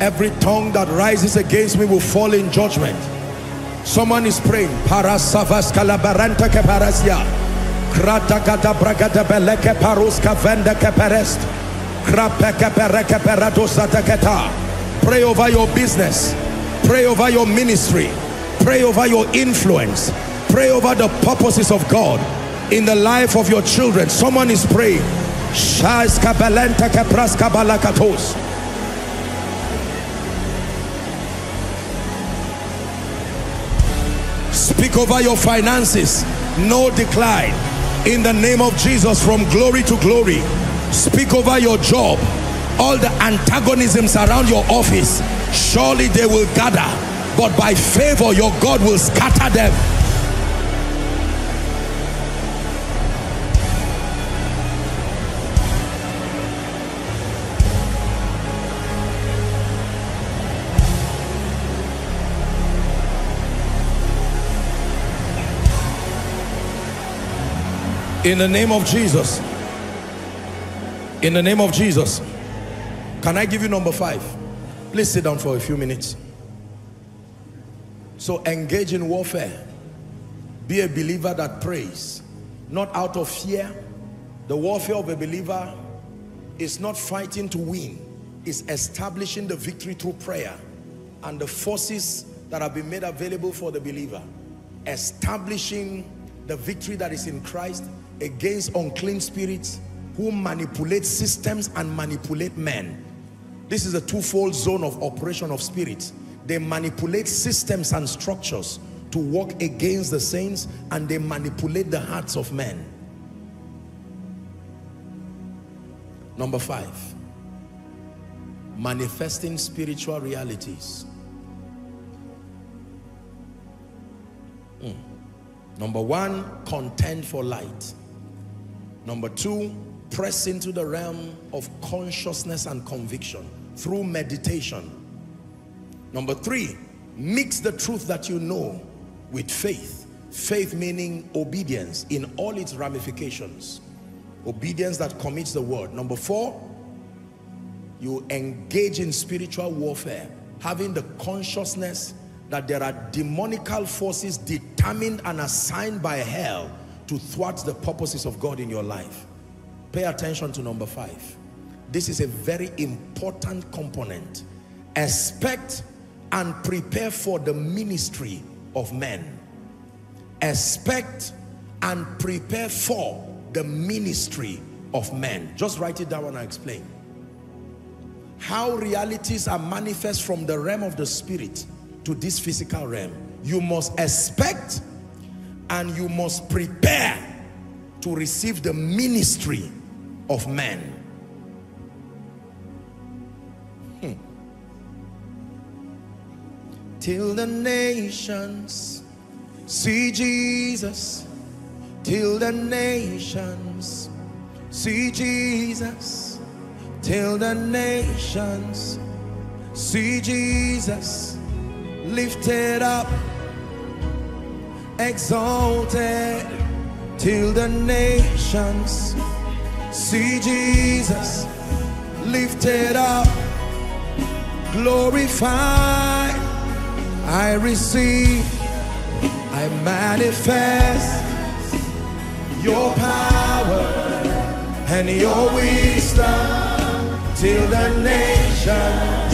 Every tongue that rises against me will fall in judgment. Someone is praying. Pray over your business. Pray over your ministry. Pray over your influence. Pray over the purposes of God in the life of your children. Someone is praying. Speak over your finances. No decline. In the name of Jesus, from glory to glory. Speak over your job. All the antagonisms around your office, surely they will gather, but by favor your God will scatter them. In the name of Jesus. In the name of Jesus. Can I give you number 5? Please sit down for a few minutes. So engage in warfare. Be a believer that prays, not out of fear. The warfare of a believer is not fighting to win, it's establishing the victory through prayer and the forces that have been made available for the believer. Establishing the victory that is in Christ against unclean spirits who manipulate systems and manipulate men. This is a twofold zone of operation of spirits. They manipulate systems and structures to work against the saints, and they manipulate the hearts of men. Number 5, manifesting spiritual realities. Number 1, contend for light. Number 2, press into the realm of consciousness and conviction through meditation. Number 3, mix the truth that you know with faith. Faith meaning obedience in all its ramifications. Obedience that commits the word. Number 4, you engage in spiritual warfare, having the consciousness that there are demonical forces determined and assigned by hell to thwart the purposes of God in your life. Pay attention to number 5. This is a very important component. Expect and prepare for the ministry of men. Expect and prepare for the ministry of men. Just write it down and I'll explain. How realities are manifest from the realm of the spirit to this physical realm. You must expect and you must prepare to receive the ministry of man. Till the nations see Jesus, till the nations see Jesus, till the nations see Jesus, lifted up, exalted, till the nations see Jesus, lifted up, glorified. I receive, I manifest your power and your wisdom, till the nations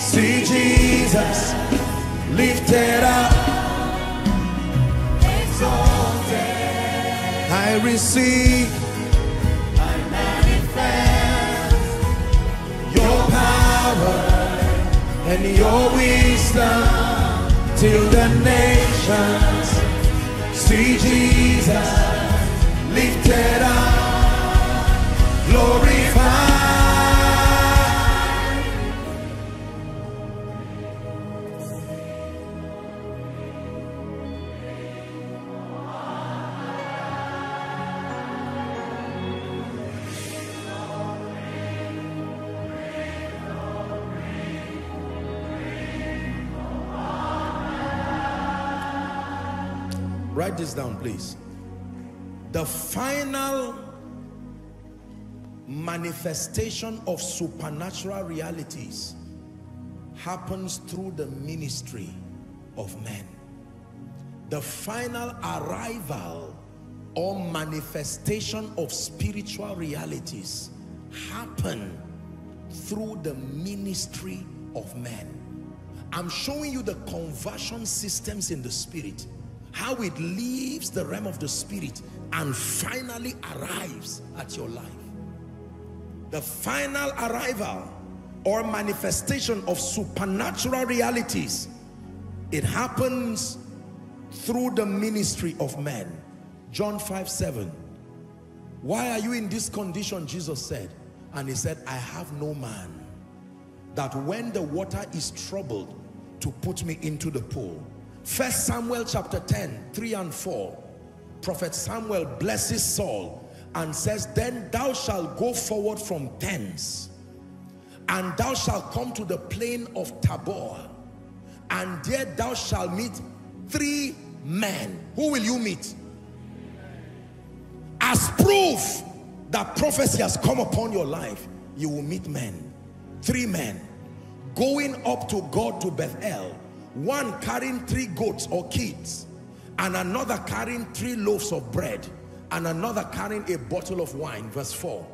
see Jesus, lifted up, exalted. I receive, I manifest your power and your wisdom, till the nations see Jesus, lifted up, glorified. Write this down, please. The final manifestation of supernatural realities happens through the ministry of men. The final arrival or manifestation of spiritual realities happen through the ministry of men. I'm showing you the conversion systems in the spirit, how it leaves the realm of the spirit and finally arrives at your life. The final arrival or manifestation of supernatural realities, it happens through the ministry of men. John 5:7. Why are you in this condition? Jesus said, and he said, I have no man that when the water is troubled to put me into the pool. 1 Samuel chapter 10, 3 and 4. Prophet Samuel blesses Saul and says, then thou shalt go forward from thence, and thou shalt come to the plain of Tabor, and there thou shalt meet 3 men. Who will you meet? As proof that prophecy has come upon your life, you will meet men. 3 men going up to God to Bethel, one carrying 3 goats or kids, and another carrying 3 loaves of bread, and another carrying a bottle of wine. Verse 4.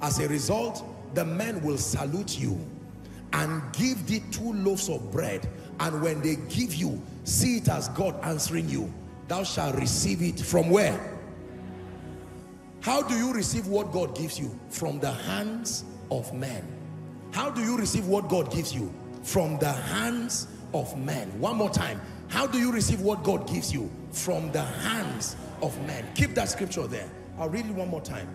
As a result, the men will salute you and give thee 2 loaves of bread, and when they give you, see it as God answering you. thou shalt receive it from where? How do you receive what God gives you? From the hands of men. How do you receive what God gives you? From the hands of men. One more time. How do you receive what God gives you? From the hands of men. Keep that scripture there. I'll read it one more time.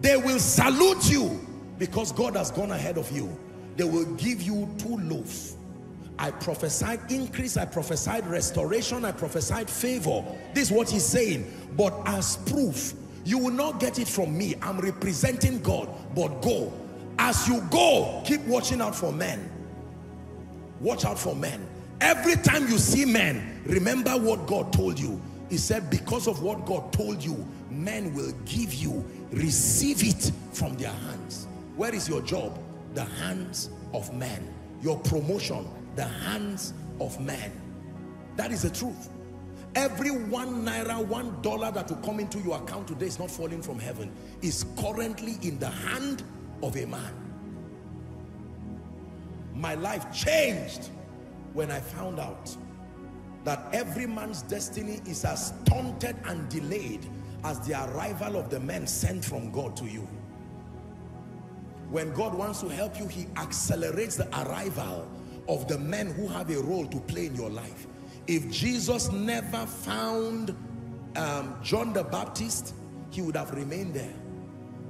They will salute you because God has gone ahead of you. They will give you two loaves. I prophesied increase, I prophesied restoration, I prophesied favor. This is what he's saying. But as proof, you will not get it from me. I'm representing God. But go. As you go, keep watching out for men. Watch out for men. Every time you see men, remember what God told you. He said, because of what God told you, men will give you, receive it from their hands. Where is your job? The hands of men. Your promotion, the hands of men. That is the truth. Every $1, $1 that will come into your account today is not falling from heaven. It's currently in the hand of a man. My life changed when I found out that every man's destiny is as stunted and delayed as the arrival of the men sent from God to you. When God wants to help you, he accelerates the arrival of the men who have a role to play in your life. If Jesus never found John the Baptist, he would have remained there.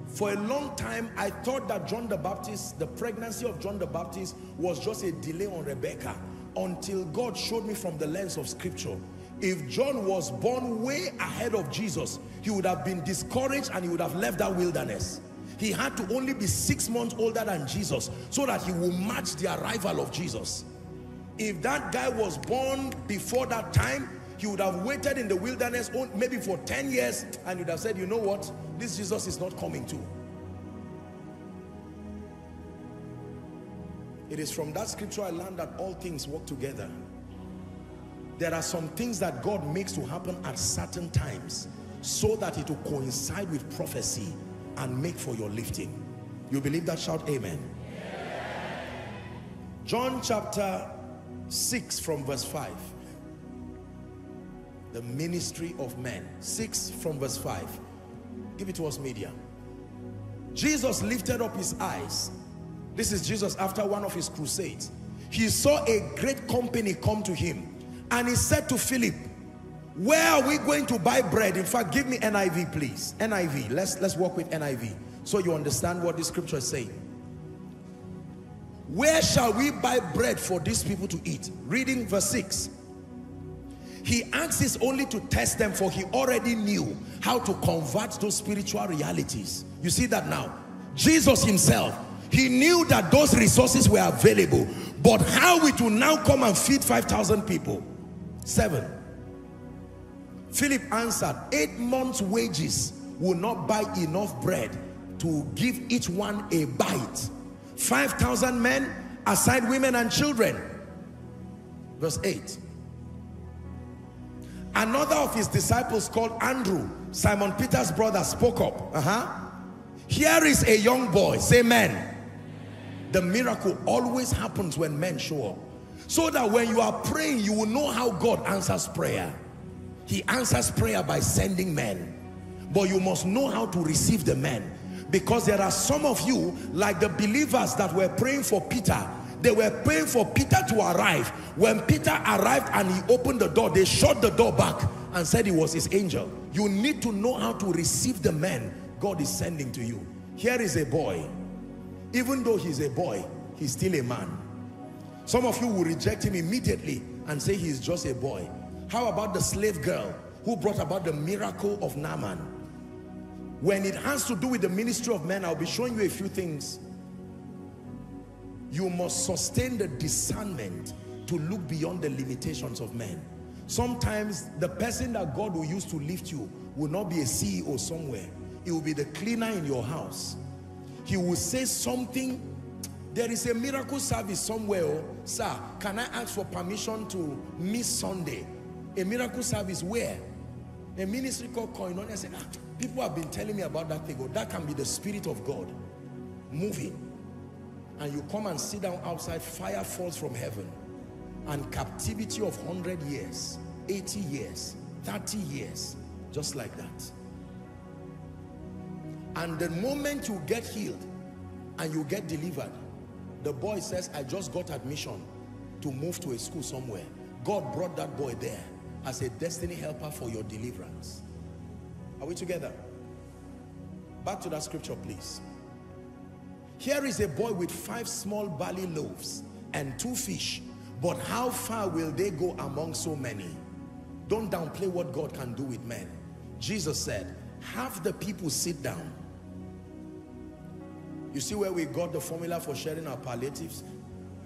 For a long time, I thought that John the Baptist, the pregnancy of John the Baptist was just a delay on Rebecca, until God showed me from the lens of scripture. If John was born way ahead of Jesus, he would have been discouraged and he would have left that wilderness. He had to only be 6 months older than Jesus so that he will match the arrival of Jesus. If that guy was born before that time, he would have waited in the wilderness maybe for 10 years and would have said, you know what, this Jesus is not coming too. It is from that scripture I learned that all things work together. There are some things that God makes to happen at certain times so that it will coincide with prophecy and make for your lifting. You believe that? Shout amen. Yeah. John chapter 6 from verse 5. The ministry of men. 6 from verse 5. Give it to us, media. Jesus lifted up his eyes. This is Jesus after one of his crusades. He saw a great company come to him and he said to Philip, where are we going to buy bread? In fact, give me NIV, please. NIV. Let's work with NIV so you understand what this scripture is saying. Where shall we buy bread for these people to eat? Reading verse 6. He asks this only to test them, for he already knew how to convert those spiritual realities. You see that now? Jesus himself, he knew that those resources were available, but how it will now come and feed 5,000 people. 7. Philip answered, 8 months' wages will not buy enough bread to give each one a bite. 5,000 men, aside women and children. Verse 8. Another of his disciples called Andrew, Simon Peter's brother, spoke up. Here is a young boy. Say men. The miracle always happens when men show up. So that when you are praying, you will know how God answers prayer. He answers prayer by sending men. But you must know how to receive the men. Because there are some of you, like the believers that were praying for Peter. They were praying for Peter to arrive. When Peter arrived and he opened the door, they shut the door back and said he was his angel. You need to know how to receive the men God is sending to you. Here is a boy. Even though he's a boy, he's still a man. Some of you will reject him immediately and say he's just a boy. How about the slave girl who brought about the miracle of Naaman? When it has to do with the ministry of men, I'll be showing you a few things. You must sustain the discernment to look beyond the limitations of men. Sometimes the person that God will use to lift you will not be a CEO somewhere. It will be the cleaner in your house. He will say something. There is a miracle service somewhere. Oh, sir, can I ask for permission to miss Sunday? A miracle service where? A ministry called Koinonia. I said, people have been telling me about that thing. Oh, that can be the Spirit of God moving. And you come and sit down outside, fire falls from heaven and captivity of 100 years 80 years, 30 years, just like that. And the moment you get healed and you get delivered, the boy says, I just got admission to move to a school somewhere. God brought that boy there as a destiny helper for your deliverance. Are we together? Back to that scripture, please. Here is a boy with 5 small barley loaves and 2 fish, but how far will they go among so many? Don't downplay what God can do with men. Jesus said, have the people sit down. You see where we got the formula for sharing our palliatives?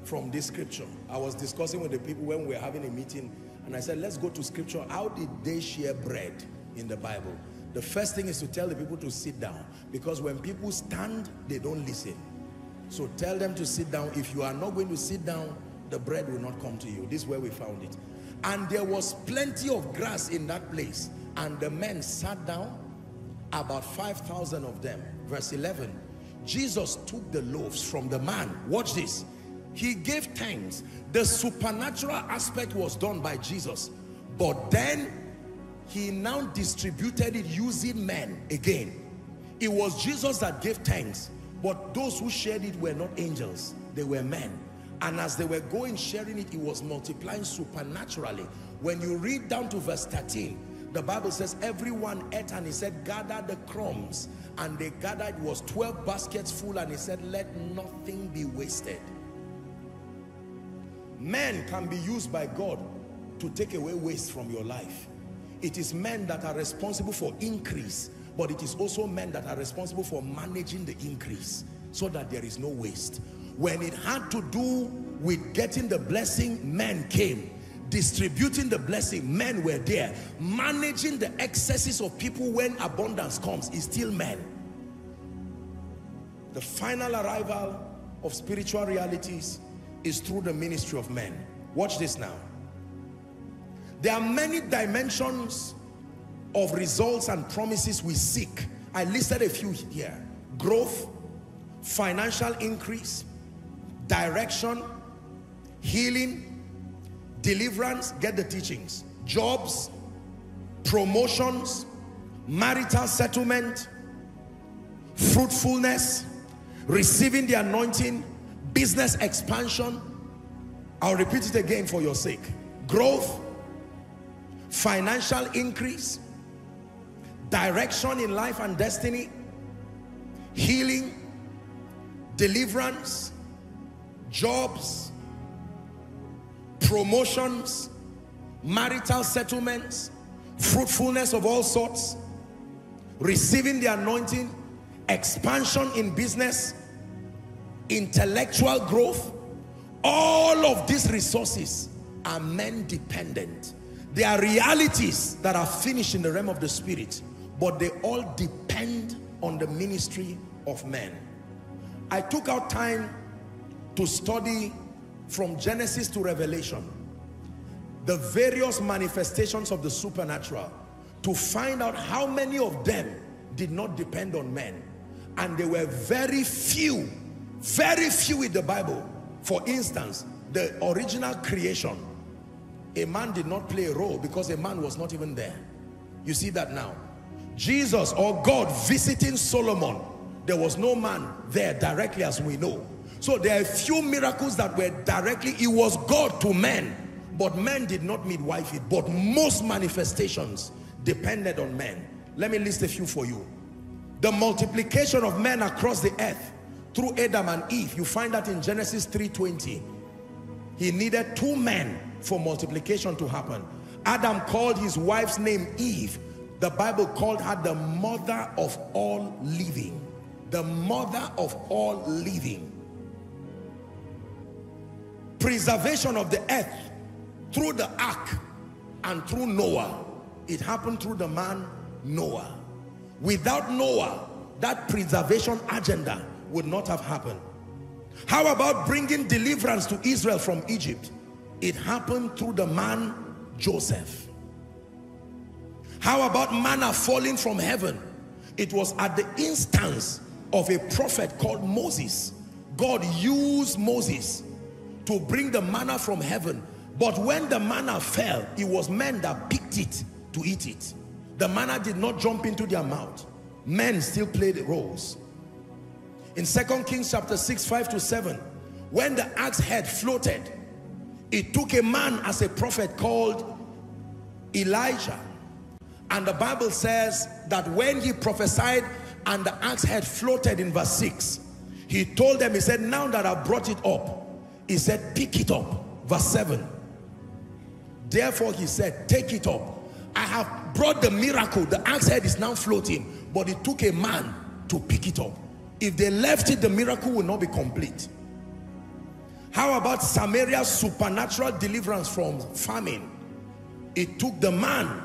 From this scripture. I was discussing with the people when we were having a meeting, and I said, let's go to scripture. How did they share bread in the Bible? The first thing is to tell the people to sit down, because when people stand, they don't listen. So tell them to sit down. If you are not going to sit down, the bread will not come to you. This is where we found it. And there was plenty of grass in that place, and the men sat down, about 5,000 of them. Verse 11, Jesus took the loaves from the man. Watch this. He gave thanks. The supernatural aspect was done by Jesus, but then he now distributed it using men again. It was Jesus that gave thanks, but those who shared it were not angels, they were men. And as they were going sharing it, it was multiplying supernaturally. When you read down to verse 13, the Bible says everyone ate, and he said, gather the crumbs. And they gathered, it was 12 baskets full, and he said, let nothing be wasted. Men can be used by God to take away waste from your life. It is men that are responsible for increase, but it is also men that are responsible for managing the increase so that there is no waste. When it had to do with getting the blessing, men came. Distributing the blessing, men were there. Managing the excesses of people when abundance comes is still men. The final arrival of spiritual realities is through the ministry of men. Watch this now. There are many dimensions of results and promises we seek. I listed a few here. Growth, financial increase, direction, healing, deliverance, get the teachings, jobs, promotions, marital settlement, fruitfulness, receiving the anointing, business expansion. I'll repeat it again for your sake. Growth, financial increase, direction in life and destiny, healing, deliverance, jobs, promotions, marital settlements, fruitfulness of all sorts, receiving the anointing, expansion in business, intellectual growth. All of these resources are men dependent. They are realities that are finished in the realm of the spirit, but they all depend on the ministry of men. I took out time to study from Genesis to Revelation the various manifestations of the supernatural to find out how many of them did not depend on men, and there were very few in the Bible. For instance, the original creation, a man did not play a role because a man was not even there. You see that now. Jesus or God visiting Solomon, there was no man there directly as we know. So there are a few miracles that were directly, it was God to men, but men did not midwife it. But most manifestations depended on men. Let me list a few for you. The multiplication of men across the earth through Adam and Eve, you find that in Genesis 3:20. He needed 2 men for multiplication to happen. Adam called his wife's name Eve. The Bible called her the mother of all living. The mother of all living. Preservation of the earth through the ark and through Noah. It happened through the man Noah. Without Noah, that preservation agenda would not have happened. How about bringing deliverance to Israel from Egypt? It happened through the man Joseph. How about manna falling from heaven? It was at the instance of a prophet called Moses. God used Moses to bring the manna from heaven. But when the manna fell, it was men that picked it to eat it. The manna did not jump into their mouth. Men still played roles. In 2 Kings chapter 6, 5 to 7, when the axe head floated, it took a man as a prophet called Elijah. And the Bible says that when he prophesied and the axe head floated in verse 6, he told them, he said, now that I brought it up, he said, pick it up. Verse 7. Therefore he said, take it up. I have brought the miracle. The axe head is now floating, but it took a man to pick it up. If they left it, the miracle will not be complete. How about Samaria's supernatural deliverance from famine? It took the man,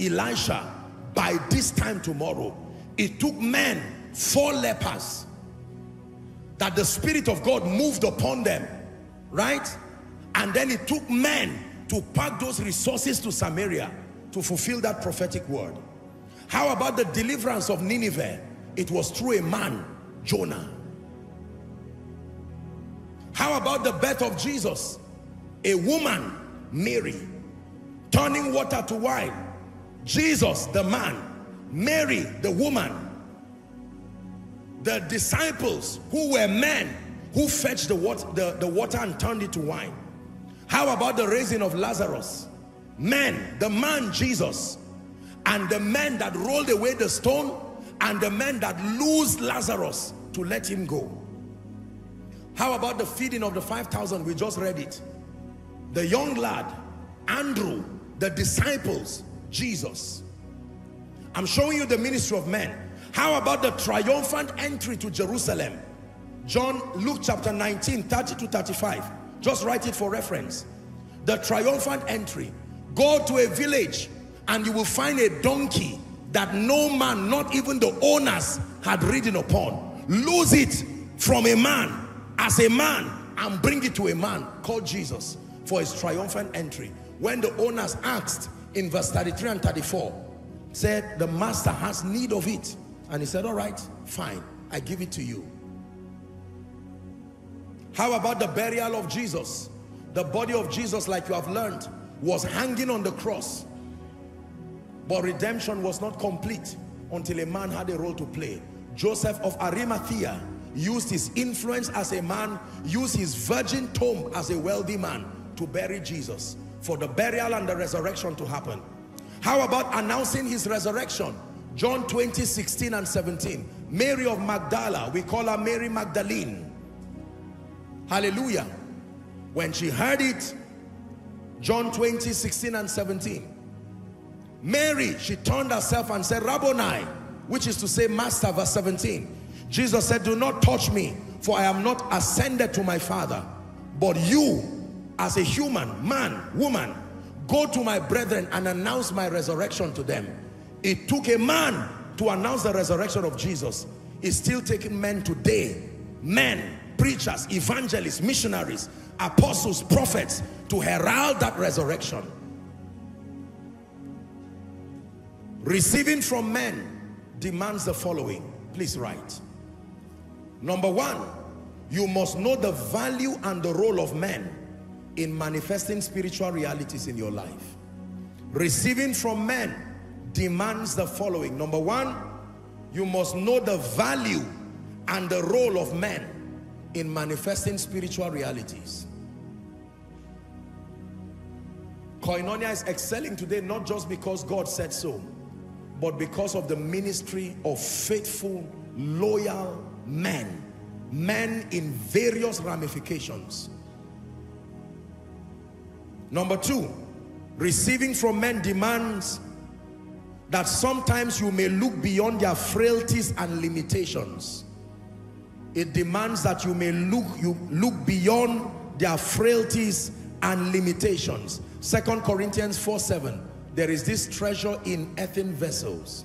Elisha, by this time tomorrow. It took men, 4 lepers, that the Spirit of God moved upon them, right? And then it took men to pack those resources to Samaria to fulfill that prophetic word. How about the deliverance of Nineveh? It was through a man, Jonah. How about the birth of Jesus? A woman, Mary, turning water to wine. Jesus, the man, Mary, the woman. The disciples who were men who fetched the water and turned it to wine. How about the raising of Lazarus? Men, the man Jesus, and the men that rolled away the stone, and the men that loosed Lazarus to let him go. How about the feeding of the 5,000? We just read it. The young lad, Andrew, the disciples, Jesus. I'm showing you the ministry of men. How about the triumphant entry to Jerusalem? Luke chapter 19, 30 to 35. Just write it for reference. The triumphant entry. Go to a village and you will find a donkey that no man, not even the owners, had ridden upon. Lose it from a man, as a man, and bring it to a man called Jesus for his triumphant entry. When the owners asked in verse 33 and 34, said, the master has need of it. And he said, all right, fine, I give it to you. How about the burial of Jesus? The body of Jesus, like you have learned, was hanging on the cross. But redemption was not complete until a man had a role to play. Joseph of Arimathea used his influence as a man, used his virgin tomb as a wealthy man to bury Jesus, for the burial and the resurrection to happen. How about announcing his resurrection? John 20, 16 and 17. Mary of Magdala, we call her Mary Magdalene. Hallelujah. When she heard it, John 20, 16 and 17. Mary, she turned herself and said, Rabboni, which is to say, Master, verse 17. Jesus said, do not touch me, for I am not ascended to my Father. But you, as a human, man, woman, go to my brethren and announce my resurrection to them. It took a man to announce the resurrection of Jesus. It's still taking men today, men, preachers, evangelists, missionaries, apostles, prophets, to herald that resurrection. Receiving from men demands the following. Please write. Number one, you must know the value and the role of men in manifesting spiritual realities in your life. Receiving from men demands the following. Number one, you must know the value and the role of men in manifesting spiritual realities. Koinonia is excelling today not just because God said so, but because of the ministry of faithful, loyal men. Men in various ramifications. Number two, receiving from men demands that sometimes you may look beyond their frailties and limitations. It demands that you may look beyond their frailties and limitations. 2 Corinthians 4:7, there is this treasure in earthen vessels.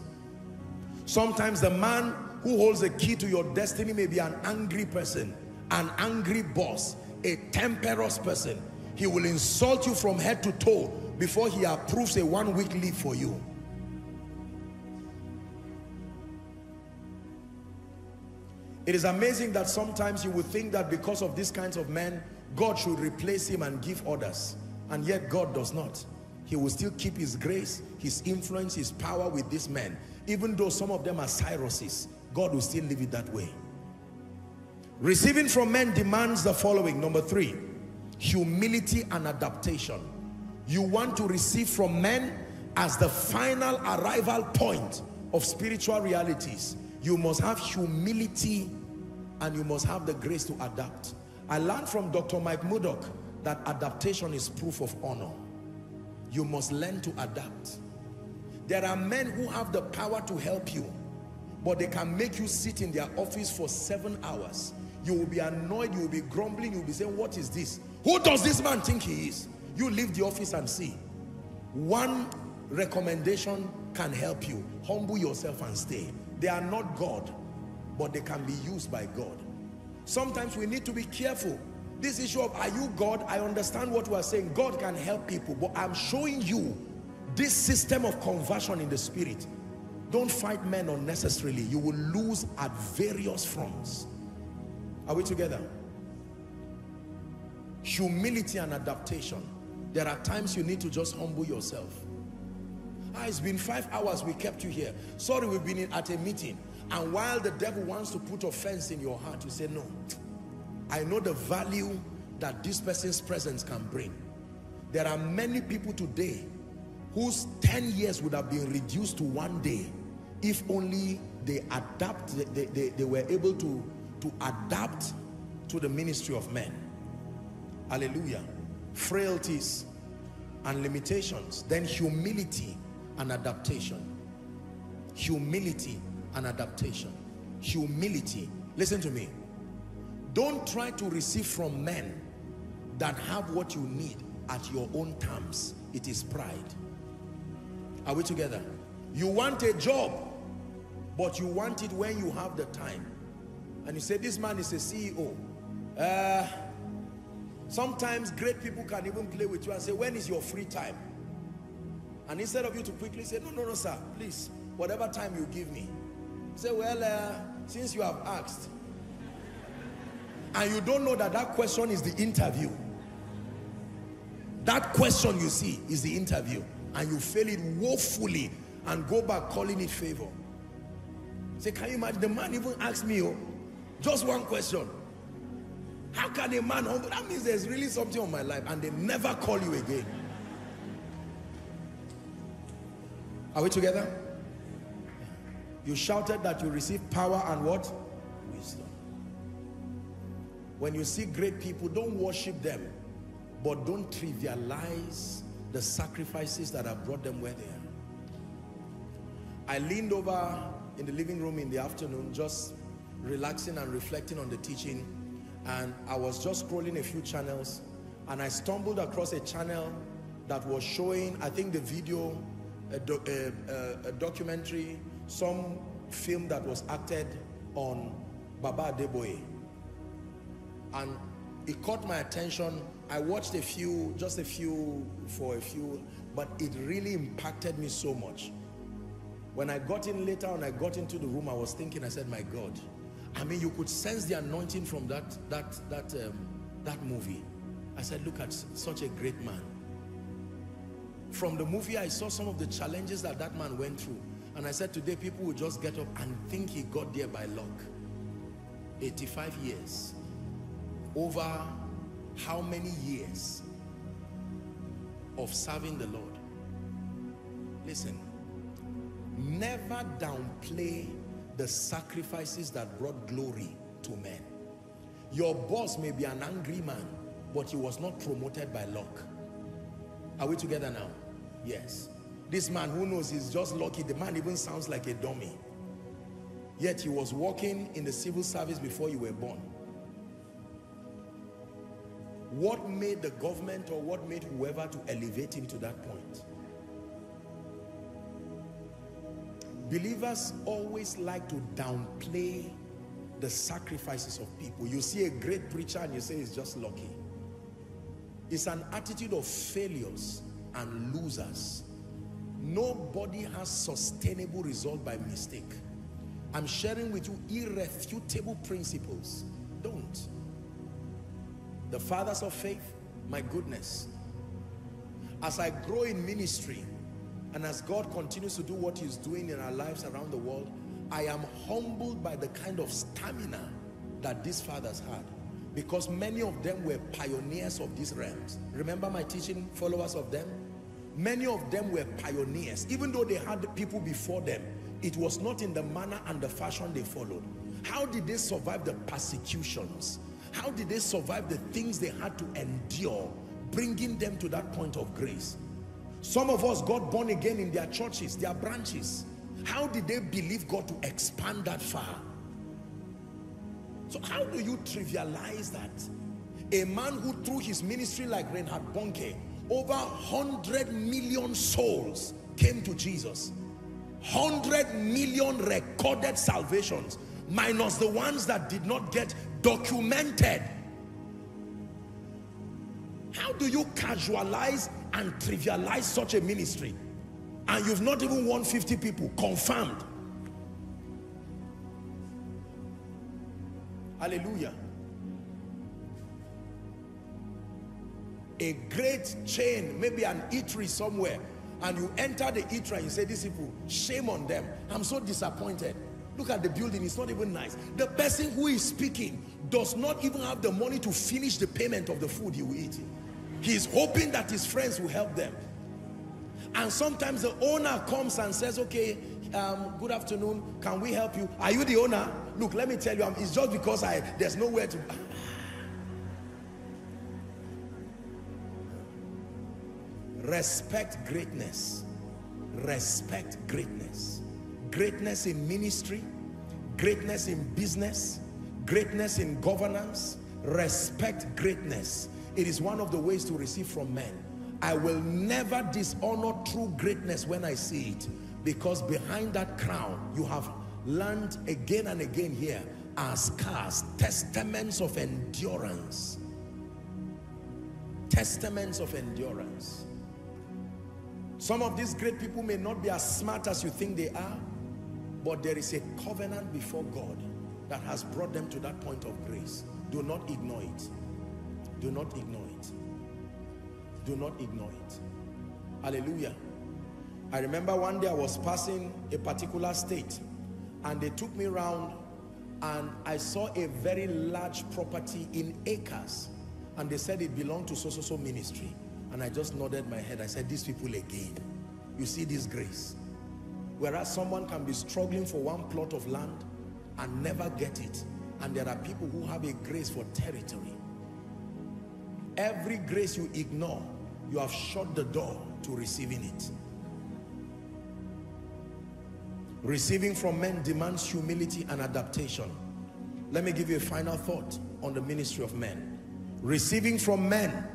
Sometimes the man who holds the key to your destiny may be an angry person, an angry boss, a temperous person. He will insult you from head to toe before he approves a one-week leave for you. It is amazing that sometimes you would think that because of these kinds of men, God should replace him and give others. And yet God does not. He will still keep his grace, his influence, his power with these men. Even though some of them are Cyruses, God will still leave it that way. Receiving from men demands the following. Number three, humility and adaptation. You want to receive from men as the final arrival point of spiritual realities. You must have humility and you must have the grace to adapt. I learned from Dr. Mike Murdoch that adaptation is proof of honor. You must learn to adapt. There are men who have the power to help you, but they can make you sit in their office for 7 hours. You will be annoyed, you will be grumbling, you will be saying, what is this? Who does this man think he is? You leave the office and see. One recommendation can help you. Humble yourself and stay. They are not God, but they can be used by God. Sometimes we need to be careful. This issue of, are you God? I understand what we are saying. God can help people, but I'm showing you this system of conversion in the spirit. Don't fight men unnecessarily. You will lose at various fronts. Are we together? Humility and adaptation. There are times you need to just humble yourself. Ah, it's been 5 hours, we kept you here. Sorry, we've been at a meeting. And while the devil wants to put offense in your heart, you say, no, I know the value that this person's presence can bring. There are many people today whose 10 years would have been reduced to 1 day if only they adapt, they were able to adapt to the ministry of men. Hallelujah. Frailties and limitations, then humility and adaptation. Humility and adaptation. Humility. Listen to me. Don't try to receive from men that have what you need at your own terms. It is pride. Are we together? You want a job, but you want it when you have the time. And you say, this man is a CEO. Sometimes great people can even play with you and say, when is your free time? And instead of you to quickly say, no, no, no, sir, please, whatever time you give me. You say, well, since you have asked. And you don't know that that question is the interview. That question you see is the interview. And you fail it woefully and go back calling it favor. Say, can you imagine? The man even asked me, oh, just one question. How can a man humble? That means there's really something on my life, and they never call you again. Are we together? You shouted that you receive power and what? Wisdom. When you see great people, don't worship them, but don't trivialize the sacrifices that have brought them where they are. I leaned over in the living room in the afternoon, just relaxing and reflecting on the teaching. And I was just scrolling a few channels, and I stumbled across a channel that was showing, I think, the video, a documentary, some film that was acted on Baba Adeboye. And it caught my attention. I watched a few, but it really impacted me so much. When I got in later and I got into the room, I was thinking, I said, my God, I mean, you could sense the anointing from that movie. I said, look at such a great man. From the movie, I saw some of the challenges that that man went through. And I said, today, people will just get up and think he got there by luck. 85 years. Over how many years of serving the Lord? Listen, never downplay the sacrifices that brought glory to men. Your boss may be an angry man, but he was not promoted by luck. Are we together now? Yes. This man who knows is just lucky. The man even sounds like a dummy. Yet he was working in the civil service before you were born. What made the government or what made whoever to elevate him to that point? Believers always like to downplay the sacrifices of people. You see a great preacher and you say he's just lucky. It's an attitude of failures and losers. Nobody has sustainable result by mistake. I'm sharing with you irrefutable principles. Don't. The fathers of faith, my goodness, As I grow in ministry, and as God continues to do what he's doing in our lives around the world, I am humbled by the kind of stamina that these fathers had, because many of them were pioneers of these realms. Remember my teaching, followers of them? Many of them were pioneers. Even though they had people before them, it was not in the manner and the fashion they followed. How did they survive the persecutions? How did they survive the things they had to endure, bringing them to that point of grace? Some of us got born again in their churches, their branches. How did they believe God to expand that far? So how do you trivialize that? A man who through his ministry like Reinhard Bonnke, over 100 million souls came to Jesus. 100 million recorded salvations, minus the ones that did not get documented. How do you casualize and trivialize such a ministry? And you've not even won 50 people, confirmed. Hallelujah. A great chain, maybe an eatery somewhere, and you enter the eatery and you say, these people, shame on them. I'm so disappointed. Look at the building, it's not even nice. The person who is speaking does not even have the money to finish the payment of the food he will eat. He is hoping that his friends will help them. And sometimes the owner comes and says, okay, good afternoon, can we help you? Are you the owner? Look, let me tell you, it's just because there's nowhere to... Respect greatness. Respect greatness. Greatness in ministry, greatness in business, greatness in governance. Respect greatness. It is one of the ways to receive from men. I will never dishonor true greatness when I see it, because behind that crown, you have learned again and again here, are scars, testaments of endurance. Testaments of endurance. Some of these great people may not be as smart as you think they are, but there is a covenant before God that has brought them to that point of grace. Do not ignore it. Do not ignore it. Do not ignore it. Hallelujah. I remember one day I was passing a particular state and they took me around and I saw a very large property in acres and they said it belonged to so-so-so ministry, and I just nodded my head. I said, these people again, you see this grace. Whereas someone can be struggling for one plot of land and never get it, and there are people who have a grace for territory. Every grace you ignore, you have shut the door to receiving it. Receiving from men demands humility and adaptation. Let me give you a final thought on the ministry of men. Receiving from men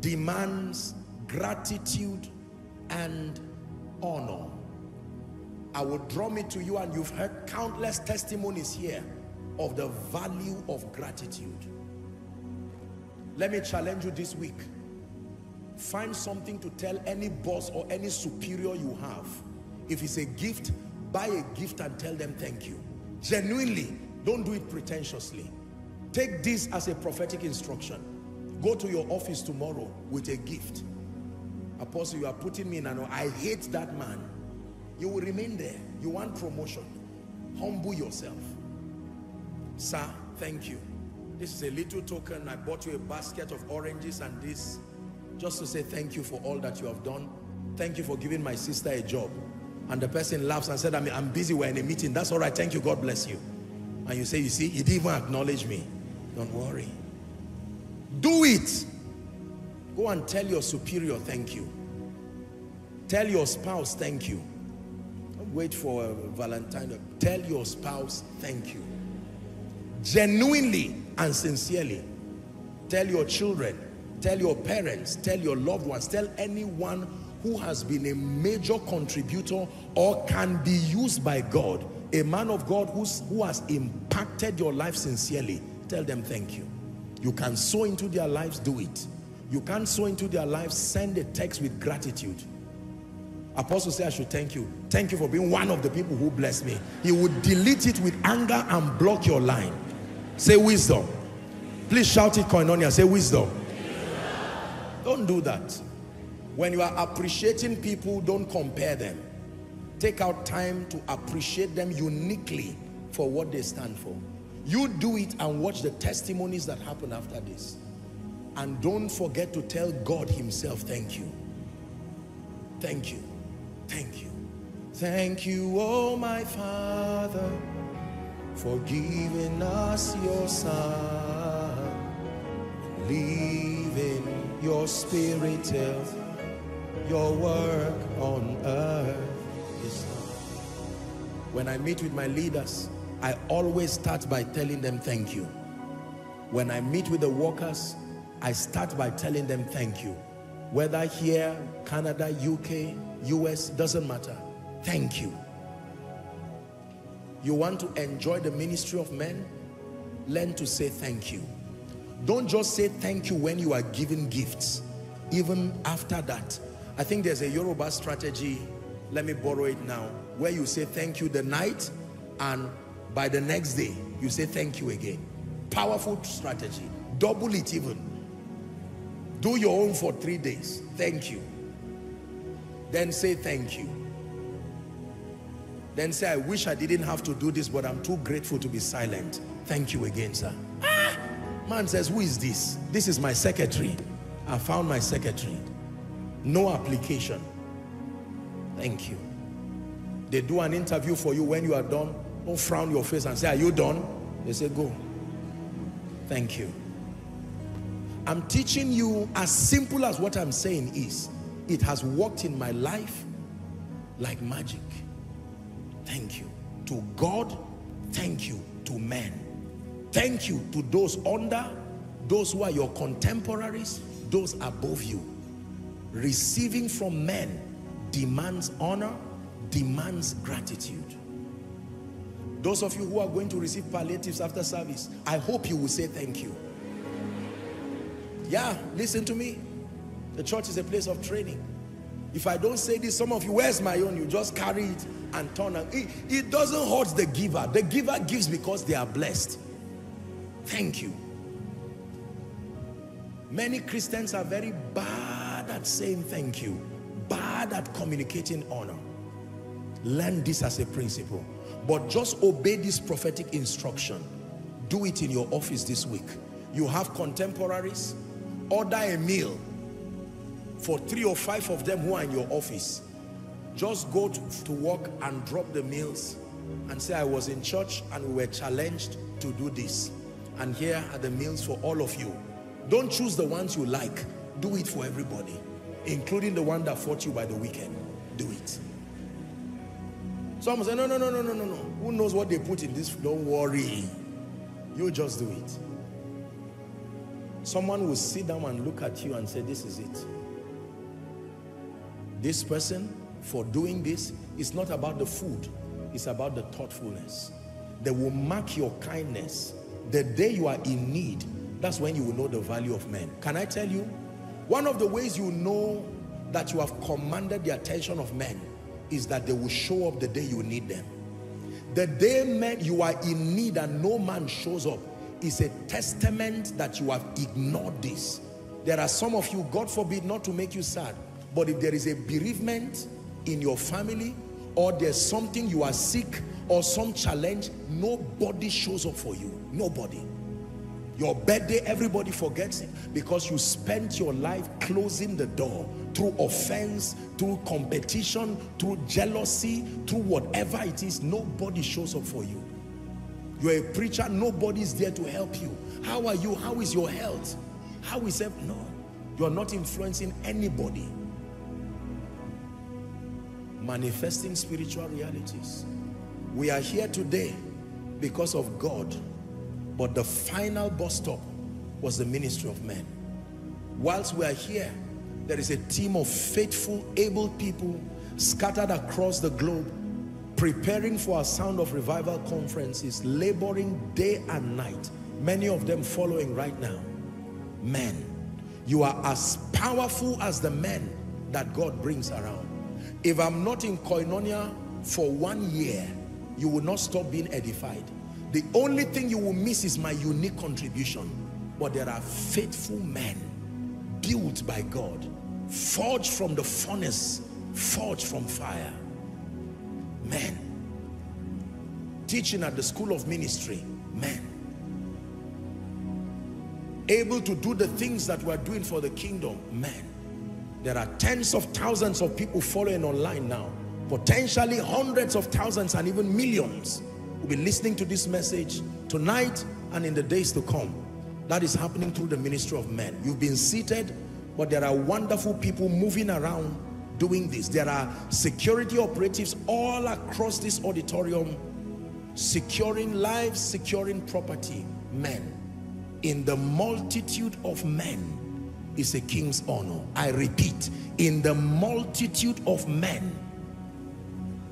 demands gratitude and honor. I will draw me to you, and you've heard countless testimonies here of the value of gratitude. Let me challenge you this week. Find something to tell any boss or any superior you have. If it's a gift, buy a gift and tell them thank you. Genuinely, don't do it pretentiously. Take this as a prophetic instruction. Go to your office tomorrow with a gift. Apostle, you are putting me in an... I hate that man. You will remain there. You want promotion. Humble yourself. Sir, thank you. This is a little token. I bought you a basket of oranges and this, just to say thank you for all that you have done. Thank you for giving my sister a job. And the person laughs and said, I mean, I'm busy, we're in a meeting. That's all right, thank you, God bless you. And you say, you see, he didn't even acknowledge me. Don't worry. Do it. Go and tell your superior thank you. Tell your spouse thank you. Don't wait for a Valentine. Tell your spouse thank you. Genuinely and sincerely. Tell your children, tell your parents, tell your loved ones, tell anyone who has been a major contributor or can be used by God, a man of God who has impacted your life sincerely. Tell them thank you. You can sow into their lives, do it. You can't sow into their lives, send a text with gratitude. Apostle said I should thank you. Thank you for being one of the people who blessed me. He would delete it with anger and block your line. Say wisdom. Please shout it, Koinonia. Say wisdom. Don't do that. When you are appreciating people, don't compare them. Take out time to appreciate them uniquely for what they stand for. You do it and watch the testimonies that happen after this. And don't forget to tell God himself, thank you. Thank you. Thank you. Thank you, oh my Father, for giving us your Son, leaving your Spirit till your work on earth is done. When I meet with my leaders, I always start by telling them thank you. When I meet with the workers, I start by telling them thank you. Whether here, Canada, UK, US, doesn't matter. Thank you. You want to enjoy the ministry of men? Learn to say thank you. Don't just say thank you when you are giving gifts. Even after that, I think there's a Yoruba strategy, let me borrow it now, where you say thank you the night and by the next day you say thank you again. Powerful strategy. Double it even. Do your own for 3 days. Thank you. Then say thank you. Then say, I wish I didn't have to do this, but I'm too grateful to be silent. Thank you again, sir. Ah! Man says, who is this? This is my secretary. I found my secretary. No application. Thank you. They do an interview for you. When you are done, don't frown your face and say, are you done? They say, go. Thank you. I'm teaching you, as simple as what I'm saying is, it has worked in my life like magic. Thank you. To God, thank you. To men, thank you. To those under, those who are your contemporaries, those above you. Receiving from men demands honor, demands gratitude. Those of you who are going to receive palliatives after service, I hope you will say thank you. Yeah, listen to me. The church is a place of training. If I don't say this, some of you, where's my own? You just carry it and turn. And it doesn't hurt the giver. The giver gives because they are blessed. Thank you. Many Christians are very bad at saying thank you. Bad at communicating honor. Learn this as a principle. But just obey this prophetic instruction. Do it in your office this week. You have contemporaries, order a meal for 3 or 5 of them who are in your office. Just go to work and drop the meals and say, I was in church and we were challenged to do this. And here are the meals for all of you. Don't choose the ones you like. Do it for everybody, including the one that fought you by the weekend. Do it. Some say, no. Who knows what they put in this? Don't worry. You just do it. Someone will sit down and look at you and say, this is it. This person, for doing this, it's not about the food, it's about the thoughtfulness. They will mark your kindness. The day you are in need, that's when you will know the value of men. Can I tell you? One of the ways you know that you have commanded the attention of men is that they will show up the day you need them. The day men you are in need and no man shows up, is a testament that you have ignored this. There are some of you, God forbid, not to make you sad, but if there is a bereavement in your family or there's something, you are sick or some challenge, nobody shows up for you. Nobody. Your birthday, everybody forgets it because you spent your life closing the door through offense, through competition, through jealousy, through whatever it is. Nobody shows up for you. You're a preacher, nobody's there to help you. How are you? How is your health? How is it? No, you're not influencing anybody. Manifesting spiritual realities. We are here today because of God, but the final bus stop was the ministry of men. Whilst we are here, there is a team of faithful, able people scattered across the globe, preparing for a Sound of Revival conferences, laboring day and night, many of them following right now. Men, you are as powerful as the men that God brings around. If I'm not in Koinonia for 1 year, you will not stop being edified. The only thing you will miss is my unique contribution. But there are faithful men built by God forged from the furnace, forged from fire. Men. Teaching at the school of ministry, men. Able to do the things that we're doing for the kingdom, men. There are tens of thousands of people following online now. Potentially hundreds of thousands and even millions will be listening to this message tonight and in the days to come. That is happening through the ministry of men. You've been seated, but there are wonderful people moving around doing this. There are security operatives all across this auditorium, securing lives, securing property. Men. In the multitude of men is a king's honor. I repeat, in the multitude of men,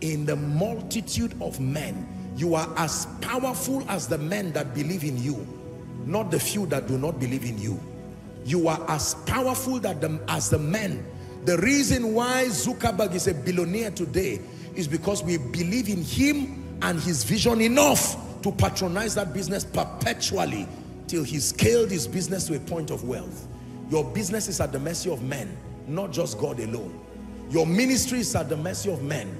in the multitude of men, you are as powerful as the men that believe in you, not the few that do not believe in you. You are as powerful as the men. The reason why Zuckerberg is a billionaire today is because we believe in him and his vision enough to patronize that business perpetually till he scaled his business to a point of wealth. Your business is at the mercy of men, not just God alone. Your ministry is at the mercy of men.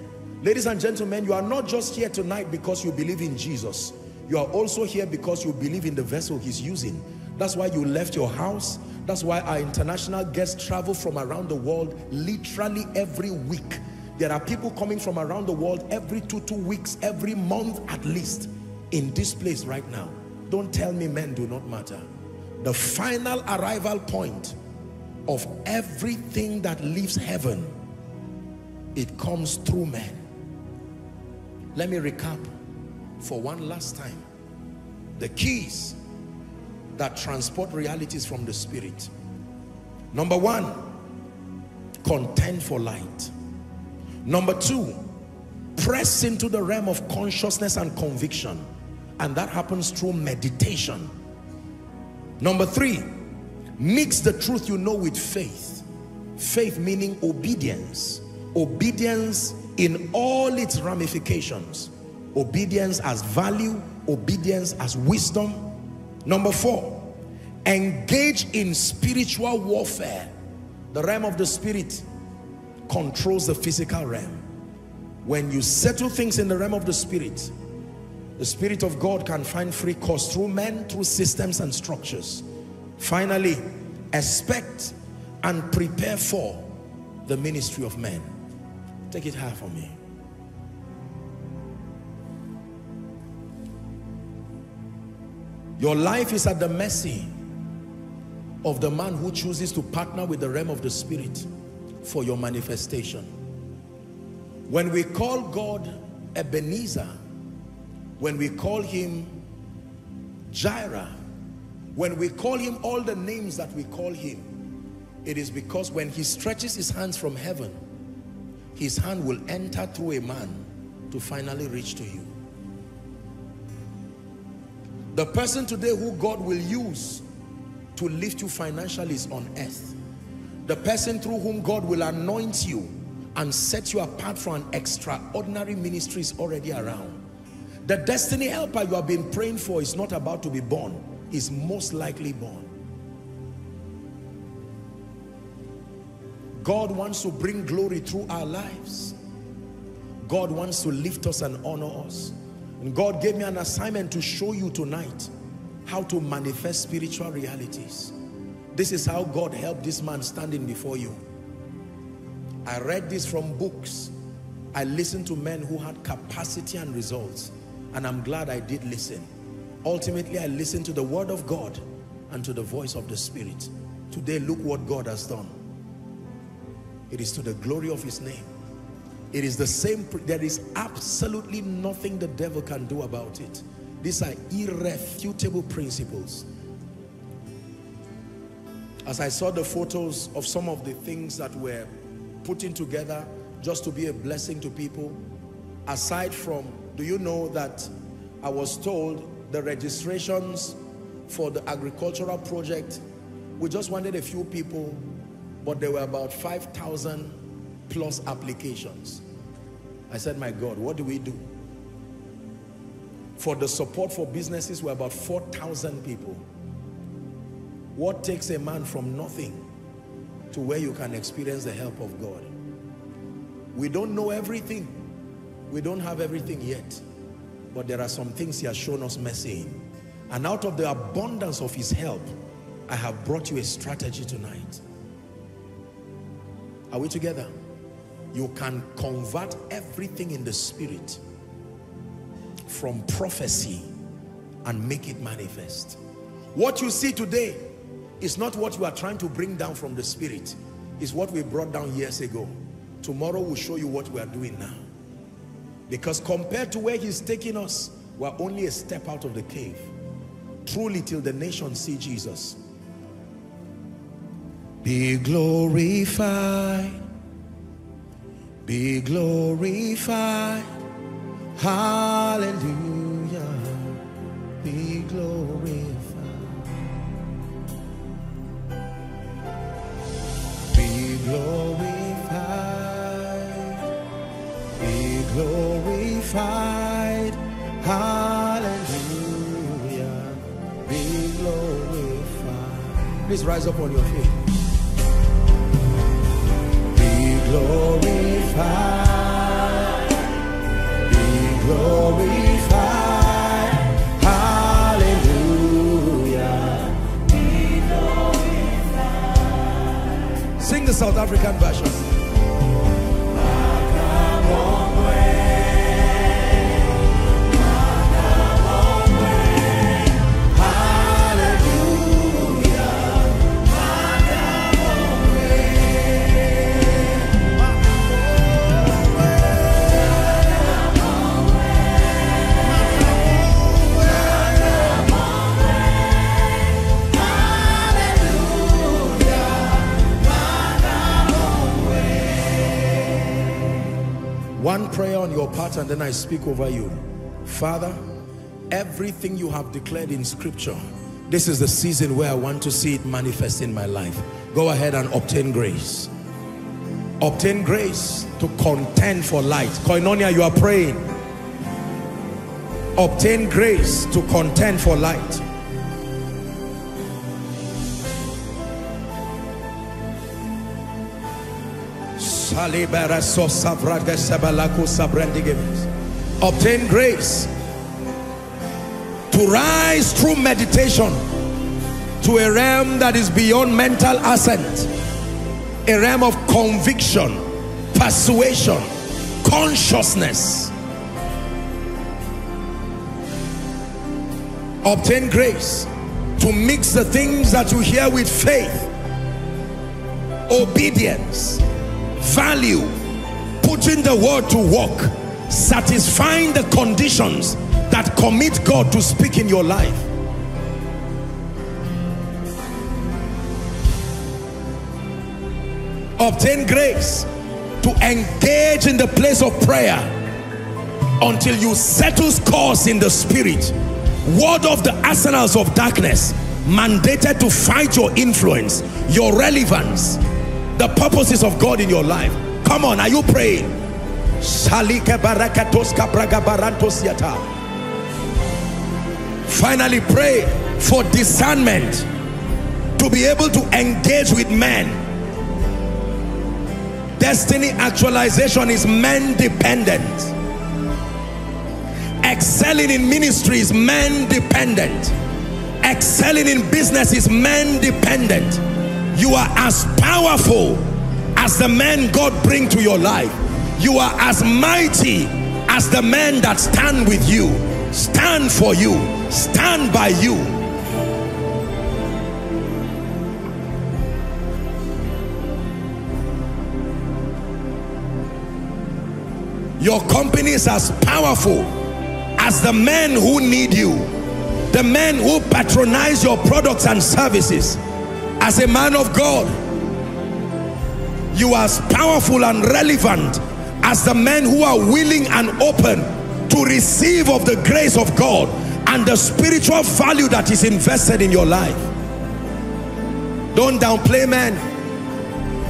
Ladies and gentlemen, you are not just here tonight because you believe in Jesus. You are also here because you believe in the vessel he's using. That's why you left your house. That's why our international guests travel from around the world literally every week. There are people coming from around the world every two weeks, every month at least, in this place right now. Don't tell me men do not matter. The final arrival point of everything that leaves heaven, it comes through men. Let me recap for one last time. The keys that transport realities from the spirit. Number one, contend for light. Number two, press into the realm of consciousness and conviction. And that happens through meditation. Number three, mix the truth you know with faith. Faith meaning obedience. Obedience in all its ramifications. Obedience as value, obedience as wisdom. Number four, engage in spiritual warfare. The realm of the spirit controls the physical realm. When you settle things in the realm of the Spirit of God can find free course through men, through systems and structures. Finally, expect and prepare for the ministry of men. Take it high for me. Your life is at the mercy of the man who chooses to partner with the realm of the Spirit for your manifestation. When we call God Ebenezer, when we call him Jireh, when we call him all the names that we call him, it is because when he stretches his hands from heaven, his hand will enter through a man to finally reach to you. The person today who God will use to lift you financially is on earth. The person through whom God will anoint you and set you apart for an extraordinary ministry is already around. The destiny helper you have been praying for is not about to be born. He's most likely born. God wants to bring glory through our lives. God wants to lift us and honor us. And God gave me an assignment to show you tonight how to manifest spiritual realities. This is how God helped this man standing before you. I read this from books. I listened to men who had capacity and results. And I'm glad I did listen. Ultimately, I listened to the word of God and to the voice of the Spirit. Today, look what God has done. It is to the glory of his name. It is the same. There is absolutely nothing the devil can do about it. These are irrefutable principles. As I saw the photos of some of the things that were putting together just to be a blessing to people, aside from, do you know that I was told the registrations for the agricultural project, we just wanted a few people, but there were about 5,000 plus applications. I said, my God, what do we do? For the support for businesses were about 4,000 people. What takes a man from nothing to where you can experience the help of God. We don't know everything. We don't have everything yet. But there are some things he has shown us mercy in. And out of the abundance of his help, I have brought you a strategy tonight. Are we together? You can convert everything in the spirit from prophecy and make it manifest. What you see today is not what you are trying to bring down from the spirit. It's what we brought down years ago. Tomorrow we'll show you what we are doing now. Because compared to where he's taking us, we're only a step out of the cave. Truly, till the nations see Jesus. Be glorified. Be glorified. Hallelujah. Be glorified. Be glorified. Be glorified. Hallelujah. Be glorified. Please rise up on your feet. Glorified, be glorified, hallelujah, be glorified. Sing the South African version. One prayer on your part and then I speak over you. Father, everything you have declared in scripture, this is the season where I want to see it manifest in my life. Go ahead and obtain grace. Obtain grace to contend for light. Koinonia, you are praying. Obtain grace to contend for light. Obtain grace to rise through meditation to a realm that is beyond mental assent, a realm of conviction, persuasion, consciousness. Obtain grace to mix the things that you hear with faith, obedience, value, putting the word to work, satisfying the conditions that commit God to speak in your life. Obtain grace to engage in the place of prayer until you settle scores in the spirit. Ward off the arsenals of darkness mandated to fight your influence, your relevance, the purposes of God in your life. Come on, are you praying? Finally, pray for discernment to be able to engage with men. Destiny actualization is man dependent. Excelling in ministry is man dependent. Excelling in business is man dependent. You are as powerful as the men God bring to your life. You are as mighty as the men that stand with you, stand for you, stand by you. Your company is as powerful as the men who need you, the men who patronize your products and services. As a man of God, you are as powerful and relevant as the men who are willing and open to receive of the grace of God and the spiritual value that is invested in your life. Don't downplay men.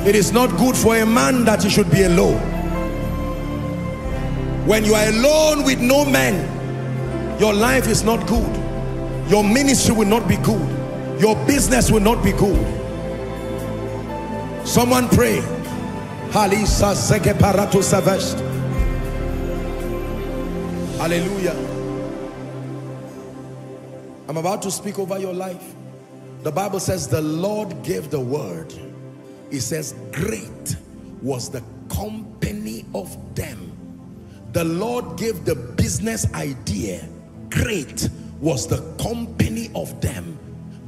It is not good for a man that he should be alone. When you are alone with no men, your life is not good. Your ministry will not be good. Your business will not be good. Someone pray. Hallelujah. I'm about to speak over your life. The Bible says the Lord gave the word. It says great was the company of them. The Lord gave the business idea. Great was the company of them.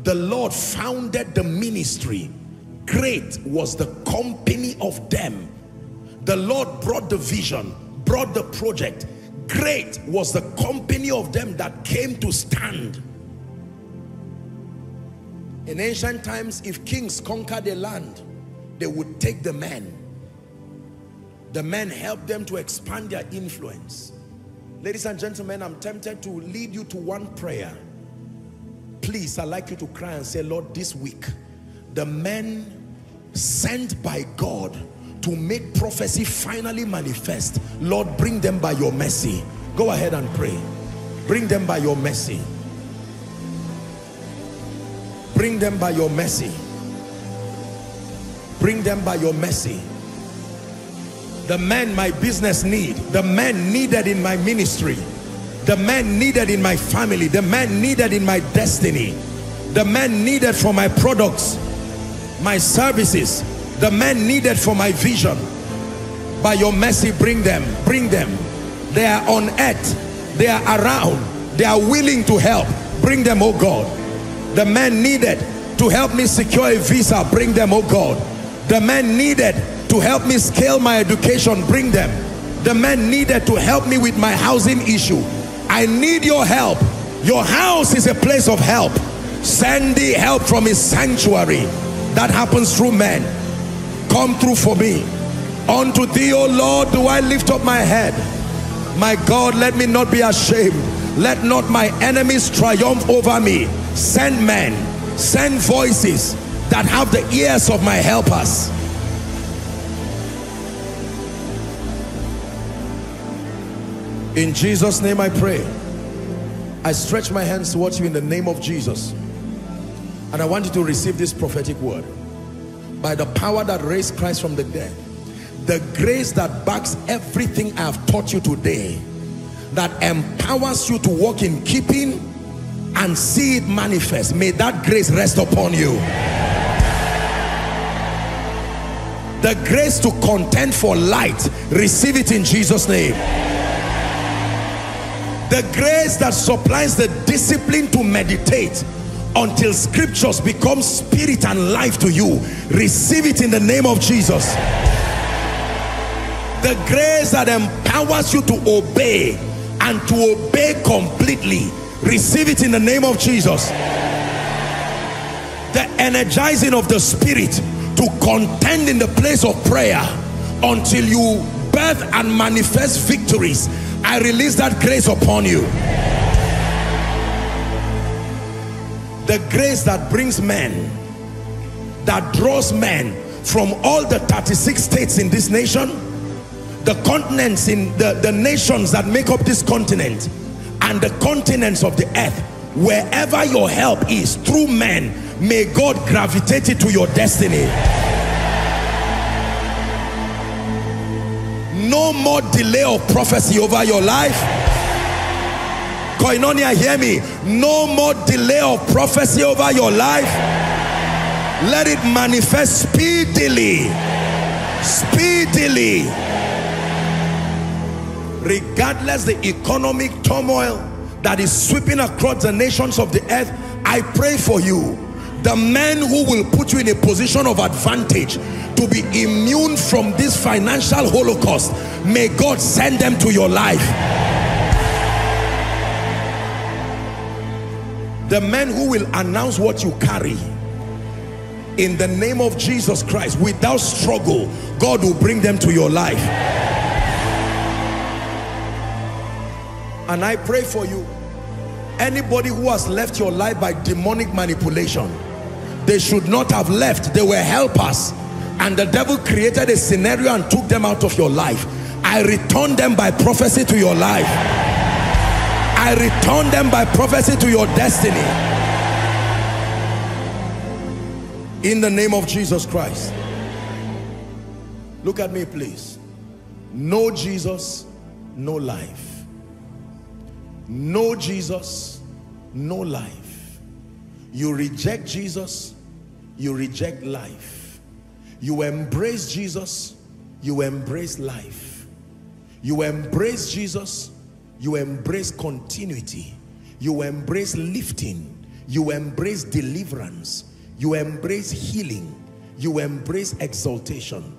The Lord founded the ministry. Great was the company of them. The Lord brought the vision, brought the project. Great was the company of them that came to stand. In ancient times, if kings conquered a land, they would take the men. The men helped them to expand their influence. Ladies and gentlemen, I'm tempted to lead you to one prayer. Please, I'd like you to cry and say, Lord, this week, the men sent by God to make prophecy finally manifest, Lord, bring them by your mercy. Go ahead and pray. Bring them by your mercy. Bring them by your mercy. Bring them by your mercy. The men my business need, the men needed in my ministry, the men needed in my family, the men needed in my destiny, the men needed for my products, my services, the men needed for my vision. By your mercy, bring them, bring them. They are on earth, they are around, they are willing to help. Bring them, oh God. The men needed to help me secure a visa, bring them, oh God. The men needed to help me scale my education, bring them. The men needed to help me with my housing issue. I need your help. Your house is a place of help. Send the help from his sanctuary. That happens through men. Come through for me. Unto thee, O Lord, do I lift up my head. My God, let me not be ashamed. Let not my enemies triumph over me. Send men, send voices that have the ears of my helpers. In Jesus' name I pray. I stretch my hands towards you in the name of Jesus. And I want you to receive this prophetic word. By the power that raised Christ from the dead, the grace that backs everything I have taught you today, that empowers you to walk in keeping and see it manifest, may that grace rest upon you. The grace to contend for light, receive it in Jesus' name. The grace that supplies the discipline to meditate until scriptures become spirit and life to you, receive it in the name of Jesus. The grace that empowers you to obey and to obey completely, receive it in the name of Jesus. The energizing of the spirit to contend in the place of prayer until you birth and manifest victories, I release that grace upon you. The grace that brings men, that draws men from all the 36 states in this nation, the continents in the nations that make up this continent, and the continents of the earth, wherever your help is, through men, may God gravitate it to your destiny. No more delay of prophecy over your life. Koinonia, hear me. No more delay of prophecy over your life. Let it manifest speedily. Speedily. Regardless the economic turmoil that is sweeping across the nations of the earth, I pray for you. The men who will put you in a position of advantage to be immune from this financial holocaust, may God send them to your life. The men who will announce what you carry, in the name of Jesus Christ, without struggle, God will bring them to your life. And I pray for you, anybody who has left your life by demonic manipulation, they should not have left. They were helpers, and the devil created a scenario and took them out of your life. I return them by prophecy to your life. I return them by prophecy to your destiny. In the name of Jesus Christ. Look at me, please. No Jesus, no life. No Jesus, no life. You reject Jesus, you reject life. You embrace Jesus, you embrace life. You embrace Jesus, you embrace continuity. You embrace lifting. You embrace deliverance. You embrace healing. You embrace exaltation.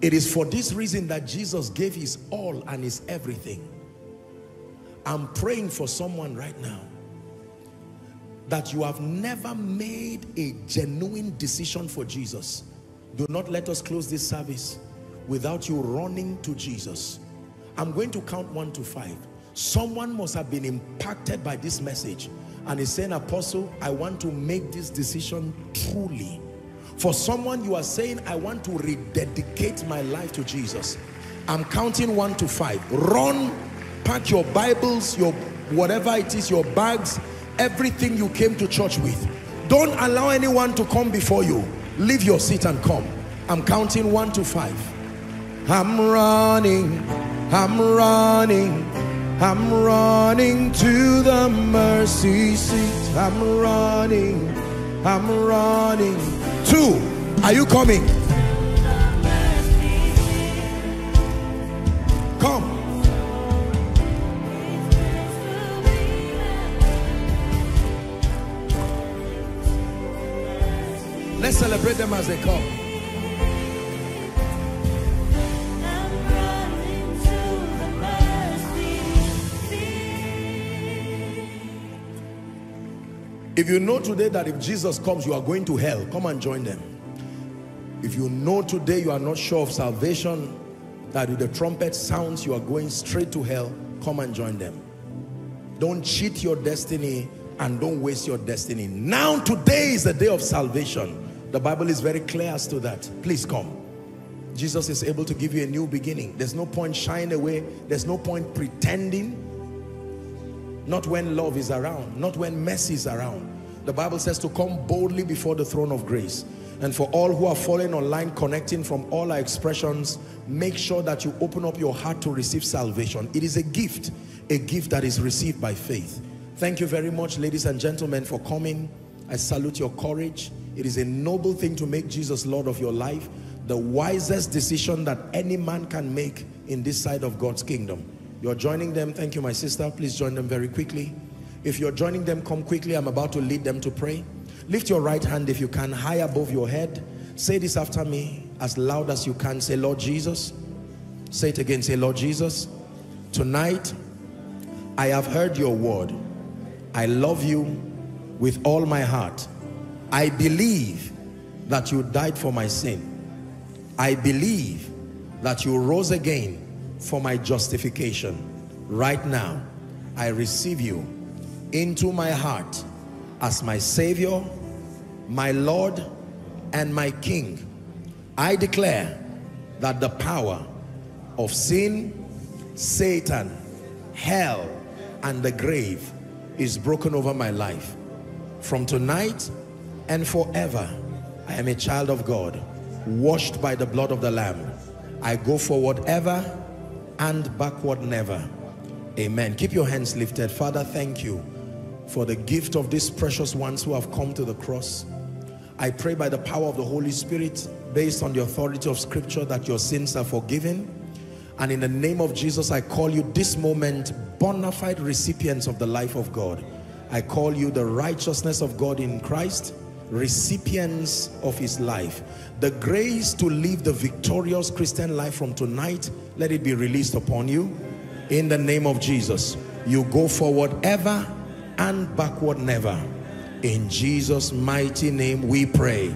It is for this reason that Jesus gave his all and his everything. I'm praying for someone right now that you have never made a genuine decision for Jesus. Do not let us close this service without you running to Jesus. I'm going to count 1 to 5. Someone must have been impacted by this message and is saying, Apostle, I want to make this decision truly. For someone, you are saying, I want to rededicate my life to Jesus. I'm counting 1 to 5. Run, pack your Bibles, your whatever it is, your bags, everything you came to church with. Don't allow anyone to come before you. Leave your seat and come. I'm counting 1 to 5. I'm running, I'm running, I'm running to the mercy seat. I'm running, I'm running. 2, are you coming? Come. Let's celebrate them as they come. If you know today that if Jesus comes, you are going to hell, come and join them. If you know today you are not sure of salvation, that if the trumpet sounds, you are going straight to hell, come and join them. Don't cheat your destiny and don't waste your destiny. Now, today is the day of salvation. The Bible is very clear as to that. Please come. Jesus is able to give you a new beginning. There's no point shying away. There's no point pretending. Not when love is around, not when mercy is around. The Bible says to come boldly before the throne of grace. And for all who are following online, connecting from all our expressions, make sure that you open up your heart to receive salvation. It is a gift that is received by faith. Thank you very much, ladies and gentlemen, for coming. I salute your courage. It is a noble thing to make Jesus Lord of your life, the wisest decision that any man can make in this side of God's kingdom. You're joining them. Thank you, my sister. Please join them very quickly. If you're joining them, come quickly. I'm about to lead them to pray. Lift your right hand if you can, high above your head. Say this after me as loud as you can. Say, Lord Jesus. Say it again. Say, Lord Jesus. Tonight, I have heard your word. I love you with all my heart. I believe that you died for my sin. I believe that you rose again for my justification. Right now, I receive you into my heart as my Savior, my Lord, and my King. I declare that the power of sin, Satan, hell, and the grave is broken over my life. From tonight and forever, I am a child of God, washed by the blood of the Lamb. I go forward ever and backward never. Amen. Keep your hands lifted. Father, thank you for the gift of these precious ones who have come to the cross. I pray by the power of the Holy Spirit, based on the authority of Scripture, that your sins are forgiven. And in the name of Jesus, I call you this moment bona fide recipients of the life of God. I call you the righteousness of God in Christ, recipients of his life. The grace to live the victorious Christian life from tonight, let it be released upon you. In the name of Jesus, you go forward ever and backward never. In Jesus' mighty name we pray.